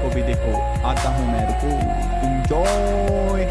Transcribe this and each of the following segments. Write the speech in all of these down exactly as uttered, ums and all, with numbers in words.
इसको भी देखो, आता हूं मैं, रुको, enjoy.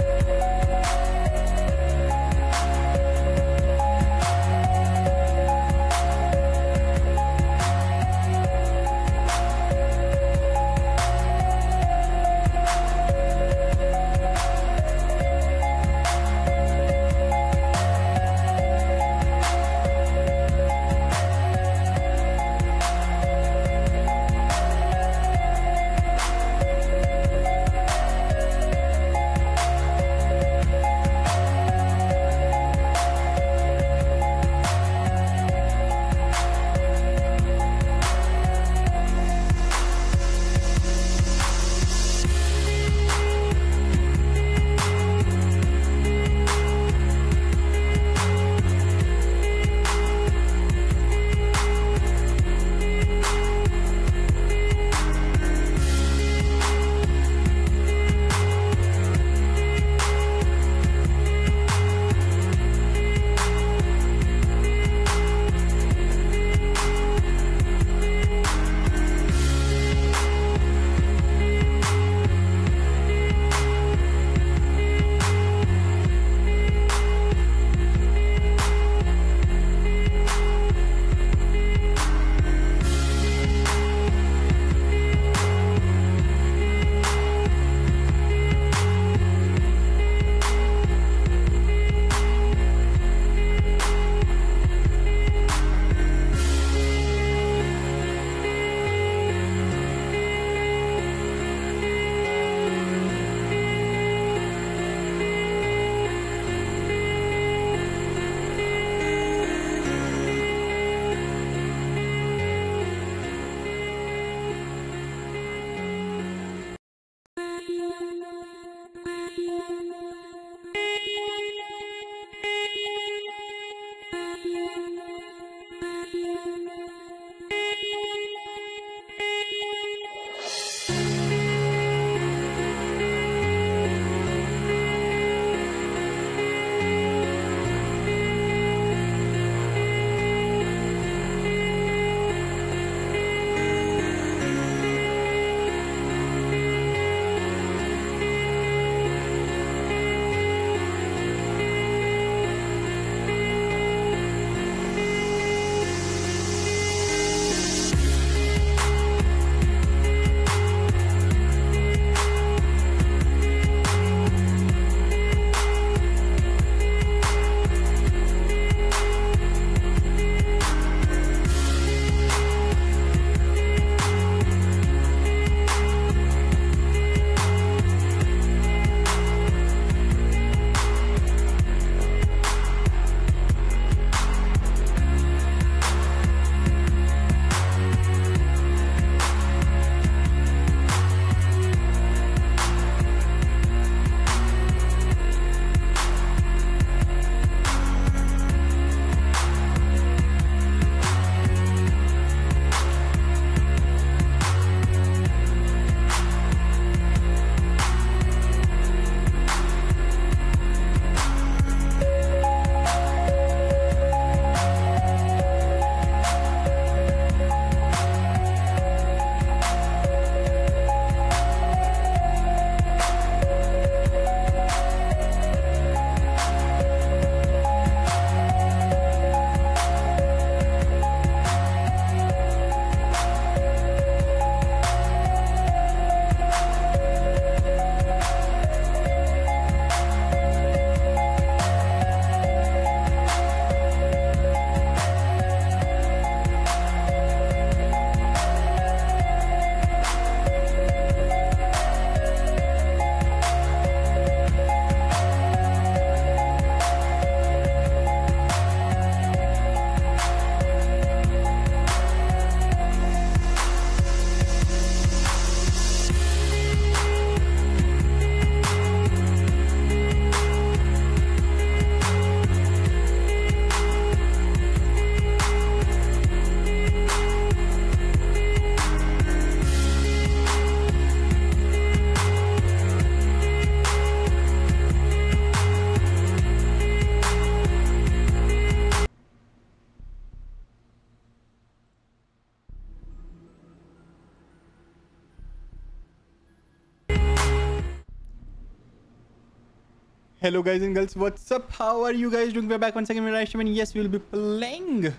Hello guys and girls, what's up? How are you guys doing? We're back once again with Raisham and yes, we'll be playing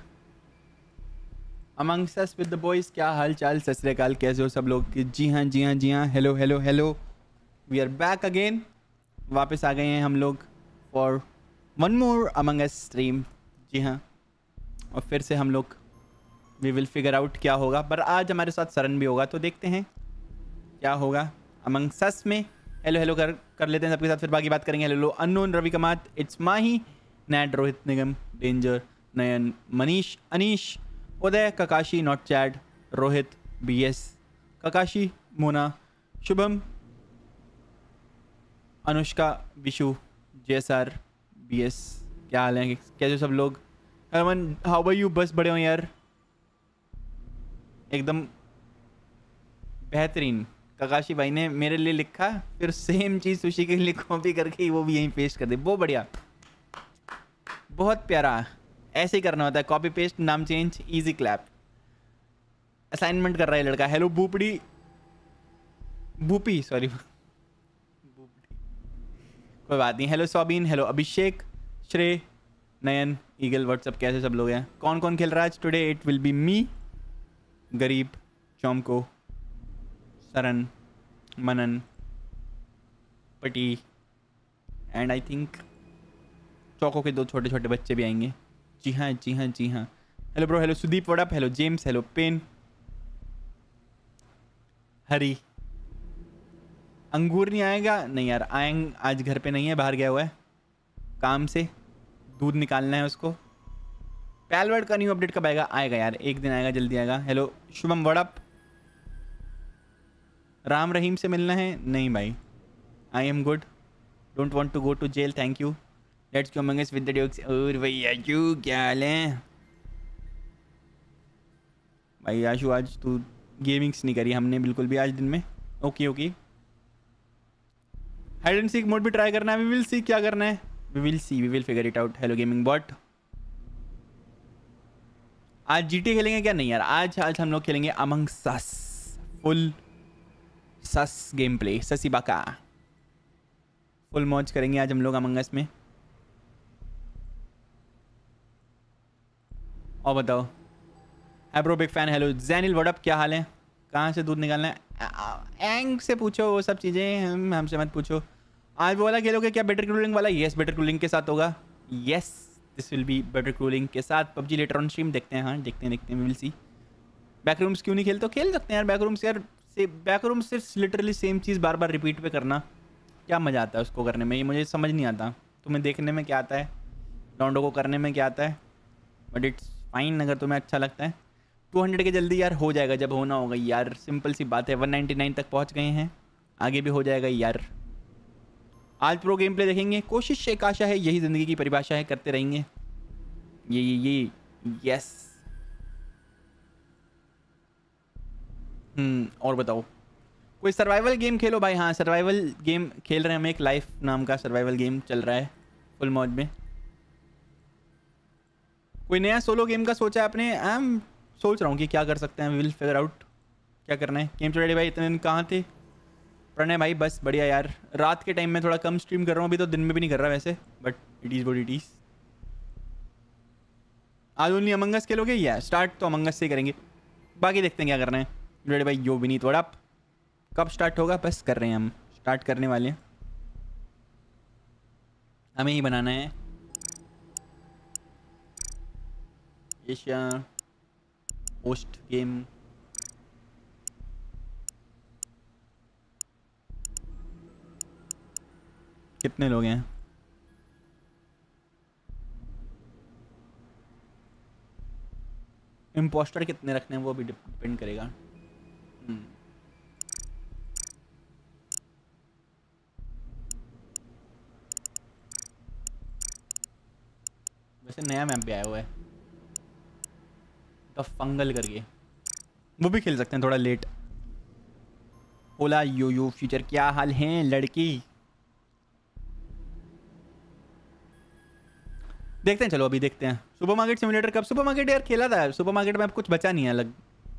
Among Us with the boys. क्या हाल चाल, सत श्री अकाल, कैसे हो सब लोग? जी हाँ जी हाँ जी हाँ, hello hello hello, we are back again, वापस आ गए हैं हम लोग for one more Among Us stream. जी हाँ, और फिर से हम लोग वी विल फिगर आउट क्या होगा, पर आज हमारे साथ सरन भी होगा, तो देखते हैं क्या होगा Among Us में। हेलो हेलो कर कर लेते हैं सबके साथ, फिर बाकी बात करेंगे। Hello unknown, Ravi Kamat, it's Mahi, Nat, Rohit Nigam, danger, Nayan, Manish, Anish, Uday, Kakashi, not chat, Rohit, BS, Kakashi, Mona, Shubham, Anushka, Vishu, JSR, BS. क्या हाल है, कैसे सब लोग? Aman, how are you? बस बड़े हो यार, एकदम बेहतरीन। काकाशी भाई ने मेरे लिए लिखा, फिर सेम चीज़ सुशी के लिए कॉपी करके वो भी यहीं पेस्ट कर दी। वो बढ़िया, बहुत प्यारा, ऐसे ही करना होता है। कॉपी पेस्ट, नाम चेंज, इजी क्लैप। असाइनमेंट कर रहा है लड़का। हेलो भूपड़ी, भूपी सॉरी भूपड़ी, कोई बात नहीं। हेलो सोबीन, हेलो अभिषेक, श्रेय, नयन, ईगल, व्हाट्सअप, कैसे सब लोग हैं? कौन कौन खेल रहा है आज? Today it will be me, गरीब, चौमको, सरन, मनन, पटी एंड आई थिंक चौकों के दो छोटे छोटे बच्चे भी आएंगे। जी हाँ जी हाँ जी हाँ, हेलो ब्रो, हेलो सुदीप, वोडाप, hello James, hello pen, Hari, अंगूर नहीं आएगा? नहीं यार, आएंग आज घर पे नहीं है, बाहर गया हुआ है काम से, दूध निकालना है उसको। पैलवर्ड का न्यू अपडेट कब आएगा? आएगा यार, एक दिन आएगा, जल्दी आएगा। हेलो शुभम, वोडाप, राम रहीम से मिलना है? नहीं भाई, I am good, don't want to go to jail, thank you, let's go Among Us with the dogs. और भाई आशू, क्या हाल है भाई आशू? आज तू गेमिंग्स नहीं करी हमने बिल्कुल भी आज दिन में। Okay okay, hide and seek mode भी ट्राई करना है, वी विल सी क्या करना है, we will see, we will figure it out. Hello gaming bot, आज जीटी खेलेंगे क्या? नहीं यार, आज आज हम लोग खेलेंगे Among Us full sus game play, sussy बाका, फुल मौज करेंगे आज हम लोग Among Us में। और बताओ, एब्रो big fan, hello Jainil, what up, क्या हाल है? कहाँ से दूध निकालना है? एंग से पूछो वो सब चीज़ें, हम हमसे मत पूछो। आज वो वाला खेलोगे क्या, बेटर क्रूलिंग वाला? यस, बेटर क्रूलिंग के साथ होगा, yes this will be better crewlink के साथ। पबजी लेटर ऑन स्ट्रीम देखते हैं, हाँ देखते हैं देखते हैं, we will see. Back rooms क्यों नहीं खेलते? खेल सकते हैं यार बैक रूम्स, यार से बैक रूम सिर्फ लिटरली सेम चीज़ बार बार रिपीट पे करना, क्या मज़ा आता है उसको करने में, ये मुझे समझ नहीं आता। तुम्हें देखने में क्या आता है, लॉन्डो को करने में क्या आता है, बट इट्स फाइन अगर तुम्हें अच्छा लगता है। टू हंड्रेड के जल्दी यार हो जाएगा, जब होना होगा यार, सिंपल सी बात है। वन नाइन्टी नाइन तक पहुंच गए हैं, आगे भी हो जाएगा यार। आज प्रो गेम प्ले देखेंगे, कोशिश एक आशा है, यही ज़िंदगी की परिभाषा है, करते रहेंगे ये ये ये यस। और बताओ, कोई सर्वाइवल गेम खेलो भाई। हाँ सर्वाइवल गेम खेल रहे हैं हम, एक लाइफ नाम का सर्वाइवल गेम चल रहा है फुल मौज में। कोई नया सोलो गेम का सोचा है आपने? आई एम सोच रहा हूँ कि क्या कर सकते हैं, वी विल फिगर आउट क्या करना है। गेम चले भाई, इतने दिन कहाँ थे? प्रणय भाई बस बढ़िया यार, रात के टाइम में थोड़ा कम स्ट्रीम कर रहा हूँ अभी, तो दिन में भी नहीं कर रहा वैसे, but it is what it is. आज ओनली Among Us खेलोगे? या स्टार्ट तो Among Us से करेंगे, बाकी देखते हैं क्या करना है। रेड भाई, यो विनीत, वोड़ा, कब स्टार्ट होगा? बस कर रहे हैं हम, स्टार्ट करने वाले हैं, हमें ही बनाना है। एशिया होस्ट गेम, कितने लोग हैं? इम्पोस्टर कितने रखने हैं वो भी डिपेंड करेगा। वैसे नया मैप भी आया हुआ है द फंगल करके, वो भी खेल सकते हैं थोड़ा लेट। ओला यो यो फ्यूचर, क्या हाल है लड़की? देखते हैं, चलो अभी देखते हैं। सुपर मार्केट सिमुलेटर कब? सुपर मार्केट यार खेला था, सुपर मार्केट में अब कुछ बचा नहीं है अलग,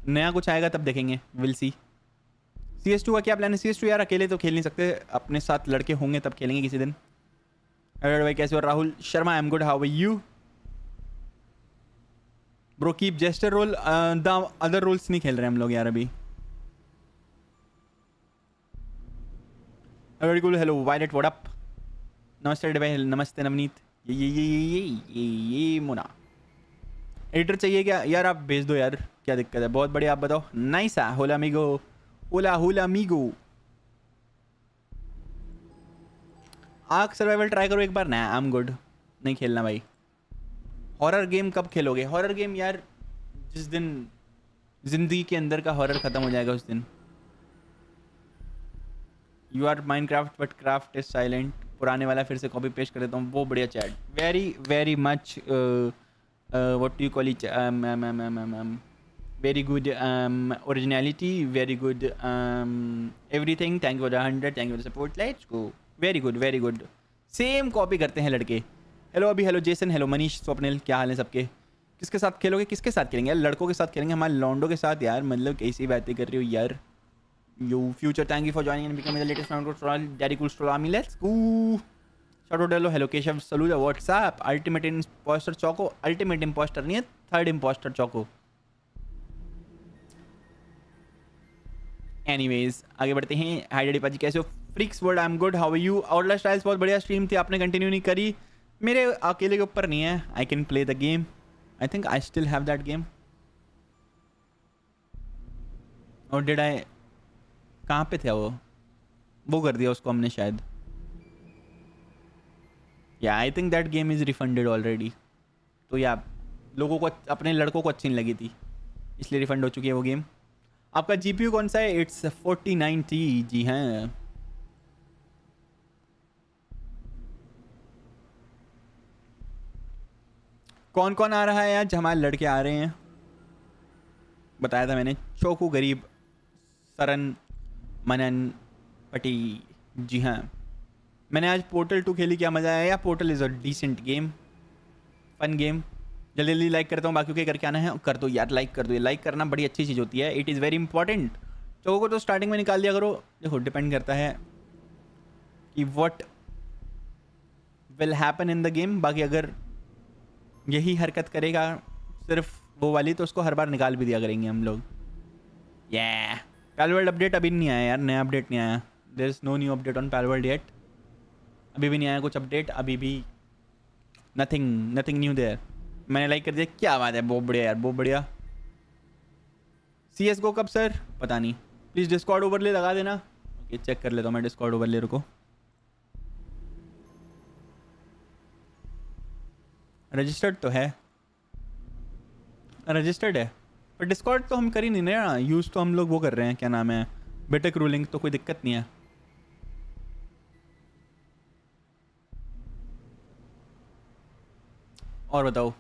नया कुछ आएगा तब देखेंगे, will see. C S two का क्या प्लान है? सी एस टू यार अकेले तो खेल नहीं सकते, अपने साथ लड़के होंगे तब खेलेंगे किसी दिन। हेलो भाई कैसे हो? Rahul Sharma, I am good, how are you bro? Keep jester role, the other roles नहीं खेल रहे हम लोग यार अभी। Very good, hello violet, what up? नमस्ते भाई, नमस्ते नवनीत। ये ये ये ये ये ये मुना एडिटर चाहिए क्या यार? आप भेज दो यार, क्या दिक्कत है? बहुत बढ़िया, आप बताओ। नाइस है, होला मीगो, ओला होला मीगो। आर्क सर्वाइवल ट्राई करो एक बार। ना आई एम गुड, नहीं खेलना भाई। हॉरर गेम कब खेलोगे? हॉरर गेम यार जिस दिन जिंदगी के अंदर का हॉरर ख़त्म हो जाएगा उस दिन। You are Minecraft but craft is silent, पुराने वाला फिर से कॉपी पेस्ट कर देता हूँ, वो बढ़िया chat. Very very much what you call it, very good originality, very good everything. Thank you for the hundred, thank you for the support, let's go. Very good very good, same copy करते हैं लड़के। Hello अभी, hello Jason, hello Manish, Swapnil, क्या हाल है सबके? किसके साथ खेलोगे? किसके साथ खेलेंगे? लड़कों के साथ खेलेंगे, हमारे लॉन्डो के साथ यार। मतलब कैसी बातें कर रही हो यार। You future, thank you for joining and becoming the latest round troll डेरी कूल स्टोरामी, let's go. Shout out, hello hello Keshav Saluja, WhatsApp. Ultimate impostor चौको, अल्टीमेट इम्पोस्टर नहीं है, थर्ड इम्पोस्टर चौको। एनीवेज आगे बढ़ते हैं। हाय डैडी पाजी कैसे हो? फ्रिक्स word, I am good, how are you? Outlast styles बहुत बढ़िया स्ट्रीम थी, आपने कंटिन्यू नहीं करी। मेरे अकेले के ऊपर नहीं है, I can play the game, I think I still have that game. और डिड आई, कहाँ पे था वो वो कर दिया उसको हमने शायद। या I think that game is refunded already. तो या लोगों को, अपने लड़कों को अच्छी नहीं लगी थी इसलिए रिफंड हो चुकी है वो गेम। आपका जीपीयू कौन सा है? It's forty ninety. जी हाँ, कौन कौन आ रहा है आज? हमारे लड़के आ रहे हैं, बताया था मैंने। चोकू, गरीब, सरन, मनन, पटी। जी हाँ, मैंने आज पोर्टल टू खेली, क्या मज़ा आया। Portal is a decent game, fun game. जल्दी जल्दी लाइक करता हूँ, बाकी के करके आना है। कर दो यार, लाइक कर दो, लाइक करना बड़ी अच्छी चीज़ होती है, इट इज़ वेरी इंपॉर्टेंट। चोकू को तो स्टार्टिंग में निकाल दिया करो। देखो डिपेंड करता है कि what will happen in the game. बाकी अगर यही हरकत करेगा सिर्फ वो वाली तो उसको हर बार निकाल भी दिया करेंगे हम लोग। या पालवर्ल्ड अपडेट अभी नहीं आया यार, नया अपडेट नहीं आया। There is no new update on Palworld yet, अभी भी नहीं आया कुछ अपडेट, अभी भी नथिंग नथिंग न्यू देयर। मैंने लाइक कर दिया, क्या बात है, बहुत बढ़िया यार, बहुत बढ़िया। सी एस गो कब सर? पता नहीं, प्लीज़ डिस्कॉर्ड ओवरले लगा देना। ओके okay, चेक कर लेता हूँ मैं डिस्कॉर्ड ओवरले, रुको। रजिस्टर्ड तो है, रजिस्टर्ड है, पर डिस्कॉर्ड तो हम कर ही नहीं ना यूज़, तो हम लोग वो कर रहे हैं, क्या नाम है, बेटेक रूलिंग, तो कोई दिक्कत नहीं है। और बताओ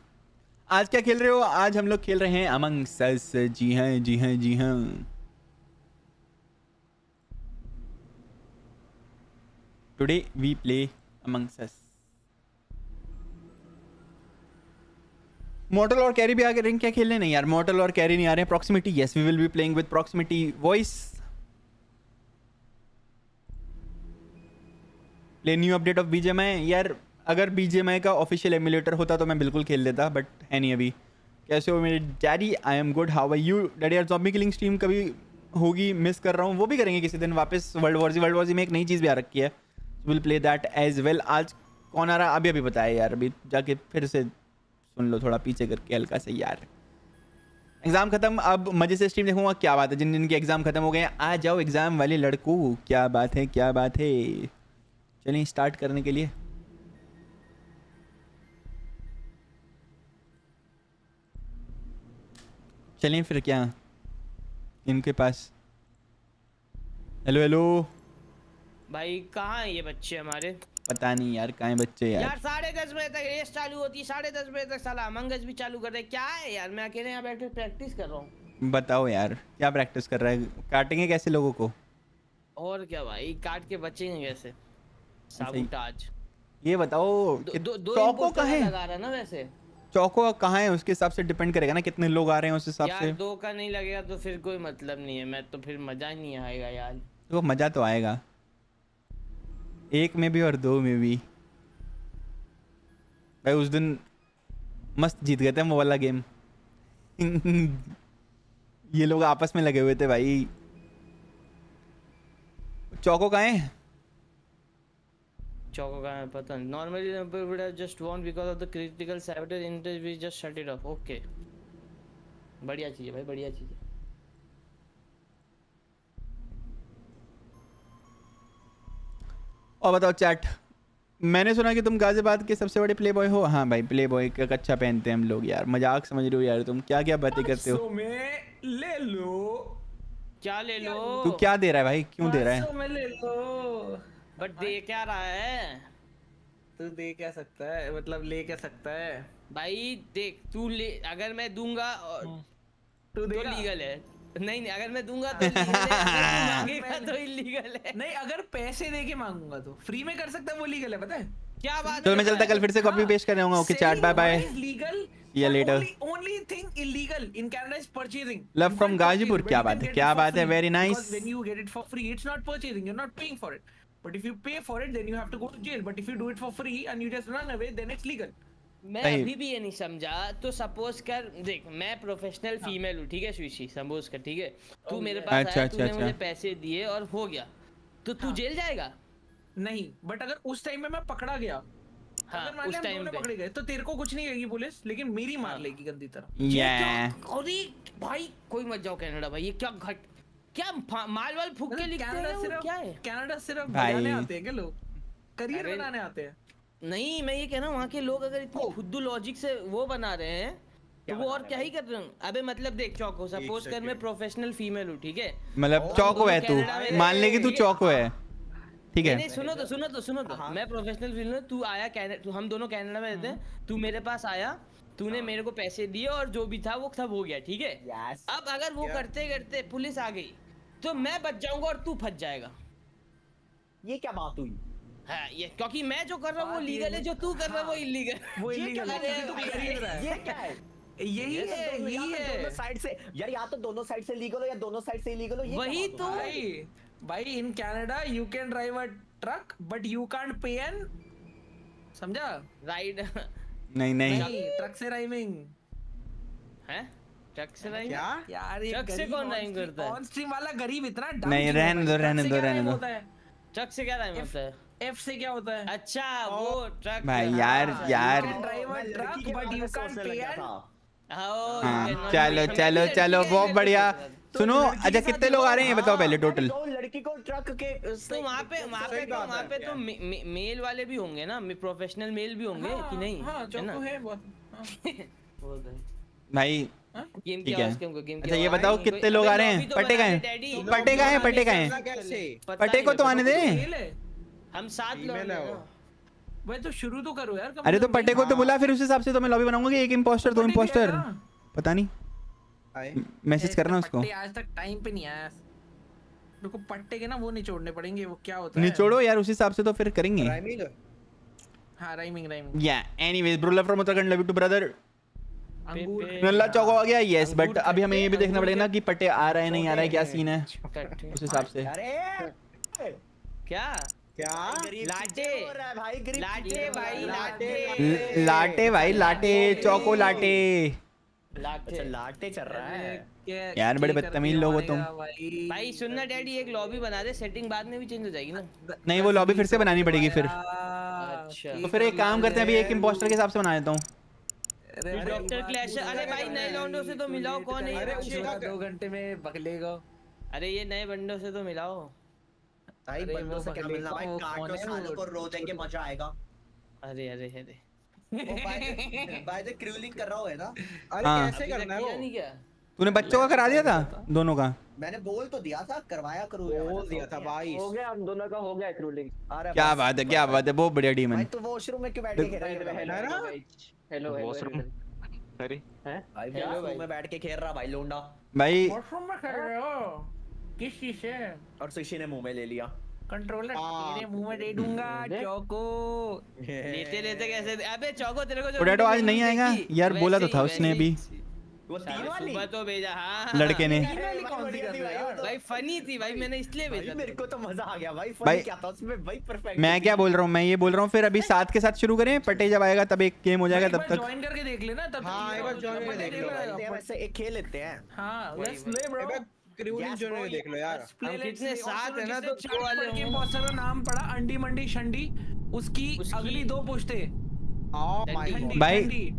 आज क्या खेल रहे हो? आज हम लोग खेल रहे हैं अमंग अस। जी हाँ जी हाँ जी हाँ। Today we play among us. Model और कैरी भी आ रहे हैं क्या खेलने? नहीं यार, मॉडल और कैरी नहीं आ रहे हैं। Proximity, yes we will be playing with proximity. Voice play new update of BGMI. यार अगर बीजेएमआई का ऑफिशियल एमुलेटर होता तो मैं बिल्कुल खेल लेता, बट है नहीं अभी। कैसे हो मेरे daddy? I am good, how are you daddy? यार ज़ॉम्बी किलिंग स्ट्रीम कभी होगी, मिस कर रहा हूँ, वो भी करेंगे किसी दिन वापस। World war Z, world war Z में एक नई चीज़ भी आ रखी है, will play that as well. आज कौन आ रहा अभी अभी बताया यार, अभी जाके फिर से सुन लो थोड़ा पीछे करके हल्का से यार। एग्ज़ाम ख़त्म, अब मज़े से स्ट्रीम देखूंगा, क्या बात है। जिन जिनके एग्ज़ाम ख़त्म हो गए आ जाओ एग्ज़ाम वाले लड़कों, क्या बात है क्या बात है। चलिए स्टार्ट करने के लिए, चलिए फिर क्या इनके पास। हेलो हेलो भाई, कहाँ हैं ये बच्चे हमारे? पता नहीं यार कहाँ बच्चे यार। यार साढ़े दस बजे तक रेस चालू होती है, साढ़े दस बजे तक साला अमंग अस भी चालू कर रहे, क्या है यार। मैं अकेले यहाँ बैठे प्रैक्टिस कर रहा हूँ। बताओ यार क्या प्रैक्टिस कर रहा है? काटेंगे कैसे लोगों को? और क्या भाई, काट के बचेंगे कैसे? साबुताज ये बताओ, चौको कहाँ है ना? वैसे चौको कहाँ है उसके हिसाब से डिपेंड करेगा ना, कितने लोग आ रहे हैं उस हिसाब से। दो का नहीं लगेगा तो फिर कोई मतलब नहीं है, मैं तो फिर मजा ही नहीं आएगा यार। तो मजा तो आएगा एक में भी और दो में भी। भाई उस दिन मस्त जीत गए थे हम वो वाला गेम। ये लोग आपस में लगे हुए थे भाई। चौको कहाँ है? चौको कहाँ है पता नहीं। Normally number would have just won because of the critical cyber interest we just shut it off. Okay बढ़िया चीज है भाई, बढ़िया चीज है। और बताओ चैट, मैंने सुना कि तुम गाजियाबाद के सबसे बड़े प्ले बॉय हो। हाँ भाई प्ले बॉय का कच्चा पहनते हैं हम लोग यार। मजाक समझ रहे हो यार तुम, क्या क्या बातें करते हो। में ले लो क्या ले लो, तू क्या दे रहा है भाई, क्यों दे रहा है। में ले लो बट दे क्या रहा है तू, दे क्या सकता है मतलब ले क्या सकता है भाई। देख तू ले, अगर मैं दूंगा तो लीगल है, नहीं नहीं अगर मैं दूंगा तो मांगेगा तो इलीगल है। नहीं अगर पैसे देके मांगूंगा तो फ्री में कर सकता है, वो लीगल है पता है क्या बात है। तो मैं चलता कल फिर से कॉपी पेश कर रहा हूं। Okay chat bye bye, legal या letter. Only thing illegal in Canada is purchasing. Love from Ghazipur, क्या बात है, क्या बात है, very nice. When you get it for free it's not purchasing, you are not paying for it, but if you pay for it then you have to go to jail, but if you do it for free and you just run away then it's legal. मैं अभी भी ये नहीं समझा, तो suppose कर देख मैं प्रोफेशनल फीमेल हूँ ठीक है स्वीशी, सपोज कर ठीक है तू मेरे पास आया, तूने मुझे पैसे दिए और हो गया तो तू जेल जाएगा नहीं, बट अगर उस टाइम में मैं पकड़ा गया, हाँ, अगर उस टाइम में पकड़े गए तो तेरे को कुछ नहीं करेगी पुलिस, लेकिन मेरी मार लेगी गंदी तरह। अरे भाई कोई मत जाओ कनाडा भाई, ये क्या घट क्या माल वाल फूक के कनाडा सिर्फ बनाने आते हैं क्या लोग, करियर बनाने आते हैं। नहीं मैं ये कह रहा हूँ वहाँ के लोग अगर इतने खुद्दू लॉजिक से वो बना रहे हैं तो वो और क्या ही कर रहे हैं। अबे मतलब देख चौको, सपोज कर मैं प्रोफेशनल फीमेल हूँ ठीक है, मतलब चौको है तू, मान ले कि तू चौको है ठीक है। नहीं सुनो तो सुनो तो सुनो तो मैं प्रोफेशनल फीमेल हूँ, तू आया कनाडा, हम दोनों कनाडा में रहते हैं, तू मेरे पास आया, तूने मेरे को पैसे दिए और जो भी था वो सब हो गया ठीक है। अब अगर वो करते करते पुलिस आ गई तो मैं बच जाऊंगा और तू फंस जाएगा, ये क्या बात हुई। हाँ, ये क्योंकि मैं जो कर रहा हूँ वो लीगल है, जो तू कर रहा है वो इलीगल वो इलीगल है। ये क्या है, यही है यही है दोनों साइड से यार, या तो दोनों साइड से लीगल हो या दोनों साइड से इलीगल हो। वही तो भाई, भाई in Canada you can drive a truck but you can't pay an, समझा राइड। नहीं नहीं ट्रक से राइमिंग है, ट्रक से राइमिंग यार, ट्रक से कौन राइम करता है। ऑन स्ट्रीम वाला गरीब इतना नहीं, रहने दो रहने दो रहने दो। ट्रक से क्या राइम होता है, F से क्या होता है। अच्छा वो ट्रक भाई यार यार चलो चलो चलो बहुत बढ़िया। सुनो अच्छा कितने लोग आ रहे हैं बताओ पहले टोटल। लड़की को ट्रक के तो वहाँ पे वहाँ पे वहाँ पे तो मेल वाले भी होंगे ना, प्रोफेशनल मेल भी होंगे कि नहीं भाई। गेम क्या है गेम को। अच्छा ये बताओ कितने लोग आ रहे हैं। पटे का है पटे का है पटे का है पटे को तो आने दे, हम सात लोग हैं भाई तो शुरू तो करो यार। अरे तो पटे को तो बुला, फिर उस हिसाब से तो मैं लॉबी बनाऊंगा कि एक इंपोस्टर दो इंपोस्टर, पता नहीं मैसेज करना उसको। आज तक टाइम पे नहीं आया, देखो पट्टे के ना वो निचोड़ने पड़ेंगे, वो क्या होता है निचोड़ो यार उस हिसाब से तो फिर करेंगे। हां राइमिंग राइमिंग या anyways bro love from Uttarakhand love you too brother. नल्ला चौको आ गया यस, बट अभी हमें ये भी देखना पड़ेगा ना कि पट्टे आ रहा है नहीं आ रहा है, क्या सीन है उस हिसाब से। अरे क्या क्या लाटे हो रहा है भाई, गरीब लाटे भाई लाटे लाटे भाई लाटे चौको लाटे लाटे लाटे चल रहा है यार, बड़े बदतमीज लोग हो तुम भाई। सुनना डैडी एक लॉबी बना दे, सेटिंग बाद में भी चेंज हो जाएगी ना। नहीं वो लॉबी फिर से बनानी पड़ेगी फिर। अच्छा तो फिर एक काम करते हैं अभी एक इंपोस्टर के हिसाब से बना देता हूँ। डॉक्टर क्लैश अरे भाई नए लौंडों से तो मिलाओ, कौन है अरे दो घंटे में बकलेगा। अरे ये नए बंडों से तो मिलाओ भाई, बंदों से क्या मिलना भाई, काटो सालों को रो देंगे मजा आएगा। अरे अरे अरे भाई तो क्रूलिंग कर रहा हो है ना। अरे कैसे करना है वो, तूने बच्चों का करा दिया था दोनों का। मैंने बोल तो दिया था करवाया करो, बोल दिया था भाई हो गया हम दोनों का हो गया क्रूलिंग। क्या बात है क्या बात है, बहुत बढ़िया टीम है भाई। तो वॉशरूम में क्यों बैठ के खेल रहे हो ना। हेलो वॉशरूम सॉरी हैं भाई, वॉशरूम में बैठ के खेल रहा भाई लौंडा भाई, वॉशरूम में खेल रहे हो किसी से। और सुशी ने मुंह में ले लिया कंट्रोलर, तेरे मुंह में दे दूंगा चौको। लेते लेते कैसे, अबे चौको तेरे को जो पोटैटो आज नहीं आएगा यार, बोला तो था उसने भी। वो तीन वाली सुबह तो भेजा हाँ लड़के ने भाई फनी थी भाई मैंने इसलिए भेजा मेरे को तो मजा आ गया भाई फनी क्या था उसमें भाई परफेक्ट मैं क्या बोल रहा हूँ मैं ये बोल रहा हूँ फिर अभी साथ के साथ शुरू करें पटे जब आएगा तब एक गेम हो जाएगा तब तक ज्वाइन करके देख लेना तब हां एक बार ज्वाइन करके देख लो वैसे एक खेल लेते हैं हां लेट्स प्ले ब्रो रिव्यूलिंग जोन में देख लो यार हम कितने साथ है ना तो वो वाले के बहुत सारा नाम पड़ा अंडी मंडी शंडी उसकी अगली दो पुश्ते भाई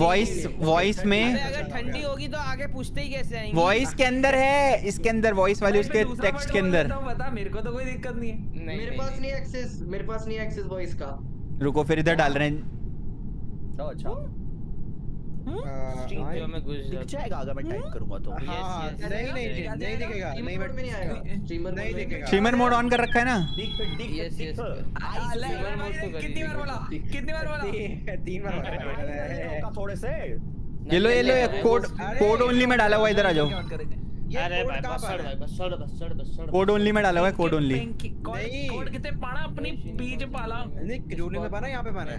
वॉइस वॉइस में अगर ठंडी होगी तो आगे पूछते ही कैसे आएंगे वॉइस के अंदर है इसके अंदर वॉइस वाली उसके टेक्स्ट के अंदर बता मेरे को तो कोई दिक्कत नहीं है मेरे पास नहीं एक्सेस मेरे पास नहीं एक्सेस वॉइस का रुको फिर इधर डाल रहे हैं तो अच्छा स्ट्रीम पे मैं कुछ दिख जाएगा अगर मैं टाइप करूंगा तो नहीं नहीं नहीं दिखेगा नहीं बट में नहीं आएगा स्ट्रीमर नहीं दिखेगा स्ट्रीमर मोड ऑन कर रखा है ना दिख दिख यस यस कितनी बार बोला कितनी बार बोला तीन बार बोला थोड़े से ये लो ये लो कोड कोड ओनली में डाला हुआ इधर आ जाओ अरे भाई बस छोड़ भाई बस छोड़ बस छोड़ बस छोड़ कोड ओनली में डाला हुआ है कोड ओनली नहीं कोड कितने पाना अपनी बीज पाला नहीं क्रूली में पाना यहां पे पाना है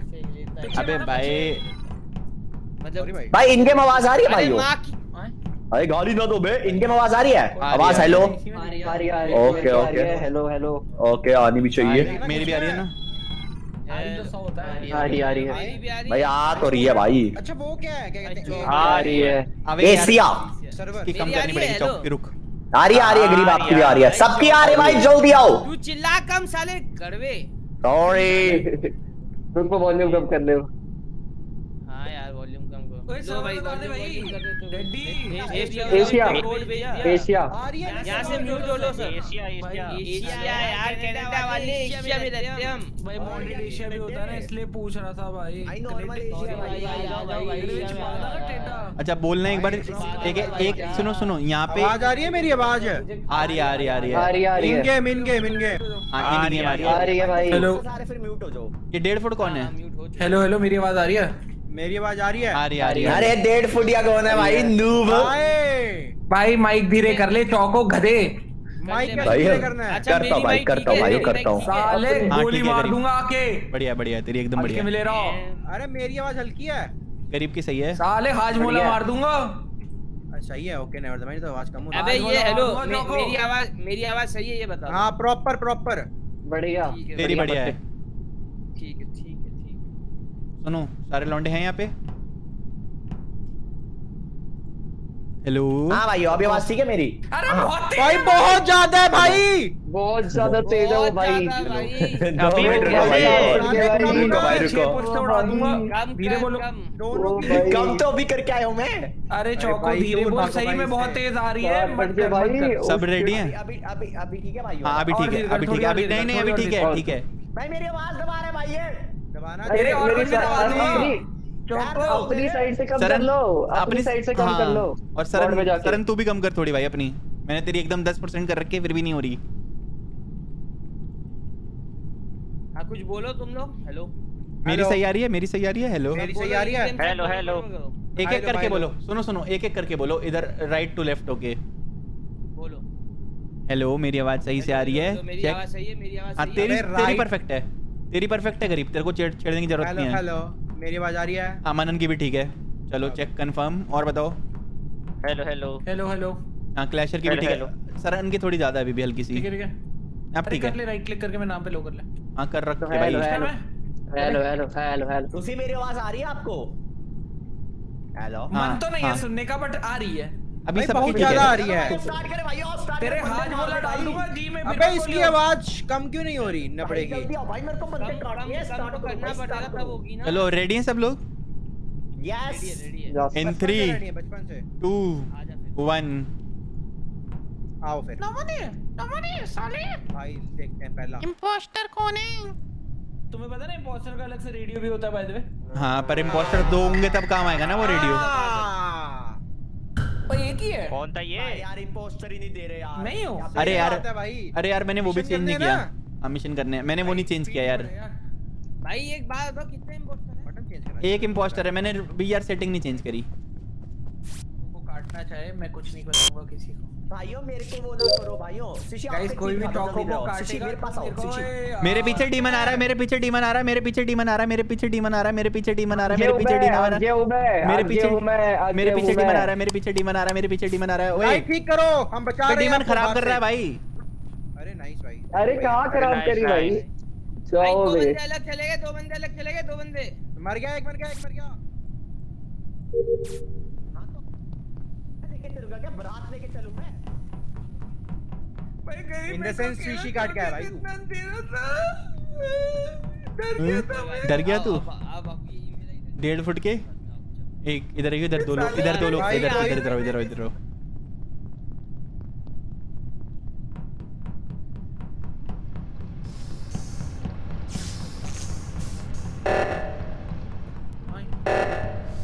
अबे भाई मतलब भाई इनके आवाज आ रही है भाई अरे गाली ना दो बे इनके आवाज आ रही है आवाज hello okay okay hello hello okay आनी भी चाहिए मेरी भी आ रही है ना आ रही आ रही है भाई आ तो रही है भाई अच्छा वो क्या है क्या कहते हैं आ रही है एशिया इसकी कम करनी पड़ेगी चौक पे रुक आ रही आ रही है गरीब आपकी भी आ रही है सबकी आ रही है भाई जल्दी आओ तू चिल्ला कम साले कड़वे सॉरी तुमको वॉल्यूम कम कर ले दो भाई एशिया एशिया यहाँ से म्यूट हो लो सर एशिया एशिया यार कनाडा वाले एशिया में रहते हम भाई मॉडरेट एशिया भी होता है ना इसलिए पूछ रहा था भाई अच्छा बोलना एक बार एक एक सुनो सुनो यहाँ पे आवाज आ रही है मेरी आवाज है आ रही आ रही आ रही आ रही आ रही इनके इनके इनके आ रही आ रही है भाई हेलो फिर म्यूट हो जाओ ये डेढ़ फुट कौन है हेलो हेलो मेरी आवाज आ रही है मेरी आवाज आ रही है आ रही आ रही है अरे डेढ़ फुटिया कौन है भाई नूब भाई माइक धीरे कर ले चौको गधे माइक धीरे करना है करता हूं भाई करता हूं भाई करता हूं साले गोली मार दूंगा आके बढ़िया बढ़िया तेरी एकदम बढ़िया मिले रहो अरे मेरी आवाज हल्की है करीब की सही है साले हाजमोला मार दूंगा सही है ओके नेवर द माइंड तो आवाज कम हो अबे ये हेलो मेरी आवाज मेरी आवाज सही है ये बता हां प्रॉपर प्रॉपर बढ़िया तेरी बढ़िया है ठीक है ठीक है ठीक सुनो सारे लौंडे हैं यहाँ पे हेलो हाँ भाई अभी आवाज ठीक है मेरी अरे बहुत भाई बहुत ज्यादा है भाई बहुत ज्यादा तेज है भाई अभी कम तो अभी करके आया हूँ मैं अरे चौको धीरे बोल सही में बहुत तेज आ रही है सब रेडी हैं अभी अभी अभी ठीक है भाई हाँ अभी ठीक है अभी ठीक है अभी नहीं नहीं अभी ठीक है ठीक है भाई मेरी आवाज दबा रहा है भाई तेरे और अपनी अपनी साइड से कम कर लो अपनी साइड से कम कर लो और सरन सरन तू भी कम कर थोड़ी भाई अपनी मैंने तेरी एकदम दस परसेंट कर रखी फिर भी नहीं हो रही हाँ कुछ बोलो तुम लोग हेलो मेरी सही आ रही है मेरी सही आ रही है हेलो मेरी सही आ रही है हेलो हेलो एक एक करके बोलो सुनो सुनो एक एक करके बोलो इधर राइट टू लेफ्ट होके बोलो हेलो मेरी आवाज सही से आ रही है मेरी आवाज सही है मेरी आवाज तेरी तेरी परफेक्ट है तेरी परफेक्ट है गरीब तेरे को छेड़ छेड़ने की जरूरत नहीं है हेलो मेरी आवाज आ रही है अमानन की भी ठीक है चलो चेक कंफर्म और बताओ हेलो हेलो हेलो हेलो हां क्लैशर की भी ठीक है सरन की थोड़ी ज्यादा है अभी भी हल्की सी ठीक है ठीक है आप ठीक है राइट क्लिक करके मैं नाम पे लो कर ले हां कर रख भाई hello hello hello hello hello उसी मेरी आवाज आ रही है आपको हेलो मन तो नहीं है सुनने का बट आ रही है अभी सबकी ज्यादा आ रही है स्टार्ट करे भाई और स्टार्ट तेरे हाथ वाला डाल दूंगा जी में अबे इसकी आवाज कम क्यों नहीं हो रही न पड़ेगी भाई मेरे को बनते काटने स्टार्ट करना पड़ेगा तब होगी ना चलो रेडी हैं सब लोग yes in three two one आओ फिर नमोनी नमोनी साले भाई देखते हैं पहला इंपोस्टर कौन है तुम्हें पता ना इंपोस्टर का अलग से रेडियो भी होता है बाय द वे हां पर इंपोस्टर दो होंगे तब काम आएगा ना वो रेडियो एक ही है कौन था ये यार इंपोस्टर ही नहीं दे रहे यार नहीं हो अरे यार अरे यार मैंने वो भी चेंज नहीं किया हम मिशन करने हैं मैंने वो नहीं चेंज किया यार भाई एक बात बताओ कितने इंपोस्टर हैं बटन चेंज करना एक इंपोस्टर है मैंने भी यार सेटिंग नहीं चेंज करी वो काटना करना चाहे मैं कुछ नहीं बताऊंगा किसी को। भाइयों मेरे को वो ना करो भाइयों। गाइस कोई भी टॉक को काटेगा मेरे पास आओ। मेरे पीछे डीमन आ रहा है, मेरे पीछे डीमन आ रहा है, मेरे पीछे डीमन आ रहा है, मेरे पीछे डीमन आ रहा है, मेरे पीछे डीमन आ रहा है, मेरे पीछे डीमन आ रहा है, मेरे पीछे मेरे पीछे डीमन आ रहा है, मेरे पीछे डीमन आ रहा है, मेरे पीछे डीमन आ रहा है। ओए ठीक करो, हम बचा रहे हैं। डीमन खराब कर रहा है भाई। अरे नाइस भाई। अरे कहां खराब करी भाई? दो बंदे अलग चले गए, दो बंदे अलग चले गए, दो बंदे मर गया, एक मर गया, एक मर गया। लेके क्या बरात लेके चलूं मैं? भाई गरीब शीशी काट के भाई तू। डर गया तू? डेढ़ फुट के एक इधर इधर दो लोग इधर दो लोग इधर इधर इधर इधर इधर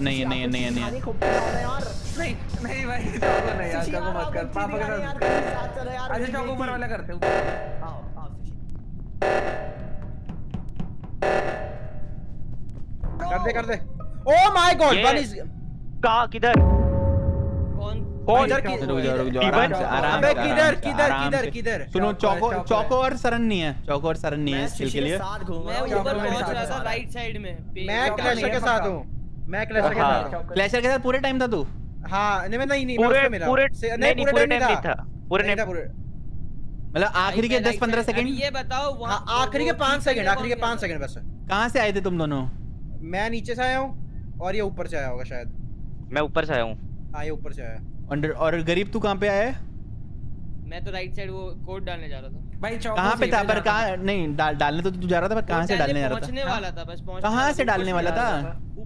नहीं नहीं नहीं नहीं नहीं नहीं भाई चलो नहीं यार चलो मत कर पापा के साथ अच्छा चौक ऊपर वाला करते हो। आओ आओ कर दे कर दे। Oh my god one is कहां किधर कौन किधर किधर आराम किधर किधर किधर किधर सुनो चौको चौको और शरण नहीं है, चौको और शरण नहीं है स्किल के लिए। मैं ऊपर पहुंच रहा था राइट साइड में, मैं क्लैशर के साथ हूं, मैं क्लैशर हाँ। के साथ क्लैशर के साथ पूरे टाइम था तू। हां नहीं मैं नहीं नहीं पूरे पूरे नहीं पूरे टाइम नहीं था, पूरे नहीं था पूरे मतलब आखिरी के दस पंद्रह सेकंड। ये बताओ वहां आखिरी के पाँच सेकंड आखिरी के पाँच सेकंड बस। कहां से आए थे तुम दोनों? मैं नीचे से आया हूं और ये ऊपर से आया होगा शायद। मैं ऊपर से आया हूं। हां ये ऊपर से आया अंडर। और गरीब तू कहां पे आया है? मैं तो राइट साइड वो कोड डालने जा रहा था भाई। कहां पे था पर कहां नहीं डाल डालने तो तू जा रहा था पर कहां से डालने जा रहा था? पहुंचने वाला था बस, पहुंच कहां से डालने वाला था?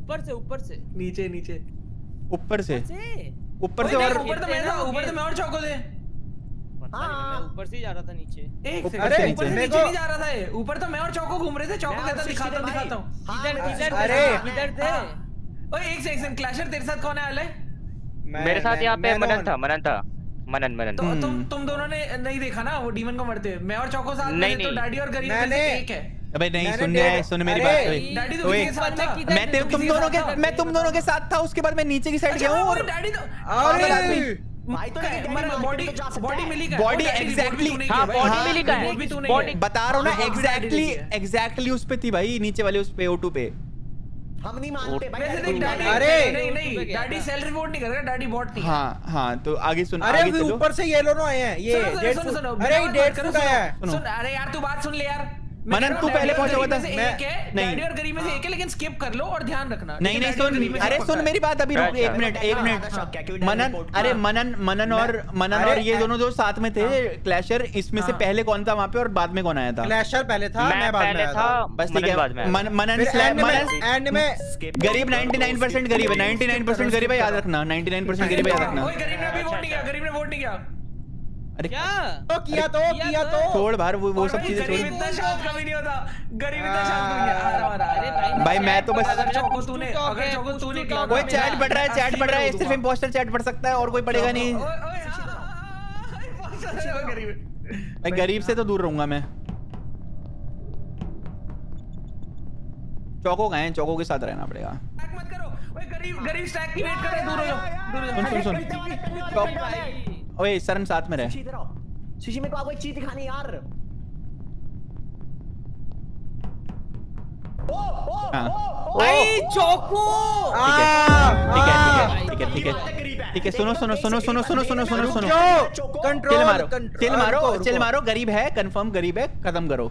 ऊपर से ऊपर से नीचे नीचे ऊपर से ऊपर से और ऊपर तो मैं था ऊपर तो मैं और चौको दे पता नहीं मैं ऊपर से ही जा रहा था नीचे। एक सेकंड अरे ऊपर से नीचे नहीं जा रहा था ये, ऊपर तो मैं और चौको घूम रहे थे। चौको कहता दिखाता दिखाता हूं इधर इधर अरे इधर थे। ओए एक सेकंड क्लैशर तेरे साथ कौन है? अले मेरे साथ यहां पे मनन था, मनन था मनन मनन तो तुम तुम दोनों ने नहीं देखा ना वो डीमन को मरते हुए? मैं और चौको साथ में तो डैडी और गरीब में से एक है। अबे नहीं सुनने है सुन मेरी बात। ओए डैडी तो मेरे साथ था, मैं तुम दोनों के मैं तुम दोनों के साथ था, उसके बाद मैं नीचे की साइड गया हूं और डैडी तो अरे भाई तो मेरा बॉडी बॉडी मिली का बॉडी एग्जैक्टली हां बॉडी मिली का बॉडी बता रहा हूं ना एग्जैक्टली एग्जैक्टली उस पे थी भाई नीचे वाले उस पे ओ टू पे। हम नहीं मानते भाई। अरे नहीं नहीं, नहीं डैडी सेल रिपोर्ट नहीं कर रहा, डैडी बॉट थी। हां हां तो आगे सुन। अरे ऊपर से ये लोग आए हैं ये डेढ़ सौ। अरे डेढ़ सौ का है सुन। अरे यार तू बात सुन ले यार मनन, तू पहले पहुंचा हुआ था। मैं डैडी और गरीब में से एक है लेकिन स्किप कर लो और ध्यान रखना। नहीं नहीं सुन अरे सुन मेरी बात अभी रुक एक मिनट एक मिनट। मनन अरे मनन मनन और मनन और ये दोनों जो साथ में थे क्लैशर, इसमें से पहले कौन था वहां पे और बाद में कौन आया था? क्लैशर पहले था मैं बाद में आया था बस ठीक है। मनन स्लैम एंड में गरीब निन्यानवे परसेंट गरीब है, निन्यानवे परसेंट गरीब है याद रखना, निन्यानवे परसेंट गरीब है याद रखना। कोई गरीब ने भी वोट नहीं किया, गरीब ने वोट नहीं किया। अरे क्या तो किया तो किया तो छोड़ बाहर वो वो सब चीजें छोड़। गरीब इतना शांत कभी नहीं होता, गरीब इतना शांत कभी नहीं। आ रहा अरे भाई भाई मैं तो बस चौको तूने अगर चौको तूने कोई चैट पढ़ रहा है चैट पढ़ रहा है सिर्फ इंपोस्टर चैट पढ़ सकता है और कोई पढ़ेगा नहीं। मैं गरीब से तो दूर रहूंगा मैं। चौको गए चौको के साथ रहना पड़ेगा। मत करो ओए गरीब गरीब स्टैक क्रिएट कर दूर हो दूर सुन सुन सुन। ओए शरण साथ में रहे। शीशी इधर आओ, शीशी मेरे को कोई चीज दिखानी यार। ओ ओ ओ भाई चौको ठीक है ठीक है ठीक है ठीक है ठीक है सुनो सुनो सुनो सुनो सुनो सुनो सुनो सुनो कंट्रोल मारो चिल मारो चिल मारो। गरीब है कंफर्म, गरीब है खत्म करो।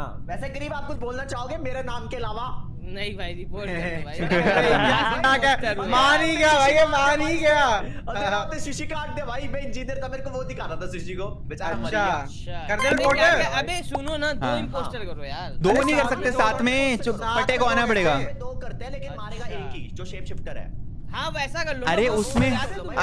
हां वैसे गरीब आप कुछ बोलना चाहोगे मेरे नाम के अलावा? नहीं भाई रिपोर्ट कर भाई मान ही गया भाई मान ही गया। अगर आपने शीशी काट दे भाई मैं इंजीनियर था मेरे को वो दिखा रहा था शीशी को बेचारा मर गया। कर दे रिपोर्ट। अबे सुनो ना दो इंपोस्टर करो यार, दो नहीं कर सकते साथ में पटे को आना पड़ेगा। दो करते हैं लेकिन मारेगा एक ही जो शेप शिफ्टर है। हां वैसा कर लो। अरे उसमें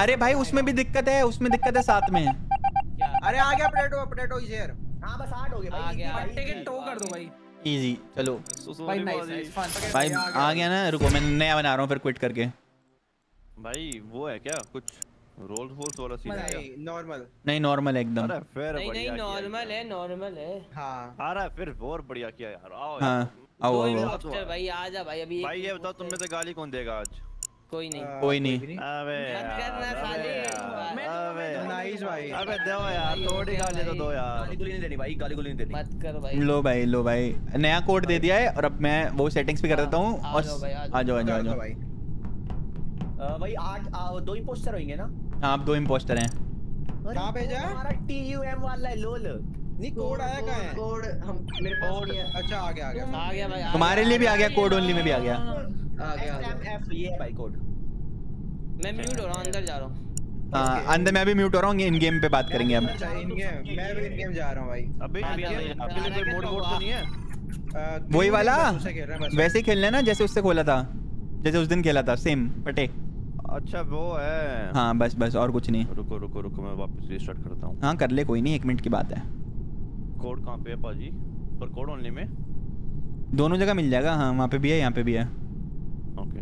अरे भाई उसमें भी दिक्कत है, उसमें दिक्कत है साथ में। अरे आ गया पोटैटो पोटैटो इज हियर। हां बस आठ हो गए भाई पटे के टो कर दो भाई इजी चलो भाई नाइस भाई आ गया ना। रुको मैं नया बना रहा हूँ फिर क्विट करके। भाई वो है क्या कुछ रोल फोर्स वाला सीन है क्या? नॉर्मल नहीं नॉर्मल एकदम। अरे फिर बढ़िया नहीं नॉर्मल है नॉर्मल है हाँ आ रहा फिर और बढ़िया किया यार। आओ हाँ आओ भाई आ जा भाई अभी। भाई ये बताओ तुम में से गाली कौन देगा आज? कोई नहीं कोई नहीं अबे नाइस भाई। अबे दो यार, थोड़ी गाली तो दो यार। गाली गुली नहीं देनी भाई, गाली गुली नहीं देनी। मत करो भाई। लो भाई लो भाई, नया कोड दे दिया है और अब मैं वो सेटिंग्स भी कर देता हूँ। आ जाओ आ जाओ आ जाओ भाई। भाई आठ दो इंपोस्टर होंगे ना? हाँ आप दो इंपोस्टर हैं। कहाँ भेजा? हमारा टीयूएम वाला है लोल। नहीं कोड आया कहाँ है? कोड हम मेरे पास नहीं है। अच्छा आ गया आ गया आ गया भाई। तुम्हारे लिए भी आ गया, कोड ओनली में भी आ गया आ गया। एफ ये भाई कोड। मैं म्यूट हो रहा हूँ, अंदर जा रहा हूँ। हाँ अंदर मैं भी म्यूट हो रहा हूँ, इन गेम पे बात करेंगे हम। इन गेम मैं भी इन गेम जा रहा हूँ भाई। अभी आपके लिए कोई मोड मोड तो नहीं है? वही वाला वैसे ही खेलना है ना जैसे उससे खोला था, जैसे उस दिन खेला था सेम पटे। अच्छा वो है हाँ, बस बस और कुछ नहीं। रुको रुको रुको मैं वापस रिस्टार्ट करता हूँ। हाँ कर ले, कोई नहीं, एक मिनट की बात है। कोड कहाँ पे है पाजी? पर कोड ओनली में दोनों जगह मिल जाएगा। हाँ वहाँ पे भी है यहाँ पे भी है। ओके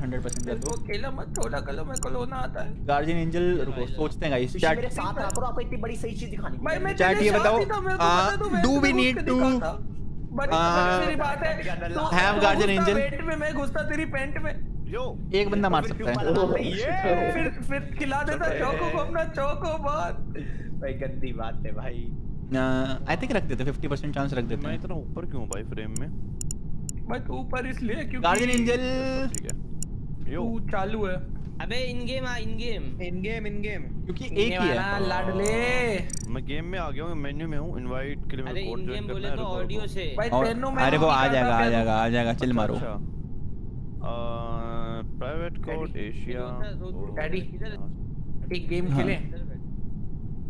हंड्रेड परसेंट कर दो। खेला मत, थोड़ा कलो मैं कलो ना आता है। गार्जियन एंजल रुको सोचते हैं गाइस। चैट मेरे साथ आ करो, आपको इतनी बड़ी सही चीज दिखानी है। चैट ये बताओ डू वी नीड टू मेरी बात है तो हैव गार्जियन एंजल। पेट में मैं घुसता तेरी पैंट में। यो एक बंदा मार सकता है ये, फिर फिर खिला देता चौको को अपना चौको। बहुत भाई गंदी बात है भाई। आई थिंक रख देते फिफ्टी परसेंट चांस रख देते। मैं इतना ऊपर क्यों भाई फ्रेम में? मैं तो ऊपर इसलिए क्योंकि गार्डियन एंजल ठीक है यो चालू है। अबे इन गेम आ in game in game in game क्योंकि एक ही है लाडले। मैं गेम में आ गया हूं, मेन्यू में हूं, इनवाइट के लिए मैं कोड ज्वाइन करना है। अरे इन गेम बोले तो ऑडियो से भाई तेनो में। अरे वो आ जाएगा आ जाएगा आ जाएगा चिल मारो। प्राइवेट कोड एशिया डैडी एक गेम खेले।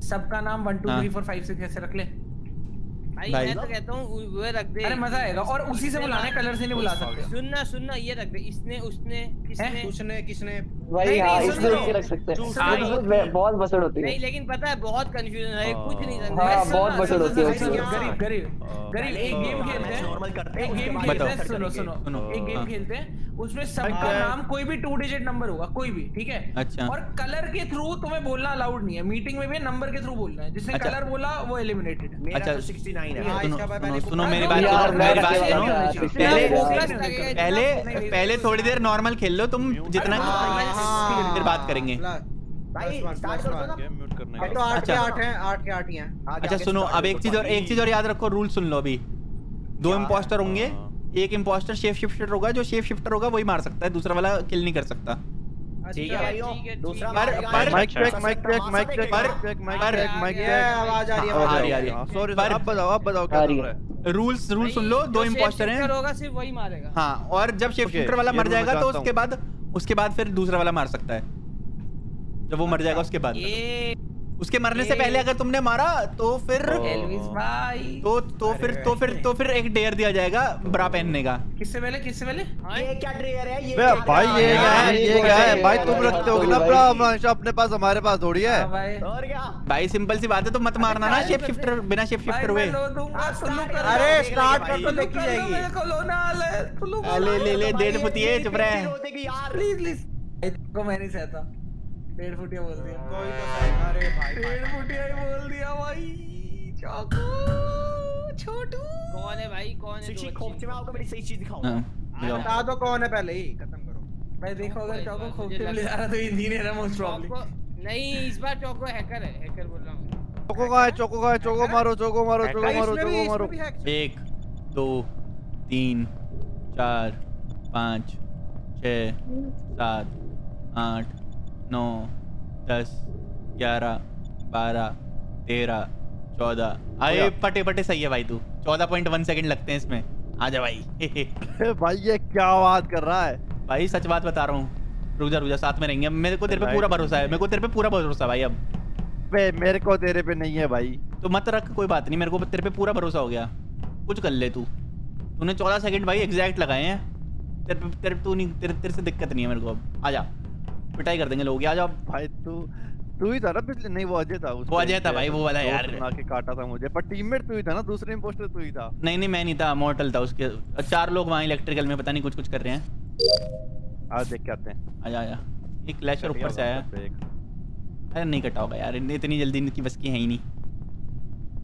सबका नाम one two three four five से कैसे रख ले भाई? मैं तो कहता हूं वो रख दे। अरे मजा आएगा और उसी से बुलाना है, कलर से नहीं बुला सकते। सुनना सुनना ये रख दे। इसने उसने किसने उसने किसने भाई हां इसको इसके रख सकते हैं। बहुत बसड़ होती है नहीं, लेकिन पता है बहुत कंफ्यूजन है, कुछ नहीं समझ। हां बहुत बसड़ होती है। गरीब गरीब गरीब एक गेम खेलते हैं नॉर्मल करते हैं। गेम खेलते सुनो सुनो एक गेम खेलते हैं, उसमें सबका नाम कोई भी टू डिजिट नंबर होगा कोई भी, ठीक है? अच्छा। और कलर के थ्रू तुम्हें बोलना अलाउड नहीं है, मीटिंग में भी नंबर के थ्रू बोलना है। जिसने अच्छा। कलर बोला वो एलिमिनेटेड। मेरा अच्छा। तो सिक्सटी नाइन है। सुनो सुनो मेरी बात सुनो, पहले पहले पहले थोड़ी देर नॉर्मल खेल लो तुम, जितना देर बात करेंगे भाई। स्टार्ट करो ना, म्यूट करना है। तो आठ के आठ हैं, आठ के आठ ही हैं। अच्छा सुनो अब एक चीज और एक चीज और याद रखो, रूल सुन लो। अभी दो इंपोस्टर होंगे, एक इंपोस्टर शेप शिफ्टर होगा, जो शेप शिफ्टर होगा वही मार सकता है, दूसरा वाला किल नहीं कर सकता। ठीक है भाई। दूसरा पर पर mic check mic check mic check पर पर माइक चेक आवाज आ रही है भाई। सॉरी अब बताओ अब बताओ क्या हो रहा है। रूल्स रूल सुन लो, दो इंपोस्टर हैं, होगा सिर्फ वही मारेगा। हां और जब शेप शिफ्टर वाला मर जाएगा तो उसके बाद उसके बाद फिर दूसरा वाला मार सकता है। जब वो मर जाएगा उसके बाद उसके मरने से पहले अगर तुमने मारा तो फिर एल्विस भाई तो तो फिर तो फिर तो फिर एक डेयर दिया जाएगा ब्रा पहनने का। किससे पहले किससे पहले? ये क्या डेयर है ये भाई? ये क्या है ये क्या है भाई? तुम रखते हो ना ब्रा हमेशा अपने पास, हमारे पास थोड़ी है। और क्या भाई सिंपल सी बात है, तो मत मारना ना शेप शिफ्टर, बिना शेप शिफ्टर हुए। अरे स्टार्ट कर तो देखी जाएगी। ले ले ले डेढ़ फुटिए चुप रहे। डेढ़ फुटिया बोल दिया कोई तो। अरे भाई डेढ़ फुटिया ही बोल दिया भाई। चाकू छोटू कौन है भाई? कौन है? सिक्की खोपचे में आओ, बड़ी सही चीज दिखाऊंगा। बता दो कौन है पहले ही, खत्म करो भाई। देखो अगर चाकू खोपचे ले जा रहा तो इंजीनियर है मोस्ट प्रॉब्ली। नहीं इस बार चाकू हैकर है, हैकर बोल रहा हूं। चाकू का है चाकू का है चाकू मारो चाकू मारो चाकू मारो चाकू मारो। एक दो तीन चार पाँच छः सात आठ नौ दस ग्यारह बारह तेरह चौदह। अरे पटे पटे सही है भाई तू। चौदह पॉइंट वन सेकंड लगते हैं इसमें। आजा भाई। हे हे। भाई ये क्या बात कर रहा है भाई? सच बात बता रहा हूँ। रुक जा रुक जा, साथ में रहेंगे। मेरे को तेरे पे पूरा भरोसा है, मेरे को तेरे पे पूरा भरोसा भाई। अब मेरे को तेरे पे नहीं है भाई, तो मत रख, कोई बात नहीं। मेरे को तेरे पे पूरा भरोसा हो गया, कुछ कर ले तू। तूने चौदह सेकेंड भाई एग्जैक्ट लगाए हैं, तेरे तेरे तू नहीं तेरे तेरे से दिक्कत नहीं है मेरे को। अब आ जा, पिटाई कर देंगे लोग। आज आप भाई तू तू ही था ना पिछले? नहीं वो अजय था। वो अजय था भाई वो वाला यार, सुना के काटा था मुझे। पर टीममेट तू ही था ना, दूसरे इंपोस्टर तू ही था। नहीं नहीं मैं नहीं था, मॉर्टल था। उसके चार लोग वहां इलेक्ट्रिकल में पता नहीं कुछ कुछ कर रहे हैं। आज देख के आते हैं। आजा आजा। एक क्लैशर ऊपर से आया। अरे नहीं कटा होगा यार, इतनी जल्दी इनकी बस की है ही नहीं।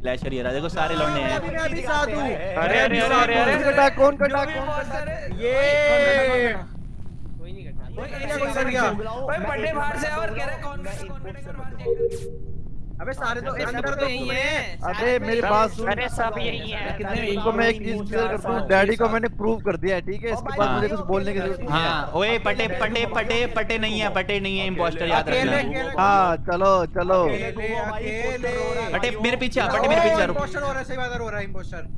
क्लैशर ये रहा, देखो सारे लौंडे हैं। अरे अरे अरे कटा कौन कटा कौन? ये फंस गया भाई, बड़े बाहर से और कह रहा है कौन कौन। अबे सारे तो अंदर तो यही है। अरे मेरे पास अरे सब यही है। कितने इनको मैं एक चीज क्लियर करता हूं, डैडी को मैंने प्रूव कर दिया है ठीक है, इसके बाद मुझे कुछ बोलने की जरूरत नहीं है। हां ओए पटे पटे पटे पटे नहीं है, पटे नहीं है इंपोस्टर याद रखना। हां चलो चलो पटे मेरे पीछे आ, पटे मेरे पीछे रुक। इंपोस्टर हो रहा है, सही बात हो रहा है इंपोस्टर।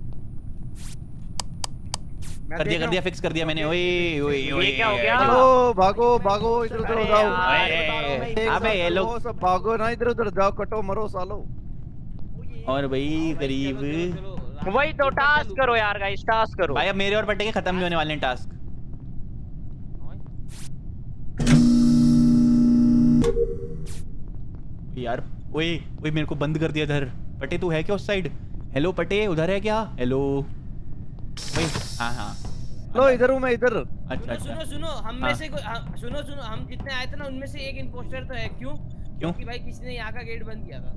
कर दिया कर दिया फिक्स कर दिया मैंने। ओए ओए ओए क्या हो गया? ओ भागो भागो इधर उधर जाओ। ओए अबे ये लोग सब भागो ना, इधर उधर जाओ, कटो मरो सालो। और भाई करीब वही तो टास्क करो यार गाइस, टास्क करो भाई। अब मेरे और पट्टे के खत्म नहीं होने वाले हैं टास्क। यार ओए ओए मेरे को बंद कर दिया इधर। पट्टे तू है क्या उस साइड? हेलो पट्टे उधर है क्या? हेलो भाई। हां हां लो इधर हूं मैं इधर। अच्छा सुनो सुनो हम में से सुनो सुनो हम कितने आए थे ना, उनमें से एक इंपोस्टर तो है। क्यों? क्योंकि भाई किसी ने यहाँ का गेट बंद किया था।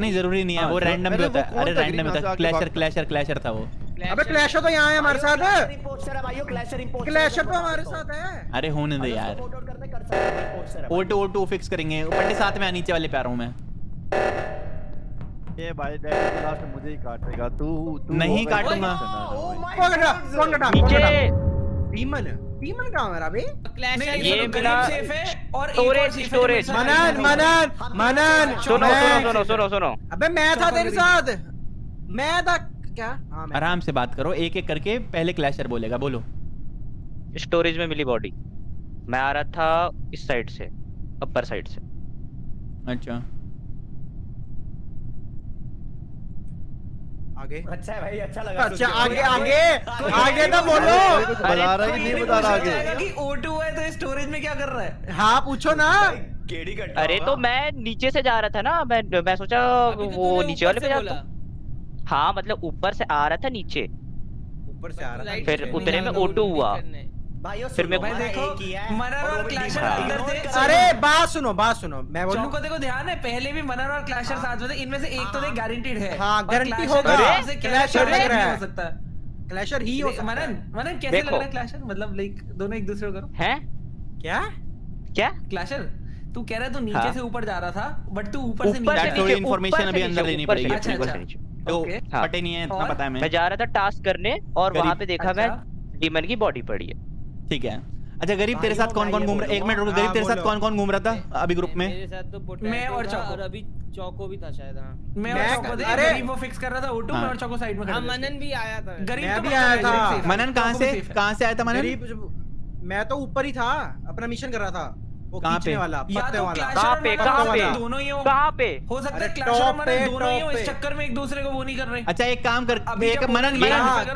नहीं जरूरी नहीं है, वो रैंडम होता है। अरे रैंडम होता, क्लैशर क्लैशर क्लैशर था वो। अबे क्लैशर तो यहाँ है हमारे साथ है। इंपोस्टर है भाइयों, क्लैशर इंपोस्टर क्लैशर तो हमारे साथ है। अरे होने दे यार, ऑटो ऑटो फिक्स करेंगे। पट्टे साथ में आ, नीचे वाले प्यारों में। ये भाई डैडी लास्ट मुझे ही काटेगा। तू तू नहीं काटूंगा। कौन काटा कौन काटा? नीचे डीमन डीमन कहां है अभी? ये बिना सेफ है और स्टोरेज स्टोरेज। मनन मनन मनन सुनो सुनो सुनो सुनो। अबे मैं था तेरे साथ, मैं था क्या? हां मैं। आराम से बात करो, एक एक करके। पहले क्लैशर बोलेगा, बोलो। स्टोरेज में मिली बॉडी, मैं आ रहा था इस साइड से, अपर साइड से। अच्छा आगे। अच्छा है भाई, अच्छा लगा। अच्छा आगे आगे आगे तो बोलो। बता रहा है कि नहीं बता रहा? आगे कि ओ टू है तो स्टोरेज में क्या कर रहा है? हाँ पूछो ना। KD cut. अरे तो मैं नीचे से जा रहा था ना, मैं मैं सोचा वो नीचे वाले पे जाता। हाँ मतलब ऊपर से आ रहा था, नीचे ऊपर से आ रहा था, फिर उतरे में ओ टू हुआ फिर मैं देखो मनन और क्लैशर अंदर थे। अरे बात सुनो बात सुनो, मैं बोलूं को देखो ध्यान है, पहले भी मनन और क्लैशर साथ में थे। इनमें से एक तो देख गारंटीड है। हां गारंटी होगा, क्लैशर लग रहा है, हो सकता है क्लैशर ही हो। मनन मनन कैसे लग रहा है क्लैशर? मतलब लाइक दोनों एक दूसरे को करो हैं क्या क्या क्लैशर? तू कह रहा है तू नीचे से ऊपर जा रहा था, बट तू ऊपर से नीचे। थोड़ी इंफॉर्मेशन अभी अंदर लेनी पड़ेगी अपने को। तो पता नहीं है, इतना पता है मैं जा रहा था टास्क करने और वहां पे देखा मैं डीमन की बॉडी पड़ी है। ठीक है। अच्छा गरीब तेरे साथ कौन कौन घूम रहा? एक मिनट रुको, गरीब तेरे साथ कौन कौन घूम रहा था अभी ग्रुप में? मेरे साथ तो मैं और चौको, और अभी चौको भी था शायद। हां मैं और चौको थे। गरीब वो फिक्स कर रहा था ऑटो में और चौको साइड में खड़ा था। मनन भी आया था, गरीब भी आया था। मनन कहां से कहां से आया था? मनन मैं तो ऊपर ही था, अपना मिशन कर रहा था। वो खींचने वाला पत्ते वाला कहां पे कहां पे? दोनों ही हो कहां पे? हो सकता है क्लैश और मनन दोनों ही हो, इस चक्कर में एक दूसरे को वो नहीं कर रहे। अच्छा एक काम कर, एक मनन मनन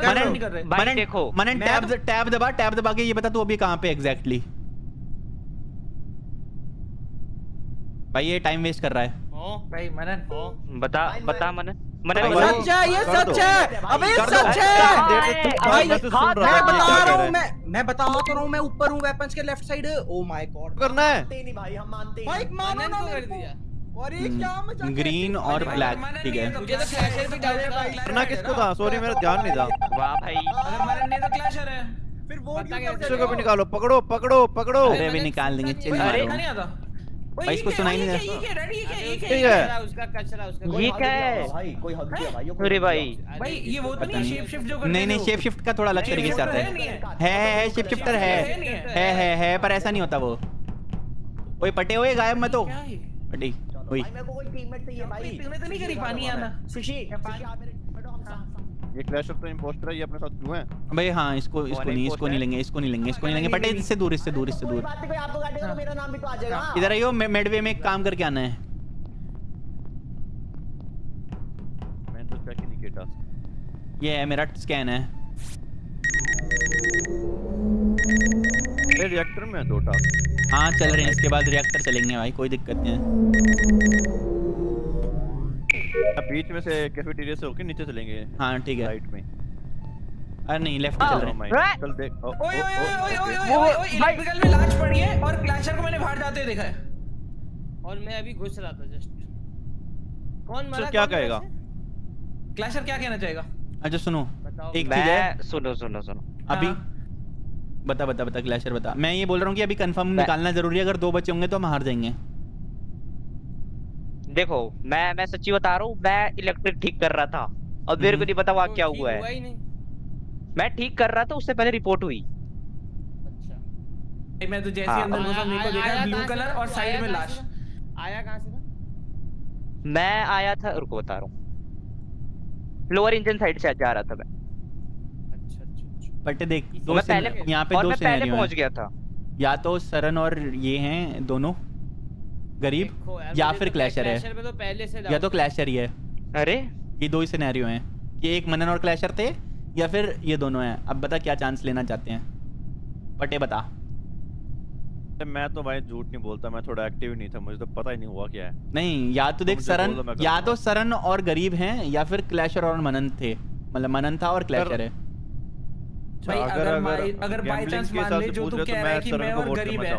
मनन मनन देखो मनन टैब टैब दबा टैब दबा के ये बता तू अभी कहां पे एग्जैक्टली? भाई ये टाइम वेस्ट कर रहा है। ओ भाई मनन बता बता मनन मनन। सच है ये, सच है अबे सच है भाई। मैं बता रहा हूं, मैं मैं बता तो रहा हूं, मैं ऊपर हूं वेपन्स के left side. Oh my god करना है नहीं नहीं भाई, हम मानते हैं भाई। मानो ना कर दिया। और ये क्या मजाक? ग्रीन और ब्लैक ठीक है। मुझे तो क्लैशर पे डाल दिया करना। किसको था? सॉरी मेरा ध्यान नहीं था। वाह भाई अगर मनन ने तो क्लैशर है, फिर वो क्यों को भी निकालो। पकड़ो पकड़ो पकड़ो। अरे भी निकाल देंगे चल। अरे नहीं आता भाई, इसको सुनाई नहीं देता। ये क्या ये क्या ये क्या ये क्या उसका कचरा उसका ये क्या है भाई? कोई हद किया भाई। अरे भाई भाई ये वो तो नहीं शेप शिफ्ट जो करते? नहीं नहीं शेप शिफ्ट का थोड़ा अलग तरीके से आता है। है है शेप शिफ्टर है है है है पर ऐसा नहीं होता वो। ओए पटे ओए गायब मत हो पटी। ओए भाई मेरे को कोई टीममेट चाहिए भाई। तुमने तो नहीं करी पानी आना सुशी पानी आ मेरे बैठो। हम साथ ये क्लैश ऑफ तो इंपोस्टर है, ये अपने साथ क्यों है भाई? हां इसको इसको नहीं इसको नहीं लेंगे इसको नहीं लेंगे इसको नहीं लेंगे। पटे इससे दूर इससे दूर इससे दूर। बात कोई आपको काटेगा तो मेरा नाम भी तो आ जाएगा। इधर आइयो मिडवे में एक काम करके आना है। मैं तो चेक नहीं किया। ये है मेरा स्कैन है। ये रिएक्टर में दो टास्क हां चल रहे हैं, इसके बाद रिएक्टर चलेंगे भाई, कोई दिक्कत नहीं है। अब बीच में से कैफेटेरिया से होके नीचे चलेंगे। हां ठीक है राइट में। अरे नहीं लेफ्ट चल रहे हैं चल। देख ओए ओए ओए ओए वो इलेक्ट्रिकल में लांच पड़ गई और क्लैशर को मैंने बाहर जाते देखा है और मैं अभी घुस रहा था जस्ट। कौन मारा? क्या कहेगा क्लैशर? क्या कहना चाहेगा? अच्छा सुनो एक चीज है, सुनो सुनो सुनो अभी बता बता बता क्लैशर बता। मैं ये बोल रहा हूँ कि अभी कंफर्म निकालना जरूरी है, अगर दो बचे होंगे तो हम हार जाएंगे। देखो मैं मैं सच्ची बता रहा हूँ, मैं इलेक्ट्रिक ठीक कर रहा था और मेरे को नहीं पता वहाँ क्या हुआ है। मैं ठीक कर रहा था, उससे पहले रिपोर्ट हुई। अच्छा मैं तो जैसे अंदर घुसा मेरे को देखा ब्लू कलर और साइड में लाश। आया कहाँ से? मैं आया था, रुको बता रहा हूँ, लोअर इंजन साइड से जा रहा था मैं। अच्छा अच्छा पट्टे देख, तो मैं पहले यहाँ पे दो सिनेरियो पहुँच गया था, या तो सरन और ये हैं दोनों गरीब, या फिर क्लैशर है, या तो क्लैशर ही है। अरे ये दो ही सिनेरियो हैं कि एक मनन और क्लैशर थे, या फिर ये दोनों हैं। अब बता क्या चांस लेना चाहते हैं, पट्टे बता। मैं तो भाई झूठ नहीं बोलता, मैं थोड़ा एक्टिव नहीं था, मुझे तो पता ही नहीं हुआ क्या है। नहीं या तो देख सरन, या तो सरन और गरीब हैं, या फिर क्लैशर और मनन थे, मतलब मनन था और क्लैशर है। भाई अगर अगर, अगर, अगर बाय चांस मान ले जो तू तो कह रहा है कि मैं और गरीब है,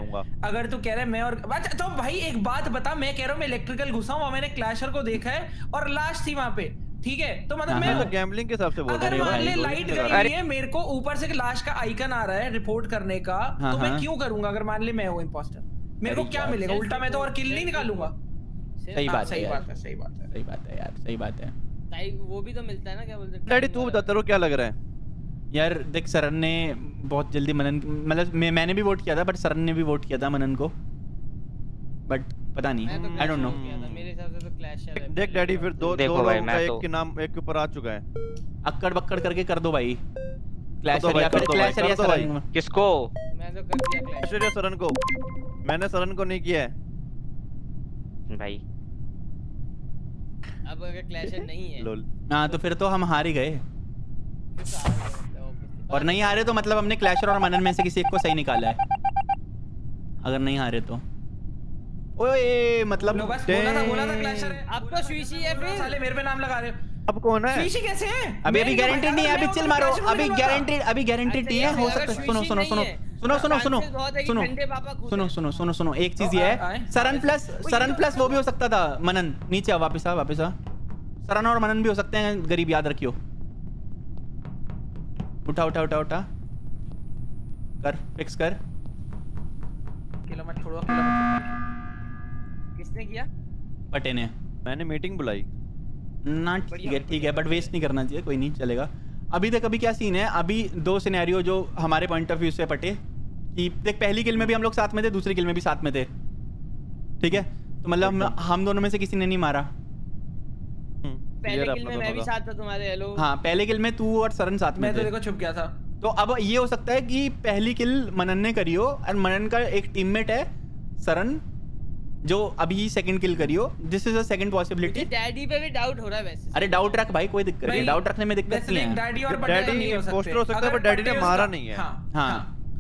अगर तू कह रहा है मैं और अच्छा, तो भाई एक बात बता, मैं कह रहा हूँ मैं इलेक्ट्रिकल घुसा हूँ और मैंने क्लैशर को देखा है और लाश थी वहाँ पे, ठीक है? तो मतलब मैं गैम्बलिंग के हिसाब से बोल रहा हूं। अगर मान ले लाइट गई हुई है, मेरे को ऊपर से लाश का आइकन आ रहा है रिपोर्ट करने का, तो मैं क्यों करूंगा? अगर मान ले मैं हूं इंपोस्टर, मेरे को क्या मिलेगा? उल्टा मैं तो और किल नहीं निकालूंगा। सही बात सही बात है सही बात है सही बात है यार सही बात है भाई, वो भी तो मिलता है ना, क्या बोलते हैं? तू बता तेरे को क्या लग रहा है? यार देख सरन ने बहुत जल्दी मनन, मतलब मैं, मैंने भी वोट किया था, बट सरन ने भी वोट किया था मनन को, बट पता नहीं, आई डोंट नो। मेरे हिसाब से तो क्लैशर है। देख डैडी फिर दो दो भाई, मैं एक के नाम एक के ऊपर आ चुका है, अक्कड़ बक्कड़ करके कर दो भाई। क्लैशर या फिर क्लैशर या सरन। किसको? मैं तो कर दिया क्लैशर या सरन को, मैंने सरन को नहीं किया है भाई। अब अगर क्लैशर नहीं है हां तो फिर तो हम हार ही गए, और नहीं हारे तो मतलब हमने क्लैशर और मनन में से किसी एक को सही निकाला है, अगर नहीं हारे तो। ओए मतलब बोला था बोला था क्लैशर है। अब तो स्वीशी है फिर, साले मेरे पे नाम लगा रहे। अब कौन है स्वीशी? कैसे है? अभी अभी गारंटी नहीं है, अभी चिल मारो, अभी गारंटी अभी गारंटी नहीं है, हो सकता है। सुनो सुनो सुनो सुनो सुनो सुनो सुनो सुनो सुनो सुनो सुनो एक चीज ये है, सरन प्लस सरन प्लस वो भी हो सकता था मनन। नीचे वापस आ वापस आ, सरन और मनन भी हो सकते हैं गरीब, याद रखियो। उठा उठा उठा उठा कर, फिक्स कर। किलो मत छोड़ो, किलो मत। किसने किया? पटे ने। मैंने मीटिंग बुलाई ना, ठीक है ठीक है, बट वेस्ट नहीं करना चाहिए, कोई नहीं चलेगा। अभी तक अभी क्या सीन है? अभी दो सिनेरियो जो हमारे पॉइंट ऑफ व्यू से पटे कि देख, पहली किल में भी हम लोग साथ में थे, दूसरी किल में भी साथ में थे, ठीक है? तो मतलब हम, हम दोनों में से किसी ने नहीं मारा। पहले किल में मैं भी साथ था तुम्हारे, हेलो। हाँ पहले किल में तू और सरन साथ में, मैं तो देखो छुप गया था। तो अब ये हो सकता है कि पहली किल मनन ने करी हो, और मनन का एक टीममेट है सरन जो अभी सेकंड किल करी हो। This is a second possibility. Daddy पे भी डाउट हो रहा है वैसे। अरे डाउट रख भाई, कोई दिक्कत नहीं, डाउट रखने में दिक्कत नहीं है। डैडी और डैडी नहीं हो सकते, पोस्टर हो सकता है, पर डैडी ने मारा नहीं है।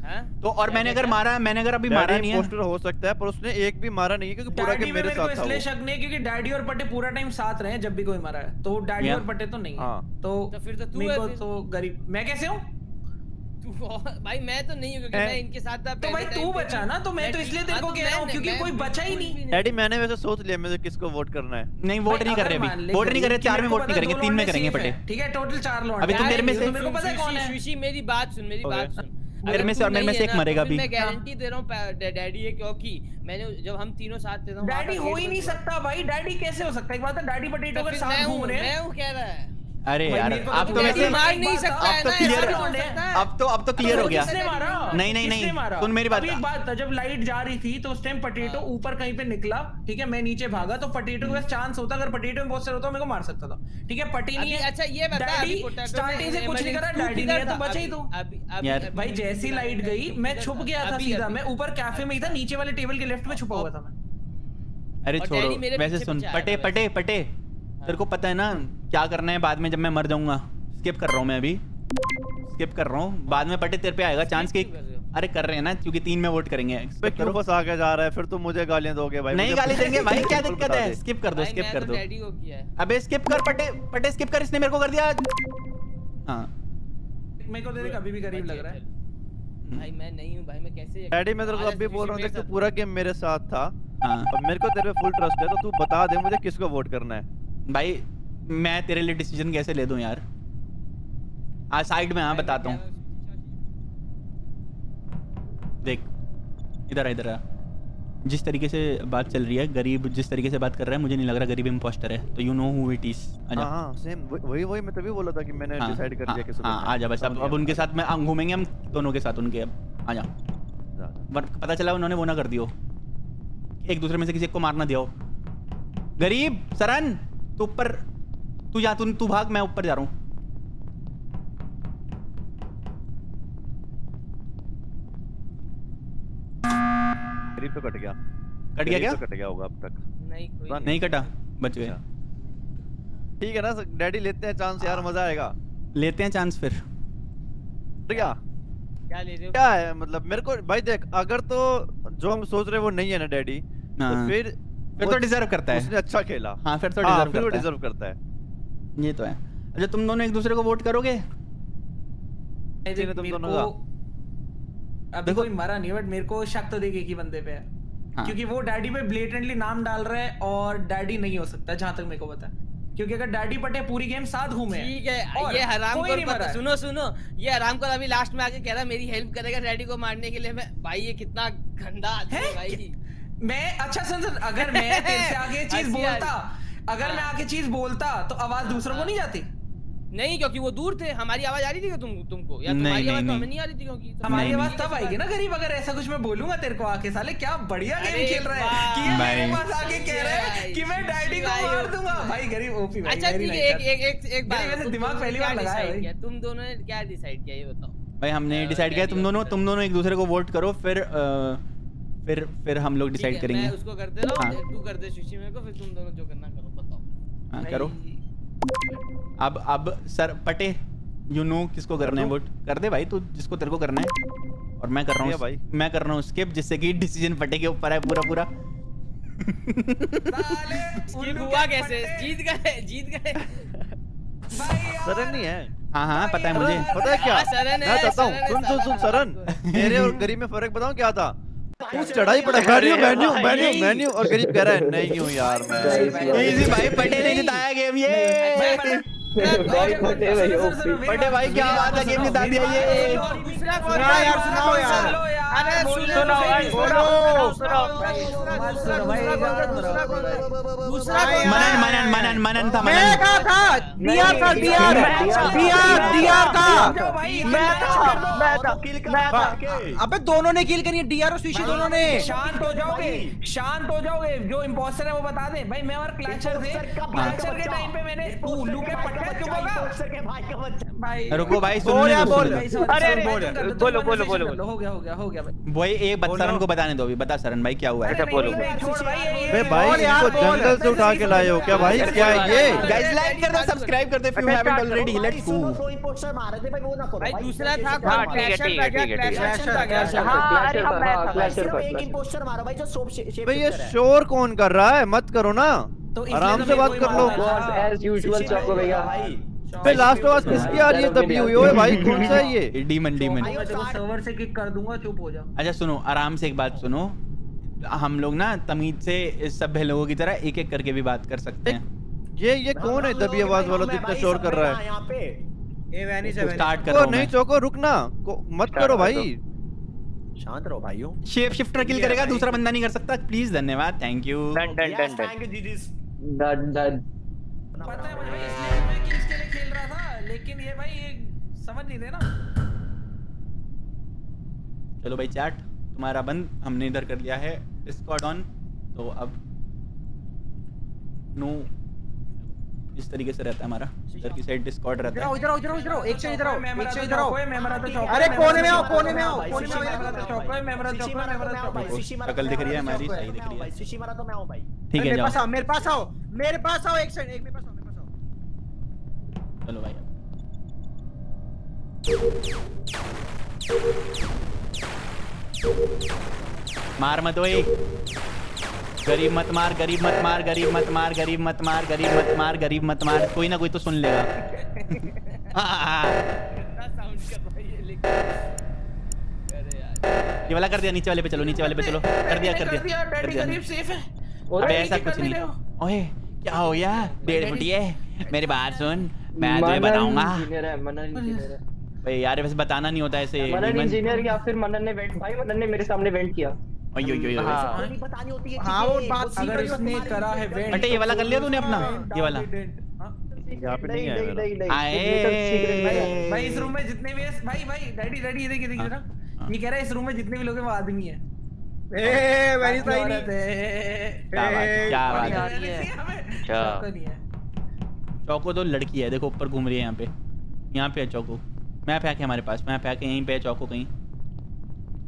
हां तो और मैंने अगर मारा मैंने अगर अभी मारा नहीं है, पोस्टर हो सकता है, पर उसने एक भी मारा नहीं है क्योंकि पूरा के मेरे साथ था। इसलिए शक नहीं क्योंकि डैडी और पट्टे पूरा टाइम साथ रहे हैं, जब भी कोई मारा है तो डैडी और पट्टे तो नहीं है। तो तो फिर तो तू है, तो गरीब। मैं कैसे हूं? तू भाई मैं तो नहीं हूं क्योंकि मैं इनके साथ था। तो भाई तू बचा ना, तो मैं तो इसलिए तेरे को कह रहा हूं क्योंकि कोई बचा ही नहीं। डैडी मैंने वैसे सोच लिया मुझे किसको वोट करना है। नहीं वोट नहीं कर रहे अभी, वोट नहीं कर रहे, चार में वोट नहीं करेंगे, तीन में करेंगे पट्टे, ठीक है? टोटल चार लोग। अभी तू मेरे में से, मेरे को पता है कौन है। शीशी मेरी बात सुन, मेरी बात सुन, मेरे में से और मेरे में से एक मरेगा भी, मैं गारंटी दे रहा हूँ। डैडी है क्योंकि मैंने जब हम तीनों साथ थे, डैडी हो ही नहीं सकता भाई, डैडी कैसे हो सकता है? एक बात है डैडी पटेटो के साथ घूम रहे हैं, मैं हूँ कह रहा है। अरे यार आप तो वैसे मार नहीं सकता है ना, अब तो अब तो क्लियर हो गया। नहीं नहीं नहीं सुन मेरी बात, एक बात था, जब लाइट जा रही थी तो उस टाइम पटेटो ऊपर कहीं पे निकला, ठीक है? मैं नीचे भागा तो पटेटो के पास चांस होता, अगर पटेटो में बहुत सारे होता तो मेरे को मार सकता था, ठीक है? पटी नहीं है। अच्छा ये बता, स्टार्टिंग से कुछ नहीं करा, डैडी ने तो बचा ही दो भाई। जैसी लाइट गई मैं छुप गया था सीधा, मैं ऊपर कैफे में ही था, नीचे वाले टेबल के लेफ्ट में छुपा हुआ था मैं। अरे छोड़ो वैसे सुन पटे पटे पटे, तेरे को पता है ना क्या करना है बाद में, जब मैं मर जाऊंगा। स्किप कर रहा हूँ मैं, अभी स्किप कर रहा हूँ, बाद में पटे तेरे पे आएगा चांस कि अरे कर रहे हैं ना, क्योंकि तीन में वोट करेंगे। क्यों बस आगे जा रहा है, फिर तुम मुझे गालियां दोगे भाई। नहीं गाली देंगे भाई, क्या दिक्कत है? स्किप कर दो स्किप कर दो अबे स्किप कर पटे पटे स्किप कर, इसने मेरे को कर दिया। हाँ मेरे को तेरे कभी भी गरीब लग रहा है भाई, मैं नहीं हूं भाई, मैं कैसे? डैडी मैं तेरे को अब भी बोल रहा हूं, देख तू पूरा गेम मेरे साथ था, अब मेरे को तेरे पे फुल ट्रस्ट है, तो तू बता दे मुझे किसको वोट करना है। भाई मैं तेरे लिए डिसीजन कैसे ले दूं यार, आ साइड में। हां बताता हूं, देख इधर आ, इधर आ। जिस तरीके से बात चल रही है, गरीब जिस तरीके से बात कर रहा है, मुझे नहीं लग रहा गरीब इम्पोस्टर है। तो you know who it is. आजा। हां सेम वही वही मैं तभी बोला था कि मैंने डिसाइड कर लिया कि सब। हां आजा बस। अब अब उनके साथ मैं घूमेंगे हम दोनों के साथ उनके। अब आजा। पता चला उन्होंने वो ना कर दियो, एक दूसरे में से किसी एक को मारना दिया हो। गरीब सरन तू ऊपर, तू जा, तू तू भाग, मैं ऊपर जा रहा हूं। गरीब तो कट गया। कट गया क्या? तो कट गया होगा अब तक। नहीं कोई नहीं, नहीं कटा, बच गया। ठीक है ना डैडी, लेते हैं चांस यार, मजा आएगा। लेते हैं चांस फिर। क्या क्या ले रहे हो? क्या है मतलब मेरे को भाई देख, अगर तो जो हम सोच रहे वो नहीं है ना डैडी, तो फिर फिर तो डिजर्व करता है, उसने अच्छा खेला। हां फिर तो डिजर्व करता है, डिजर्व करता है। ये तो है। अच्छा तुम दोनों एक दूसरे को वोट करोगे? नहीं देना तुम दोनों का। अब कोई मरा नहीं बट मेरे को शक तो देगी कि बंदे पे है, क्योंकि वो डैडी पे ब्लेटेंटली नाम डाल रहा है और डैडी नहीं हो सकता जहां तक मेरे को पता है, क्योंकि अगर डैडी पटे पूरी गेम साथ घूमे। ठीक है ये हरामखोर पता, सुनो सुनो, ये हरामखोर अभी लास्ट में आके कह रहा मेरी हेल्प करेगा डैडी को मारने के लिए। मैं भाई ये कितना गंदा आदमी है भाई। मैं अच्छा सुन सुन, अगर मैं तेरे से आगे चीज बोलता, अगर मैं आगे चीज बोलता तो आवाज दूसरों को नहीं जाती। नहीं क्योंकि वो दूर थे, हमारी आवाज आ रही थी तुम तुमको या तुम्हारी आवाज तो हमें नहीं आ रही थी, क्योंकि हमारी आवाज तब आएगी ना गरीब, अगर ऐसा कुछ मैं बोलूंगा तेरे को आके। साले क्या बढ़िया गेम खेल रहा है कि ये मेरे पास आके कह रहा है कि मैं डैडी को मार दूंगा भाई। गरीब ओपी भाई। अच्छा ठीक है, एक एक एक एक बार वैसे दिमाग पहली बार लगाया भाई। तुम दोनों ने क्या डिसाइड किया ये बताओ? भाई हमने डिसाइड किया तुम दोनों तुम दोनों एक दूसरे को वोट करो, फिर फिर फिर हम लोग डिसाइड करेंगे। मैं उसको कर दे रहा हूं, तू कर दे सुशी मेरे को, फिर तुम दोनों जो करना करो बताओ। हां करो। अब अब सर पटे यू नो किसको करना है वोट? कर दे भाई तू जिसको तेरे को करना है। और मैं कर रहा हूँ भाई, मैं कर रहा हूँ स्किप, जिससे कि डिसीजन पटे के ऊपर है पूरा पूरा। हुआ कैसे? जीत गए जीत गए सरन नहीं है। हाँ हाँ पता है मुझे, पता है क्या सरन है। मैं सुन सुन सुन, सुन सरन मेरे और गरीब में फर्क बताऊँ क्या था? चढ़ाई पड़ा मेन्यू मेन्यू मेन्यू मेन्यू और गरीब कह रहा है नहीं क्यों यार मैं इजी भाई। पटे ने जिताया गेम। ये पटे भाई क्या बात है, गेम जिता दिया ये। सुनाओ यार, सुनाओ यार, अरे सुनाओ भाई, सुनाओ दूसरा। मनन मनन मनन मनन था, मैं का था दिया था दिया दिया दिया था मैं था मैं था किल था। अबे दोनों ने किल करी डीआर और स्विशी दोनों ने। शांत हो जाओगे, शांत हो जाओगे, जो इंपोस्टर है वो बता दे भाई। मैं और क्लचर थे, क्लचर के टाइम पे मैंने उल्लू के पटका क्यों बोला भाई? रुको भाई सुनने दो। अरे बोलो बोलो बोलो, हो गया हो गया हो गया भाई। एक बात सरन को बताने दो, अभी बता सरन भाई क्या हुआ है। अच्छा बोलो बे भाई, इनको जंगल से उठा के लाए हो क्या भाई? क्या ये गाइस लाइक कर दो, सब्सक्राइब कर दो if you haven't already. Let's go. Impostor मारे थे भाई वो ना करो भाई। दूसरा था क्लैशर का, क्लैशर था क्या? हां अरे हम मैं था क्लैशर का। एक इंपोस्टर मारो भाई जो शोप शेप भाई। ये शोर कौन कर रहा है? मत करो ना, आराम से बात कर लो। गॉड एज यूजुअल सबको भैया भाई। भाई लास्ट आवाज किसकी आ रही है? तभी हुई है भाई, कौन सा है ये? Demon demon. सर्वर से किक कर दूंगा, चुप हो जा। अच्छा सुनो आराम से, एक बात सुनो, हम लोग ना तमीज से सभ्य लोगों की तरह एक एक करके भी बात कर सकते हैं। ये ये कौन है तभी आवाज वाला तो इतना शोर कर रहा है यहाँ पे? ये वैनिश है। स्टार्ट करो। नहीं चोको रुकना मत करो भाई, शांत रहो भाइयों। शेप शिफ्टर किल करेगा, दूसरा बंदा नहीं कर सकता। प्लीज धन्यवाद, थैंक यू डन डन। पता है भाई इसलिए मैं किल्स के लिए खेल रहा था, लेकिन ये भाई ये समझ नहीं रहे ना। चलो भाई चैट तुम्हारा बंद, हमने इधर कर लिया है डिस्कॉर्ड ऑन। तो अब नो इस तरीके से रहता है हमारा, इधर की साइड डिस्कॉर्ड रहता है। इधर इधर इधर एक से इधर आओ, एक से इधर आओ। अरे कोने में आओ, कोने में आओ, कोने में आओ। चौक पे मेमरा, चौक पे मेमरा भाई। शक्ल दिख रही है हमारी, सही दिख रही है भाई। सुशी मारा तो मैं हूं भाई। ठीक है जाओ, मेरे पास आओ, मेरे पास आओ, मेरे पास आओ। एक से एक मेरे पास आओ, मेरे पास आओ। चलो भाई मार मत ओए। गरीब मत मार, गरीब मत मार, गरीब मत मार, गरीब मत मार, गरीब मत मार, गरीब मत मार। कोई ना कोई तो सुन लेगा। ये वाला कर दिया, नीचे वाले पे चलो, नीचे वाले पे चलो। कर दिया कर दिया कर दिया। अबे ऐसा कुछ नहीं। ओए क्या हो गया डेढ़ फुटिए? मेरे बात सुन, मैं तुझे बताऊंगा। भाई यार वैसे बताना नहीं होता ऐसे। मनन इंजीनियर या फिर मनन ने वेंट भाई मनन ने मेरे सामने वेंट किया। अयो यो यो नहीं बतानी होती है। हां वो बात अगर इसने करा है वेंट। बेटा ये वाला कर लिया तूने अपना ये वाला। यहां पे नहीं आया मेरा। आए भाई इस रूम में जितने भी भाई भाई डैडी डैडी ये देखिए जरा ये कह रहा है इस रूम में जितने भी लोग हैं वो आदमी है। ए वेरी सही क्या बात है क्या चौको तो लड़की है देखो ऊपर घूम रही है यहाँ पे यहाँ पे है चौको। मैप है हमारे पास मैप है यहीं पे चौको कहीं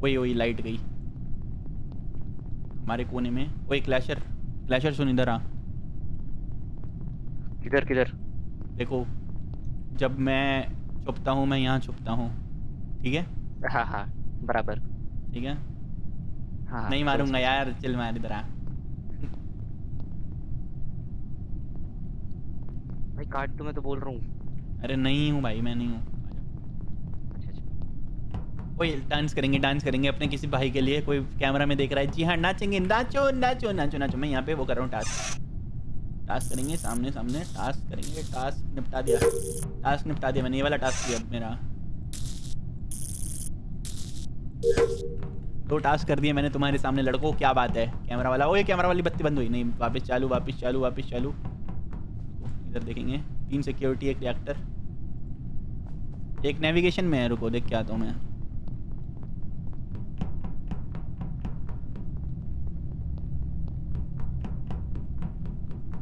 वही वही लाइट गई हमारे कोने में। वही क्लैशर क्लैशर सुन इधर आ। किधर किधर देखो जब मैं छुपता हूँ मैं यहाँ छुपता हूँ ठीक है। हाँ हाँ बराबर ठीक है। हाँ नहीं मारूंगा यार चल मार इधर आ भाई काट तो मैं तो बोल रहा हूँ। अरे नहीं हूँ भाई मैं नहीं हूँ। कोई डांस करेंगे डांस करेंगे अपने किसी भाई के लिए कोई कैमरा में देख रहा है। जी हाँ नाचेंगे नाचो नाचो नाचो नाचो। मैं यहाँ पे वो कर रहा हूँ टास्क टास्क करेंगे सामने सामने टास्क करेंगे। टास्क निपटा दिया टास्क निपटा दिया मैंने ये वाला टास्क किया मेरा दो टास्क कर दिए मैंने तुम्हारे सामने लड़कों। क्या बात है कैमरा वाला ओ ये कैमरा वाली बत्ती बंद हुई नहीं वापस चालू वापस चालू वापस चालू। इधर देखेंगे तीन सिक्योरिटी एक रिएक्टर एक नेविगेशन में है। रुको देख के आता हूँ मैं।